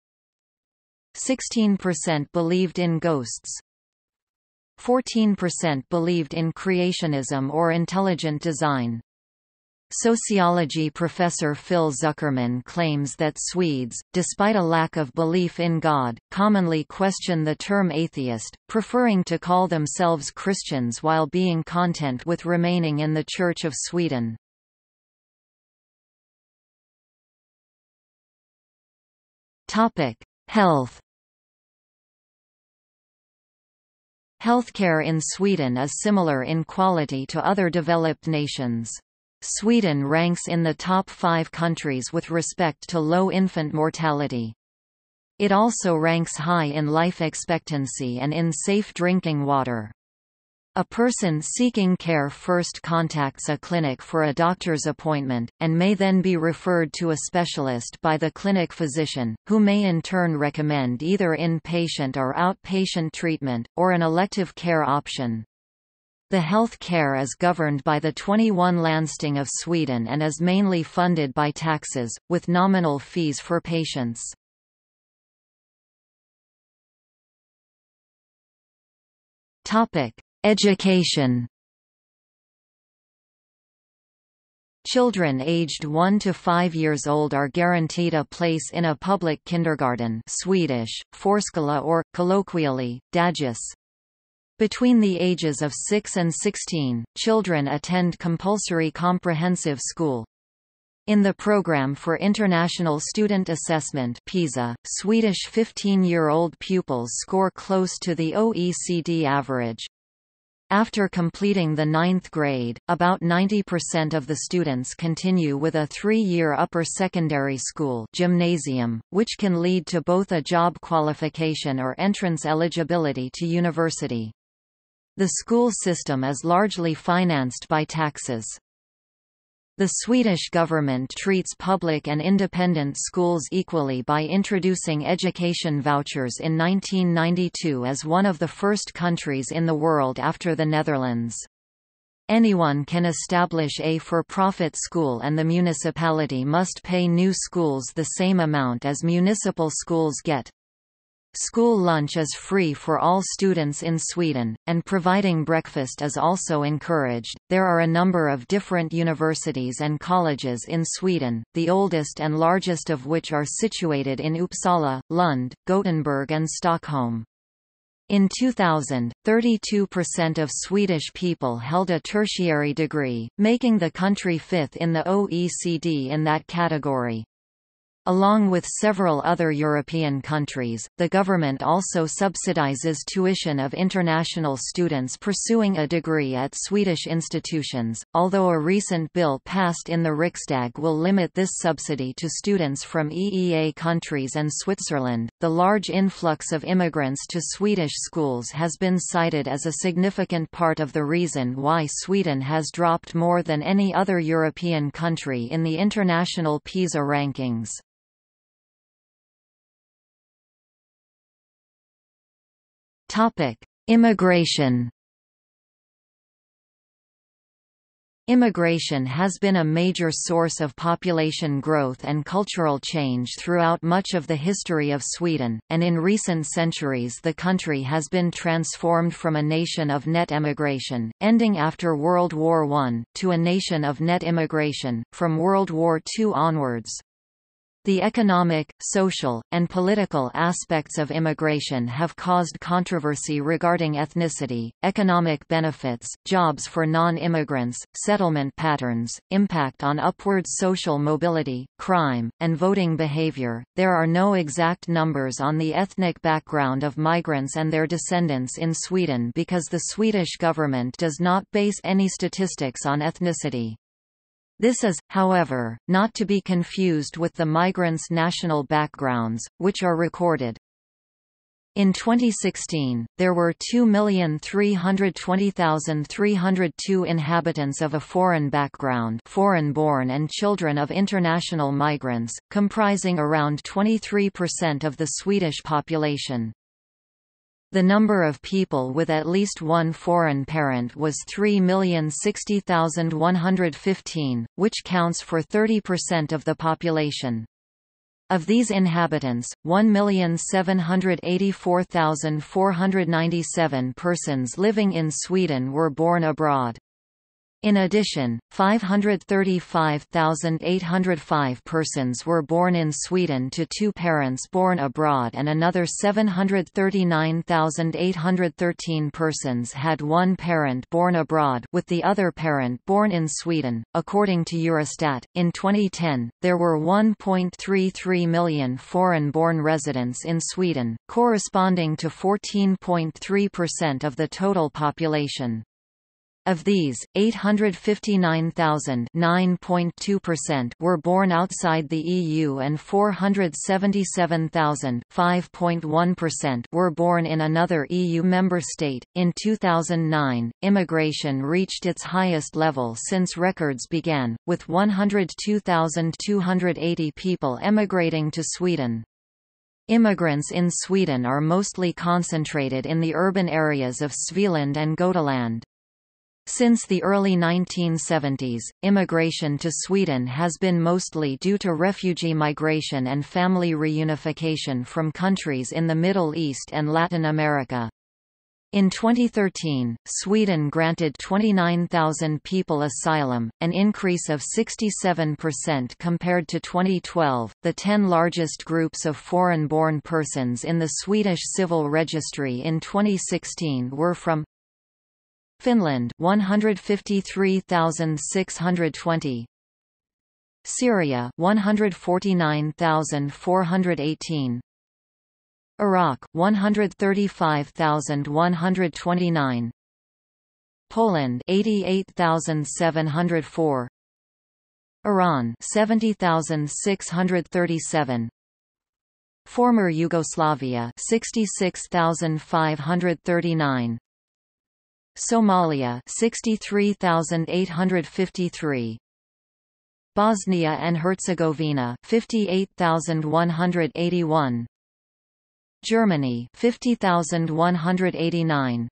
sixteen percent believed in ghosts. fourteen percent believed in creationism or intelligent design. Sociology professor Phil Zuckerman claims that Swedes, despite a lack of belief in God, commonly question the term atheist, preferring to call themselves Christians while being content with remaining in the Church of Sweden. Topic: Health. Healthcare in Sweden is similar in quality to other developed nations. Sweden ranks in the top five countries with respect to low infant mortality. It also ranks high in life expectancy and in safe drinking water. A person seeking care first contacts a clinic for a doctor's appointment, and may then be referred to a specialist by the clinic physician, who may in turn recommend either inpatient or outpatient treatment, or an elective care option. The health care is governed by the twenty-one landsting of Sweden and is mainly funded by taxes, with nominal fees for patients. Education. Children aged one to five years old are guaranteed a place in a public kindergarten, Swedish, förskola, or, colloquially, dagis. Between the ages of six and sixteen, children attend compulsory comprehensive school. In the Programme for International Student Assessment (PISA), Swedish fifteen-year-old pupils score close to the O E C D average. After completing the ninth grade, about ninety percent of the students continue with a three-year upper secondary school gymnasium, which can lead to both a job qualification or entrance eligibility to university. The school system is largely financed by taxes. The Swedish government treats public and independent schools equally by introducing education vouchers in nineteen ninety-two as one of the first countries in the world after the Netherlands. Anyone can establish a for-profit school and the municipality must pay new schools the same amount as municipal schools get. School lunch is free for all students in Sweden, and providing breakfast is also encouraged. There are a number of different universities and colleges in Sweden, the oldest and largest of which are situated in Uppsala, Lund, Gothenburg, and Stockholm. In two thousand, thirty-two percent of Swedish people held a tertiary degree, making the country fifth in the O E C D in that category. Along with several other European countries, the government also subsidizes tuition of international students pursuing a degree at Swedish institutions, although a recent bill passed in the Riksdag will limit this subsidy to students from E E A countries and Switzerland. The large influx of immigrants to Swedish schools has been cited as a significant part of the reason why Sweden has dropped more than any other European country in the international PISA rankings. Topic: Immigration. Immigration has been a major source of population growth and cultural change throughout much of the history of Sweden, and in recent centuries the country has been transformed from a nation of net emigration, ending after World War One, to a nation of net immigration, from World War Two onwards. The economic, social, and political aspects of immigration have caused controversy regarding ethnicity, economic benefits, jobs for non-immigrants, settlement patterns, impact on upward social mobility, crime, and voting behavior. There are no exact numbers on the ethnic background of migrants and their descendants in Sweden because the Swedish government does not base any statistics on ethnicity. This is, however, not to be confused with the migrants' national backgrounds, which are recorded. In twenty sixteen, there were two million three hundred twenty thousand three hundred two inhabitants of a foreign background, foreign-born and children of international migrants, comprising around twenty-three percent of the Swedish population. The number of people with at least one foreign parent was three million sixty thousand one hundred fifteen, which counts for thirty percent of the population. Of these inhabitants, one million seven hundred eighty-four thousand four hundred ninety-seven persons living in Sweden were born abroad. In addition, five hundred thirty-five thousand eight hundred five persons were born in Sweden to two parents born abroad and another seven hundred thirty-nine thousand eight hundred thirteen persons had one parent born abroad with the other parent born in Sweden. According to Eurostat, in twenty ten, there were one point three three million foreign-born residents in Sweden, corresponding to fourteen point three percent of the total population. Of these, eight hundred fifty-nine thousand (nine point two percent) were born outside the E U and four hundred seventy-seven thousand (five point one percent) were born in another E U member state. In two thousand nine, immigration reached its highest level since records began, with one hundred two thousand two hundred eighty people emigrating to Sweden. Immigrants in Sweden are mostly concentrated in the urban areas of Småland and Götaland. Since the early nineteen seventies, immigration to Sweden has been mostly due to refugee migration and family reunification from countries in the Middle East and Latin America. In twenty thirteen, Sweden granted twenty-nine thousand people asylum, an increase of sixty-seven percent compared to twenty twelve. The ten largest groups of foreign-born persons in the Swedish Civil Registry in twenty sixteen were from Finland one hundred fifty-three thousand six hundred twenty, Syria one hundred forty-nine thousand four hundred eighteen, Iraq one hundred thirty-five thousand one hundred twenty-nine, Poland eighty-eight thousand seven hundred four, Iran seventy thousand six hundred thirty-seven, former Yugoslavia sixty-six thousand five hundred thirty-nine, Somalia sixty-three thousand eight hundred fifty-three, Bosnia and Herzegovina fifty-eight thousand one hundred eighty-one, Germany fifty thousand one hundred eighty-nine,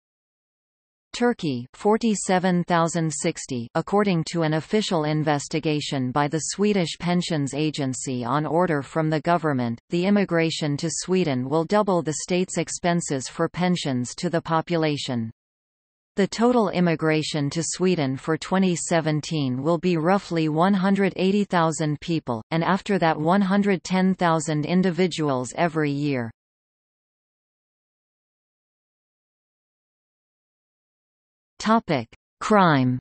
Turkey forty-seven thousand sixty, according to an official investigation by the Swedish Pensions Agency on order from the government. The immigration to Sweden will double the state's expenses for pensions to the population. The total immigration to Sweden for twenty seventeen will be roughly one hundred eighty thousand people, and after that one hundred ten thousand individuals every year. Topic: Crime.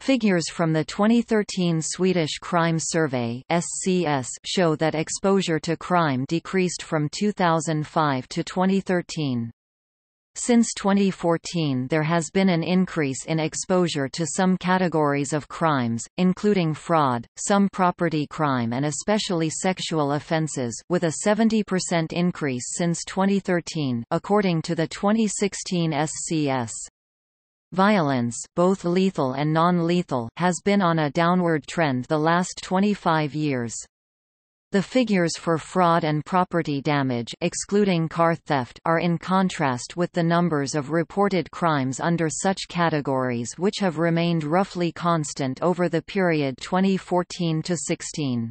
Figures from the twenty thirteen Swedish Crime Survey (S C S) show that exposure to crime decreased from two thousand five to twenty thirteen. Since twenty fourteen, there has been an increase in exposure to some categories of crimes, including fraud, some property crime, and especially sexual offenses, with a seventy percent increase since twenty thirteen, according to the twenty sixteen S C S. Violence, both lethal and non-lethal, has been on a downward trend the last twenty-five years. The figures for fraud and property damage, excluding car theft, are in contrast with the numbers of reported crimes under such categories, which have remained roughly constant over the period twenty fourteen to sixteen.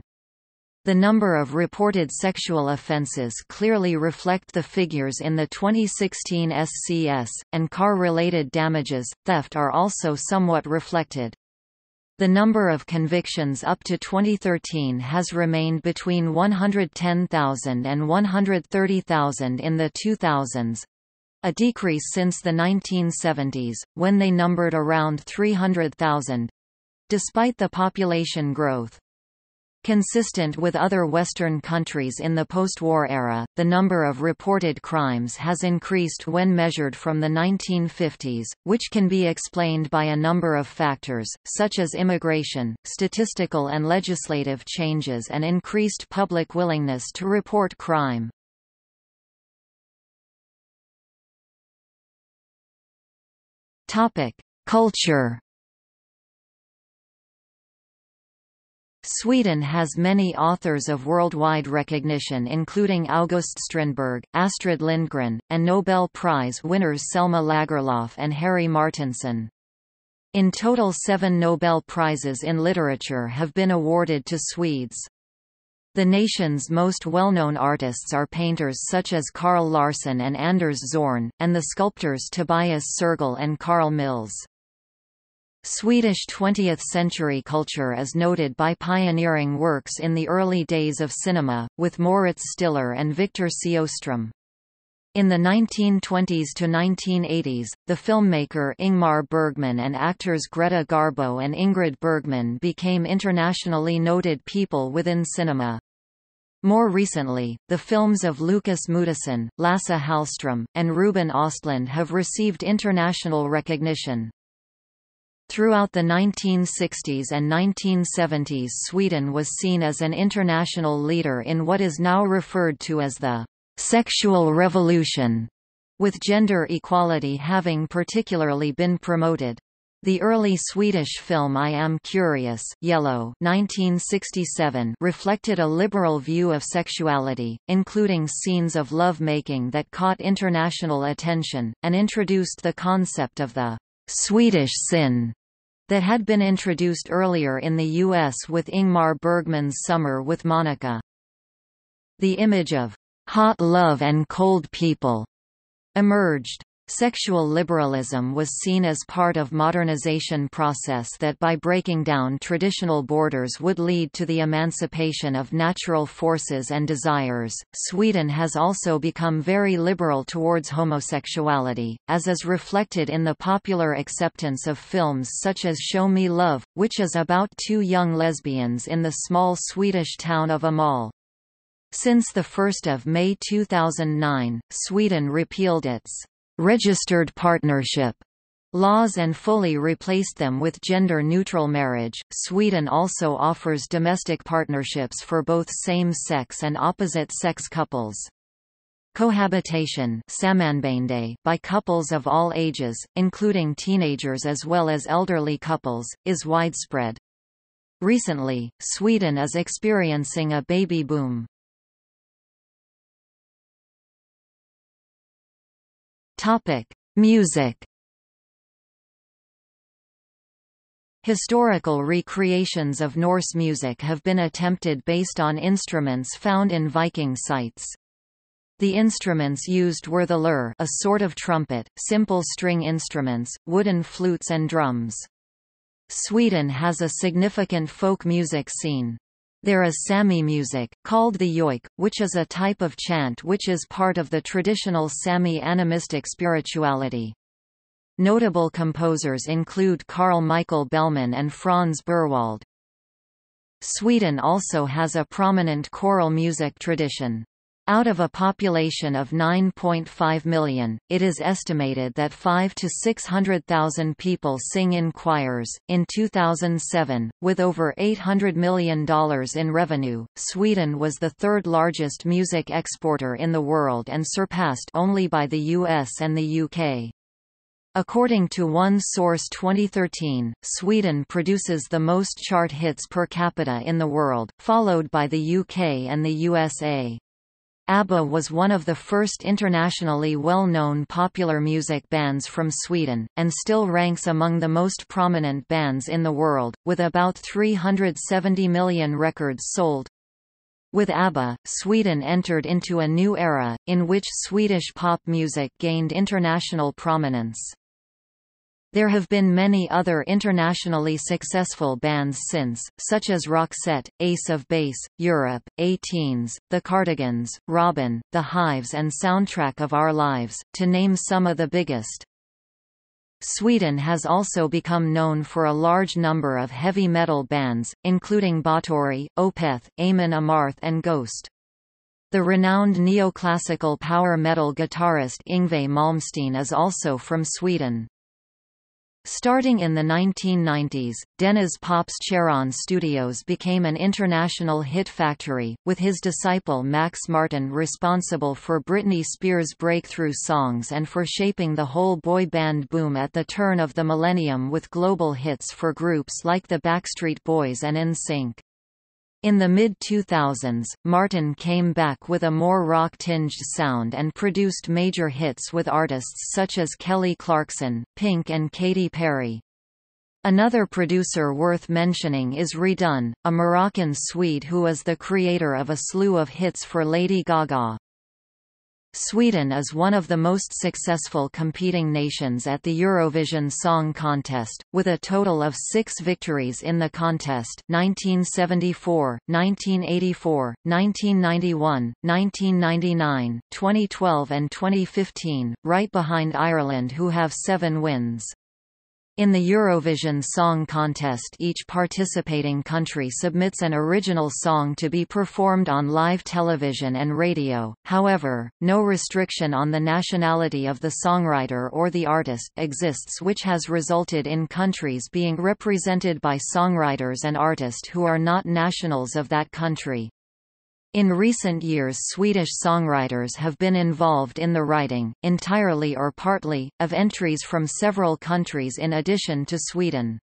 The number of reported sexual offenses clearly reflect the figures in the twenty sixteen S C S, and car-related damages, theft are also somewhat reflected. The number of convictions up to twenty thirteen has remained between one hundred ten thousand and one hundred thirty thousand in the two thousands, a decrease since the nineteen seventies, when they numbered around three hundred thousand, despite the population growth. Consistent with other Western countries in the post-war era, the number of reported crimes has increased when measured from the nineteen fifties, which can be explained by a number of factors, such as immigration, statistical and legislative changes, and increased public willingness to report crime. Topic: Culture. Sweden has many authors of worldwide recognition, including August Strindberg, Astrid Lindgren, and Nobel Prize winners Selma Lagerlöf and Harry Martinson. In total, seven Nobel Prizes in literature have been awarded to Swedes. The nation's most well-known artists are painters such as Carl Larsson and Anders Zorn, and the sculptors Tobias Sergel and Carl Mills. Swedish twentieth-century culture is noted by pioneering works in the early days of cinema, with Moritz Stiller and Victor Sjöström. In the nineteen twenties to nineteen eighties, the filmmaker Ingmar Bergman and actors Greta Garbo and Ingrid Bergman became internationally noted people within cinema. More recently, the films of Lucas Moodysson, Lasse Hallström, and Ruben Östlund have received international recognition. Throughout the nineteen sixties and nineteen seventies, Sweden was seen as an international leader in what is now referred to as the sexual revolution, with gender equality having particularly been promoted. The early Swedish film I Am Curious, Yellow, nineteen sixty-seven, reflected a liberal view of sexuality, including scenes of love-making that caught international attention, and introduced the concept of the Swedish sin that had been introduced earlier in the U S with Ingmar Bergman's Summer with Monica. The image of hot love and cold people emerged. Sexual liberalism was seen as part of modernization process that by breaking down traditional borders would lead to the emancipation of natural forces and desires. Sweden has also become very liberal towards homosexuality, as is reflected in the popular acceptance of films such as Show Me Love, which is about two young lesbians in the small Swedish town of Amal. Since the first of May two thousand nine, Sweden repealed its registered partnership laws and fully replaced them with gender-neutral marriage. Sweden also offers domestic partnerships for both same-sex and opposite-sex couples. Cohabitation by couples of all ages, including teenagers as well as elderly couples, is widespread. Recently, Sweden is experiencing a baby boom. Music. Historical recreations of Norse music have been attempted based on instruments found in Viking sites. The instruments used were the lyre, a sort of trumpet, simple string instruments, wooden flutes and drums. Sweden has a significant folk music scene. There is Sami music, called the joik, which is a type of chant which is part of the traditional Sami animistic spirituality. Notable composers include Carl Michael Bellman and Franz Burwald. Sweden also has a prominent choral music tradition. Out of a population of nine point five million, it is estimated that five to six hundred thousand people sing in choirs. In two thousand seven, with over eight hundred million dollars in revenue, Sweden was the third largest music exporter in the world and surpassed only by the U S and the U K. According to one source twenty thirteen, Sweden produces the most chart hits per capita in the world, followed by the U K and the U S A. ABBA was one of the first internationally well-known popular music bands from Sweden, and still ranks among the most prominent bands in the world, with about three hundred seventy million records sold. With ABBA, Sweden entered into a new era, in which Swedish pop music gained international prominence. There have been many other internationally successful bands since, such as Roxette, Ace of Base, Europe, A-Teens, The Cardigans, Robin, The Hives and Soundtrack of Our Lives, to name some of the biggest. Sweden has also become known for a large number of heavy metal bands, including Batory, Opeth, Amon Amarth and Ghost. The renowned neoclassical power metal guitarist Yngwie Malmsteen is also from Sweden. Starting in the nineteen nineties, Dennis Pops Charon Studios became an international hit factory, with his disciple Max Martin responsible for Britney Spears' breakthrough songs and for shaping the whole boy band boom at the turn of the millennium with global hits for groups like the Backstreet Boys and N Sync. In the mid two thousands, Martin came back with a more rock-tinged sound and produced major hits with artists such as Kelly Clarkson, Pink and Katy Perry. Another producer worth mentioning is Redone, a Moroccan Swede who is the creator of a slew of hits for Lady Gaga. Sweden is one of the most successful competing nations at the Eurovision Song Contest, with a total of six victories in the contest: nineteen seventy-four, nineteen eighty-four, nineteen ninety-one, nineteen ninety-nine, twenty twelve and twenty fifteen, right behind Ireland who have seven wins. In the Eurovision Song Contest, each participating country submits an original song to be performed on live television and radio, however, no restriction on the nationality of the songwriter or the artist exists, which has resulted in countries being represented by songwriters and artists who are not nationals of that country. In recent years, Swedish songwriters have been involved in the writing, entirely or partly, of entries from several countries in addition to Sweden.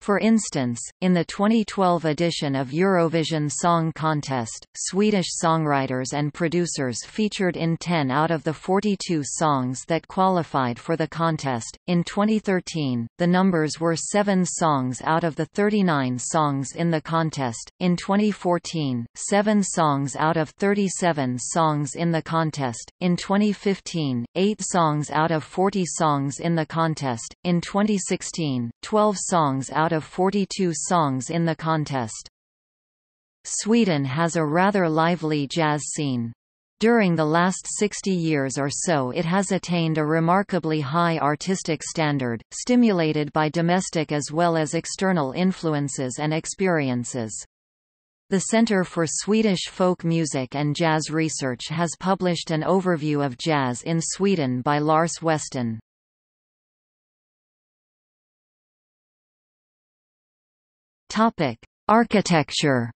For instance, in the twenty twelve edition of Eurovision Song Contest, Swedish songwriters and producers featured in ten out of the forty-two songs that qualified for the contest. In twenty thirteen, the numbers were seven songs out of the thirty-nine songs in the contest. In twenty fourteen, seven songs out of thirty-seven songs in the contest. In twenty fifteen, eight songs out of forty songs in the contest. In twenty sixteen, twelve songs out of of forty-two songs in the contest. Sweden has a rather lively jazz scene. During the last sixty years or so, it has attained a remarkably high artistic standard, stimulated by domestic as well as external influences and experiences. The Centre for Swedish Folk Music and Jazz Research has published an overview of jazz in Sweden by Lars Weston. Topic: Architecture.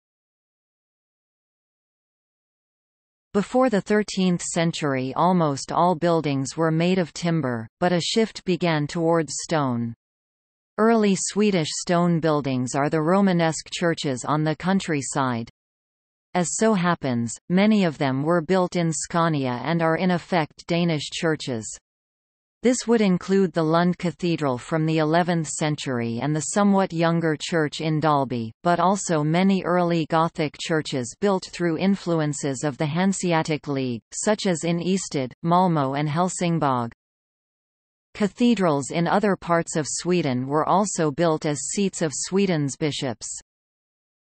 Before the thirteenth century, almost all buildings were made of timber, but a shift began towards stone. Early Swedish stone buildings are the Romanesque churches on the countryside. As so happens, many of them were built in Scania and are in effect Danish churches. This would include the Lund Cathedral from the eleventh century and the somewhat younger church in Dalby, but also many early Gothic churches built through influences of the Hanseatic League, such as in Easted, Malmö and Helsingborg. Cathedrals in other parts of Sweden were also built as seats of Sweden's bishops.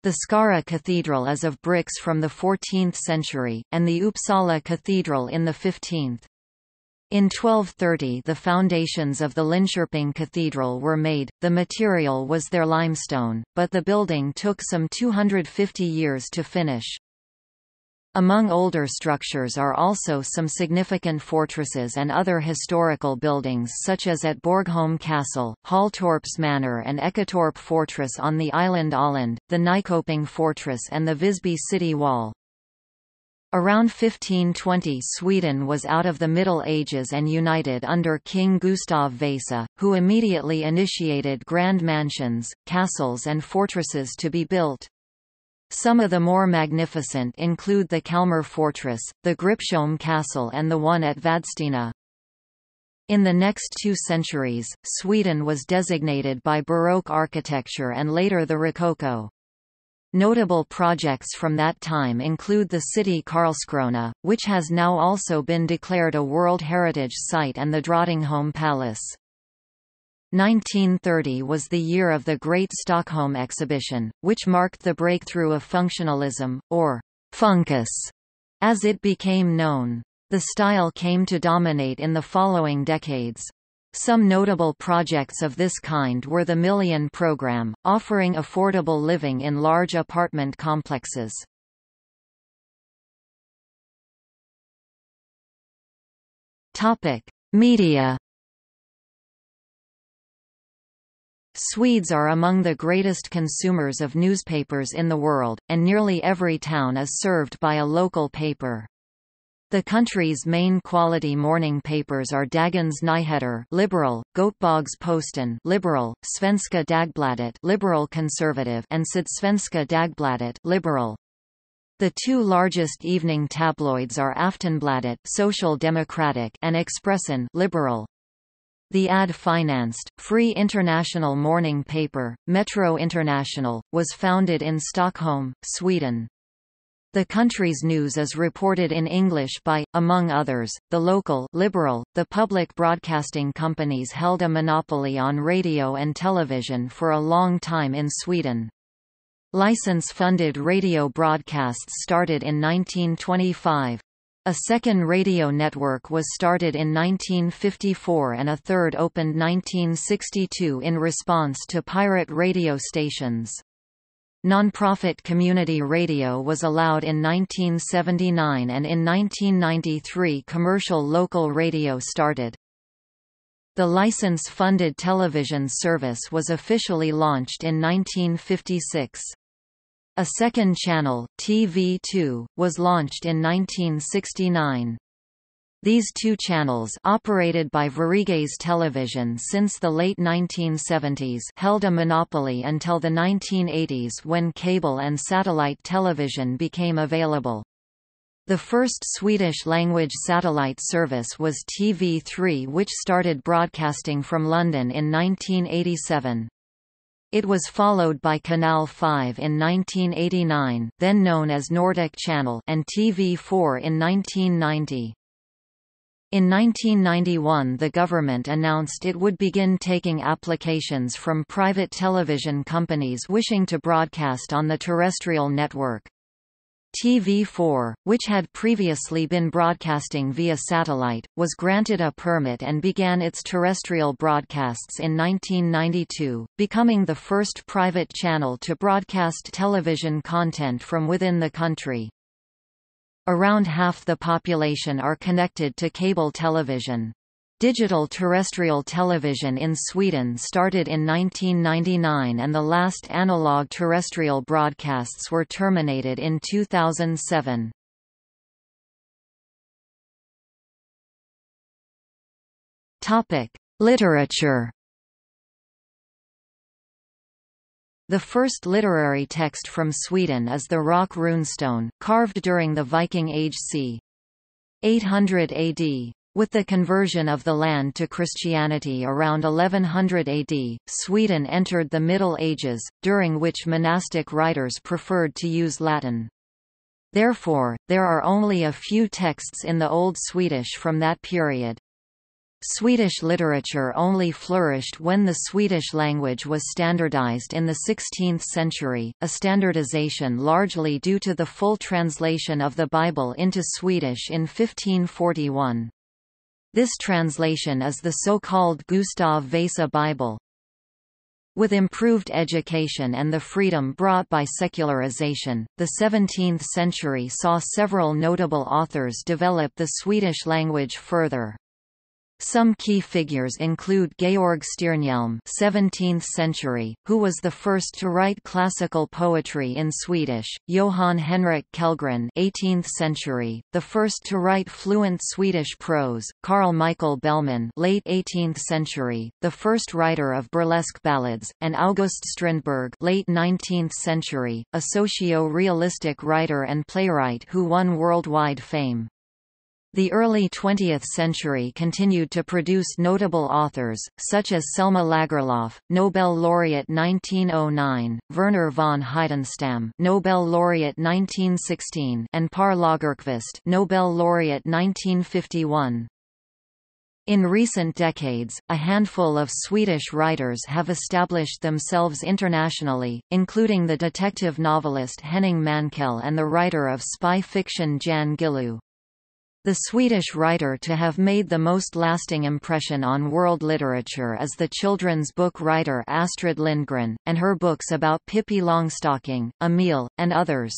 The Skara Cathedral is of bricks from the fourteenth century, and the Uppsala Cathedral in the fifteenth. In twelve thirty the foundations of the Linköping Cathedral were made, the material was their limestone, but the building took some two hundred fifty years to finish. Among older structures are also some significant fortresses and other historical buildings such as at Borgholm Castle, Halltorps Manor and Eketorp Fortress on the island Åland, the Nykoping Fortress and the Visby City Wall. Around fifteen twenty Sweden was out of the Middle Ages and united under King Gustav Vasa, who immediately initiated grand mansions, castles and fortresses to be built. Some of the more magnificent include the Kalmar Fortress, the Gripsholm Castle and the one at Vadstena. In the next two centuries, Sweden was designated by Baroque architecture and later the Rococo. Notable projects from that time include the city Karlskrona, which has now also been declared a World Heritage Site, and the Drottningholm Palace. nineteen thirty was the year of the Great Stockholm Exhibition, which marked the breakthrough of functionalism, or «funkus», as it became known. The style came to dominate in the following decades. Some notable projects of this kind were the Million Programme, offering affordable living in large apartment complexes. Media. Swedes are among the greatest consumers of newspapers in the world, and nearly every town is served by a local paper. The country's main quality morning papers are Dagens Nyheter, Liberal, Göteborgs-Posten, Liberal, Svenska Dagbladet, Liberal Conservative, and Sydsvenska Dagbladet, Liberal. The two largest evening tabloids are Aftonbladet, Social Democratic, and Expressen, Liberal. The ad-financed, free international morning paper, Metro International, was founded in Stockholm, Sweden. The country's news is reported in English by, among others, the local Liberal. The public broadcasting companies held a monopoly on radio and television for a long time in Sweden. License-funded radio broadcasts started in nineteen twenty-five. A second radio network was started in nineteen fifty-four and a third opened nineteen sixty-two in response to pirate radio stations. Nonprofit community radio was allowed in nineteen seventy-nine and in nineteen ninety-three commercial local radio started. The license-funded television service was officially launched in nineteen fifty-six. A second channel, T V two, was launched in nineteen sixty-nine. These two channels, operated by Vårgårda's Television since the late nineteen seventies, held a monopoly until the nineteen eighties when cable and satellite television became available. The first Swedish-language satellite service was T V three, which started broadcasting from London in nineteen eighty-seven. It was followed by Canal five in nineteen eighty-nine, then known as Nordic Channel, and T V four in nineteen ninety. In nineteen ninety-one the government announced it would begin taking applications from private television companies wishing to broadcast on the terrestrial network. T V four, which had previously been broadcasting via satellite, was granted a permit and began its terrestrial broadcasts in nineteen ninety-two, becoming the first private channel to broadcast television content from within the country. Around half the population are connected to cable television. Digital terrestrial television in Sweden started in nineteen ninety-nine and the last analog terrestrial broadcasts were terminated in two thousand seven. Topic: Literature. The first literary text from Sweden is the rock runestone, carved during the Viking Age c. eight hundred A D. With the conversion of the land to Christianity around eleven hundred A D, Sweden entered the Middle Ages, during which monastic writers preferred to use Latin. Therefore, there are only a few texts in the Old Swedish from that period. Swedish literature only flourished when the Swedish language was standardized in the sixteenth century, a standardization largely due to the full translation of the Bible into Swedish in fifteen forty-one. This translation is the so-called Gustav Vasa Bible. With improved education and the freedom brought by secularization, the seventeenth century saw several notable authors develop the Swedish language further. Some key figures include Georg Stirnhjelm, seventeenth century, who was the first to write classical poetry in Swedish, Johan Henrik Kellgren, eighteenth century, the first to write fluent Swedish prose, Carl Michael Bellman, late eighteenth century, the first writer of burlesque ballads, and August Strindberg, late nineteenth century, a socio-realistic writer and playwright who won worldwide fame. The early twentieth century continued to produce notable authors, such as Selma Lagerlöf, Nobel laureate nineteen oh nine, Werner von Heidenstam, Nobel laureate nineteen sixteen, and Per Lagerkvist, Nobel laureate nineteen fifty-one. In recent decades, a handful of Swedish writers have established themselves internationally, including the detective novelist Henning Mankell and the writer of spy fiction Jan Guillou. The Swedish writer to have made the most lasting impression on world literature is the children's book writer Astrid Lindgren, and her books about Pippi Longstocking, Emil, and others.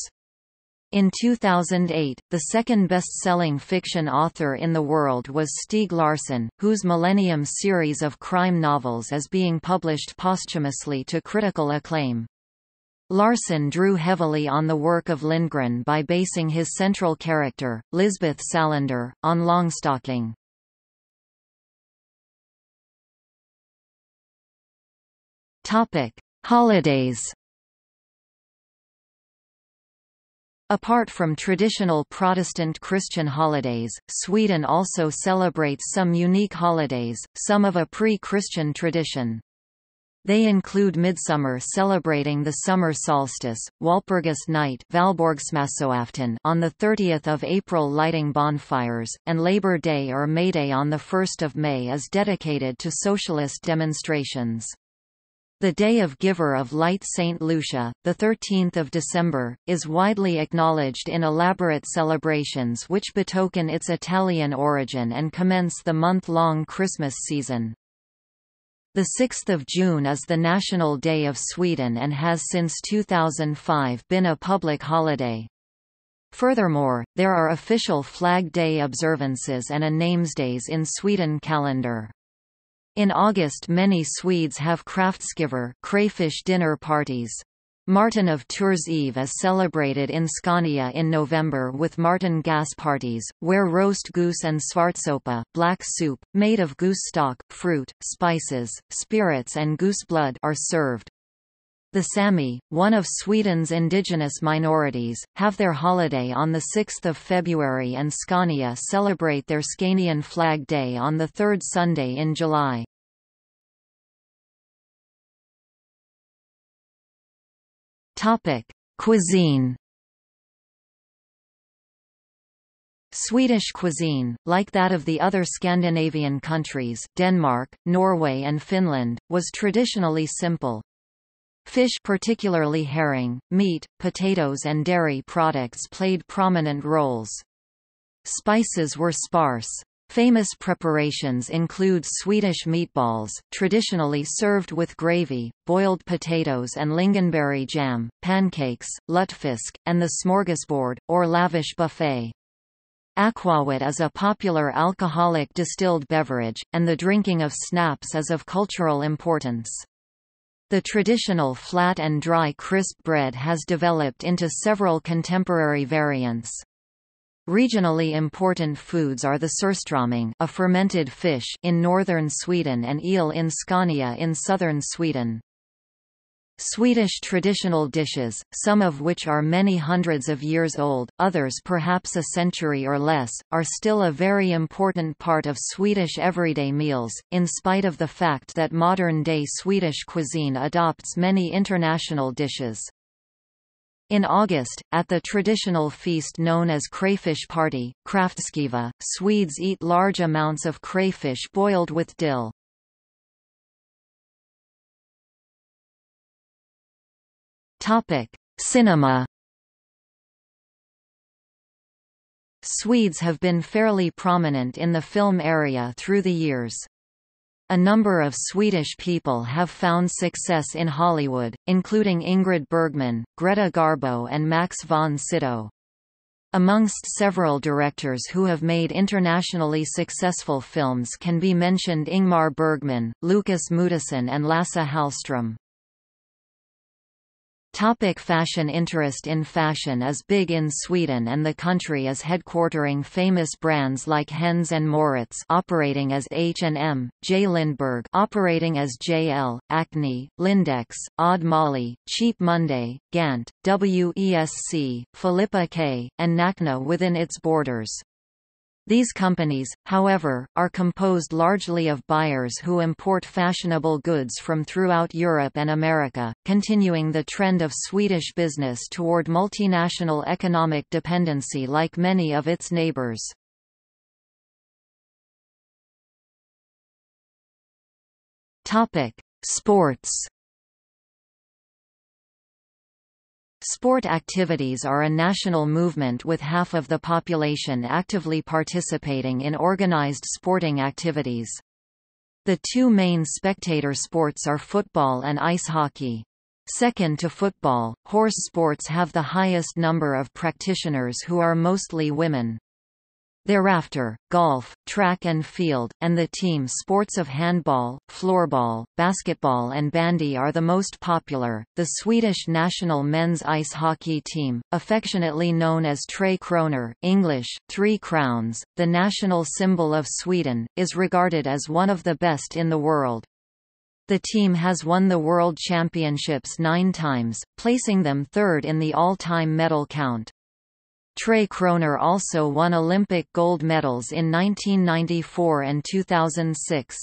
In two thousand eight, the second best-selling fiction author in the world was Stieg Larsson, whose Millennium series of crime novels is being published posthumously to critical acclaim. Larsson drew heavily on the work of Lindgren by basing his central character, Lisbeth Salander, on Longstocking. Holidays. Apart from traditional Protestant Christian holidays, Sweden also celebrates some unique holidays, some of a pre-Christian tradition. They include Midsummer, celebrating the summer solstice, Walpurgis Night on the thirtieth of April, lighting bonfires, and Labor Day or May Day on the first of May is dedicated to socialist demonstrations. The Day of Giver of Light Saint Lucia, the thirteenth of December, is widely acknowledged in elaborate celebrations which betoken its Italian origin and commence the month-long Christmas season. The sixth of June is the National Day of Sweden and has since two thousand five been a public holiday. Furthermore, there are official Flag Day observances and a namesdays in Sweden calendar. In August, many Swedes have kräftskiver, crayfish dinner parties. Martin of Tours Eve is celebrated in Scania in November with Martin gas parties, where roast goose and svartsoppa, black soup, made of goose stock, fruit, spices, spirits and goose blood, are served. The Sami, one of Sweden's indigenous minorities, have their holiday on the sixth of February and Scania celebrate their Scanian Flag Day on the third Sunday in July. Topic: Cuisine. Swedish cuisine, like that of the other Scandinavian countries, Denmark, Norway and Finland, was traditionally simple. Fish, particularly herring, meat, potatoes and dairy products played prominent roles. Spices were sparse. Famous preparations include Swedish meatballs, traditionally served with gravy, boiled potatoes and lingonberry jam, pancakes, lutefisk, and the smorgasbord, or lavish buffet. Aquavit is a popular alcoholic distilled beverage, and the drinking of snaps is of cultural importance. The traditional flat and dry crisp bread has developed into several contemporary variants. Regionally important foods are the surströmming, a fermented fish, in northern Sweden and eel in Scania in southern Sweden. Swedish traditional dishes, some of which are many hundreds of years old, others perhaps a century or less, are still a very important part of Swedish everyday meals, in spite of the fact that modern-day Swedish cuisine adopts many international dishes. In August, at the traditional feast known as crayfish party, kräftskiva, Swedes eat large amounts of crayfish boiled with dill. Topic: Cinema. Swedes have been fairly prominent in the film area through the years. A number of Swedish people have found success in Hollywood, including Ingrid Bergman, Greta Garbo and Max von Sydow. Amongst several directors who have made internationally successful films can be mentioned Ingmar Bergman, Lucas Moodysson and Lasse Hallström. Topic: fashion. Interest in fashion is big in Sweden and the country is headquartering famous brands like Hennes and Mauritz operating as H and M, J. Lindberg operating as J L, Acne, Lindex, Odd Molly, Cheap Monday, Gant, W E S C, Filippa K, and Nacna within its borders. These companies, however, are composed largely of buyers who import fashionable goods from throughout Europe and America, continuing the trend of Swedish business toward multinational economic dependency like many of its neighbors. Topic: Sports. Sport activities are a national movement with half of the population actively participating in organized sporting activities. The two main spectator sports are football and ice hockey. Second to football, horse sports have the highest number of practitioners who are mostly women. Thereafter, golf, track and field, and the team sports of handball, floorball, basketball and bandy are the most popular. The Swedish national men's ice hockey team, affectionately known as Tre Kronor, English, Three Crowns, the national symbol of Sweden, is regarded as one of the best in the world. The team has won the world championships nine times, placing them third in the all-time medal count. Tre Kronor also won Olympic gold medals in nineteen ninety-four and two thousand six.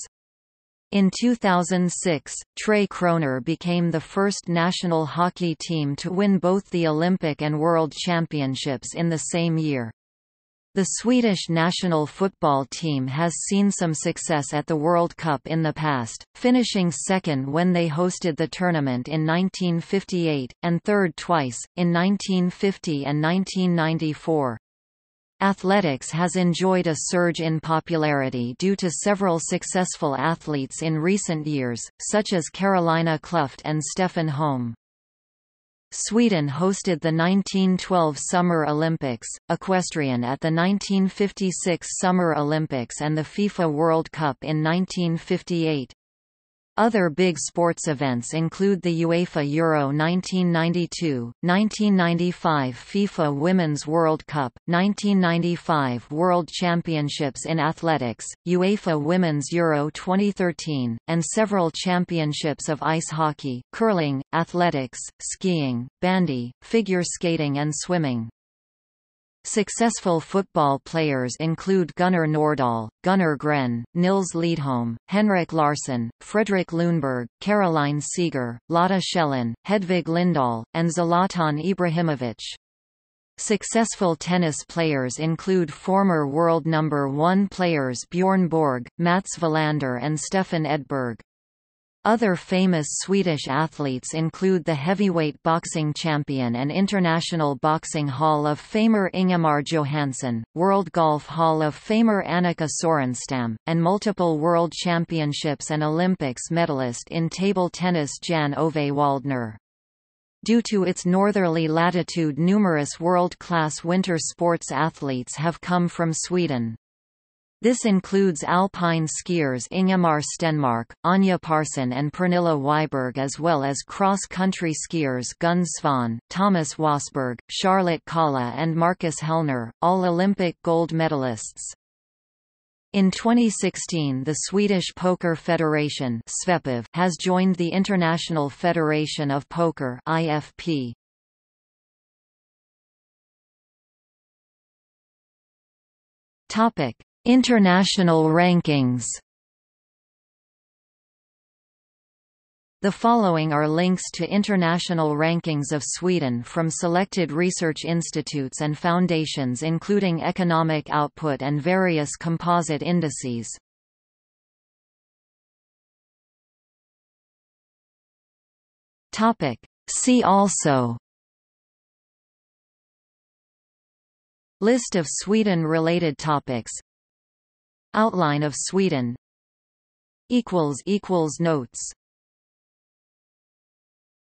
In two thousand six, Tre Kronor became the first national hockey team to win both the Olympic and World Championships in the same year. The Swedish national football team has seen some success at the World Cup in the past, finishing second when they hosted the tournament in nineteen fifty-eight, and third twice, in nineteen fifty and nineteen ninety-four. Athletics has enjoyed a surge in popularity due to several successful athletes in recent years, such as Carolina Klüft and Stefan Holm. Sweden hosted the nineteen twelve Summer Olympics, equestrian at the nineteen fifty-six Summer Olympics and the FIFA World Cup in nineteen fifty-eight. Other big sports events include the UEFA Euro nineteen ninety-two, nineteen ninety-five FIFA Women's World Cup, nineteen ninety-five World Championships in Athletics, UEFA Women's Euro twenty thirteen, and several championships of ice hockey, curling, athletics, skiing, bandy, figure skating and swimming. Successful football players include Gunnar Nordahl, Gunnar Gren, Nils Lidholm, Henrik Larsson, Fredrik Lundberg, Caroline Seeger, Lotta Schelin, Hedvig Lindahl, and Zlatan Ibrahimovic. Successful tennis players include former world number one players Björn Borg, Mats Wilander and Stefan Edberg. Other famous Swedish athletes include the heavyweight boxing champion and International Boxing Hall of Famer Ingemar Johansson, World Golf Hall of Famer Annika Sorenstam, and multiple World Championships and Olympics medalist in table tennis Jan Ove Waldner. Due to its northerly latitude, numerous world-class winter sports athletes have come from Sweden. This includes alpine skiers Ingemar Stenmark, Anja Parson and Pernilla Wiberg, as well as cross-country skiers Gun Svahn, Thomas Wassberg, Charlotte Kalla and Marcus Hellner, all Olympic gold medalists. In twenty sixteen, the Swedish Poker Federation (S V P F) has joined the International Federation of Poker (I F P). Topic: International rankings. The following are links to international rankings of Sweden from selected research institutes and foundations, including economic output and various composite indices. Topic: See also List of Sweden-related topics, Outline of Sweden. Notes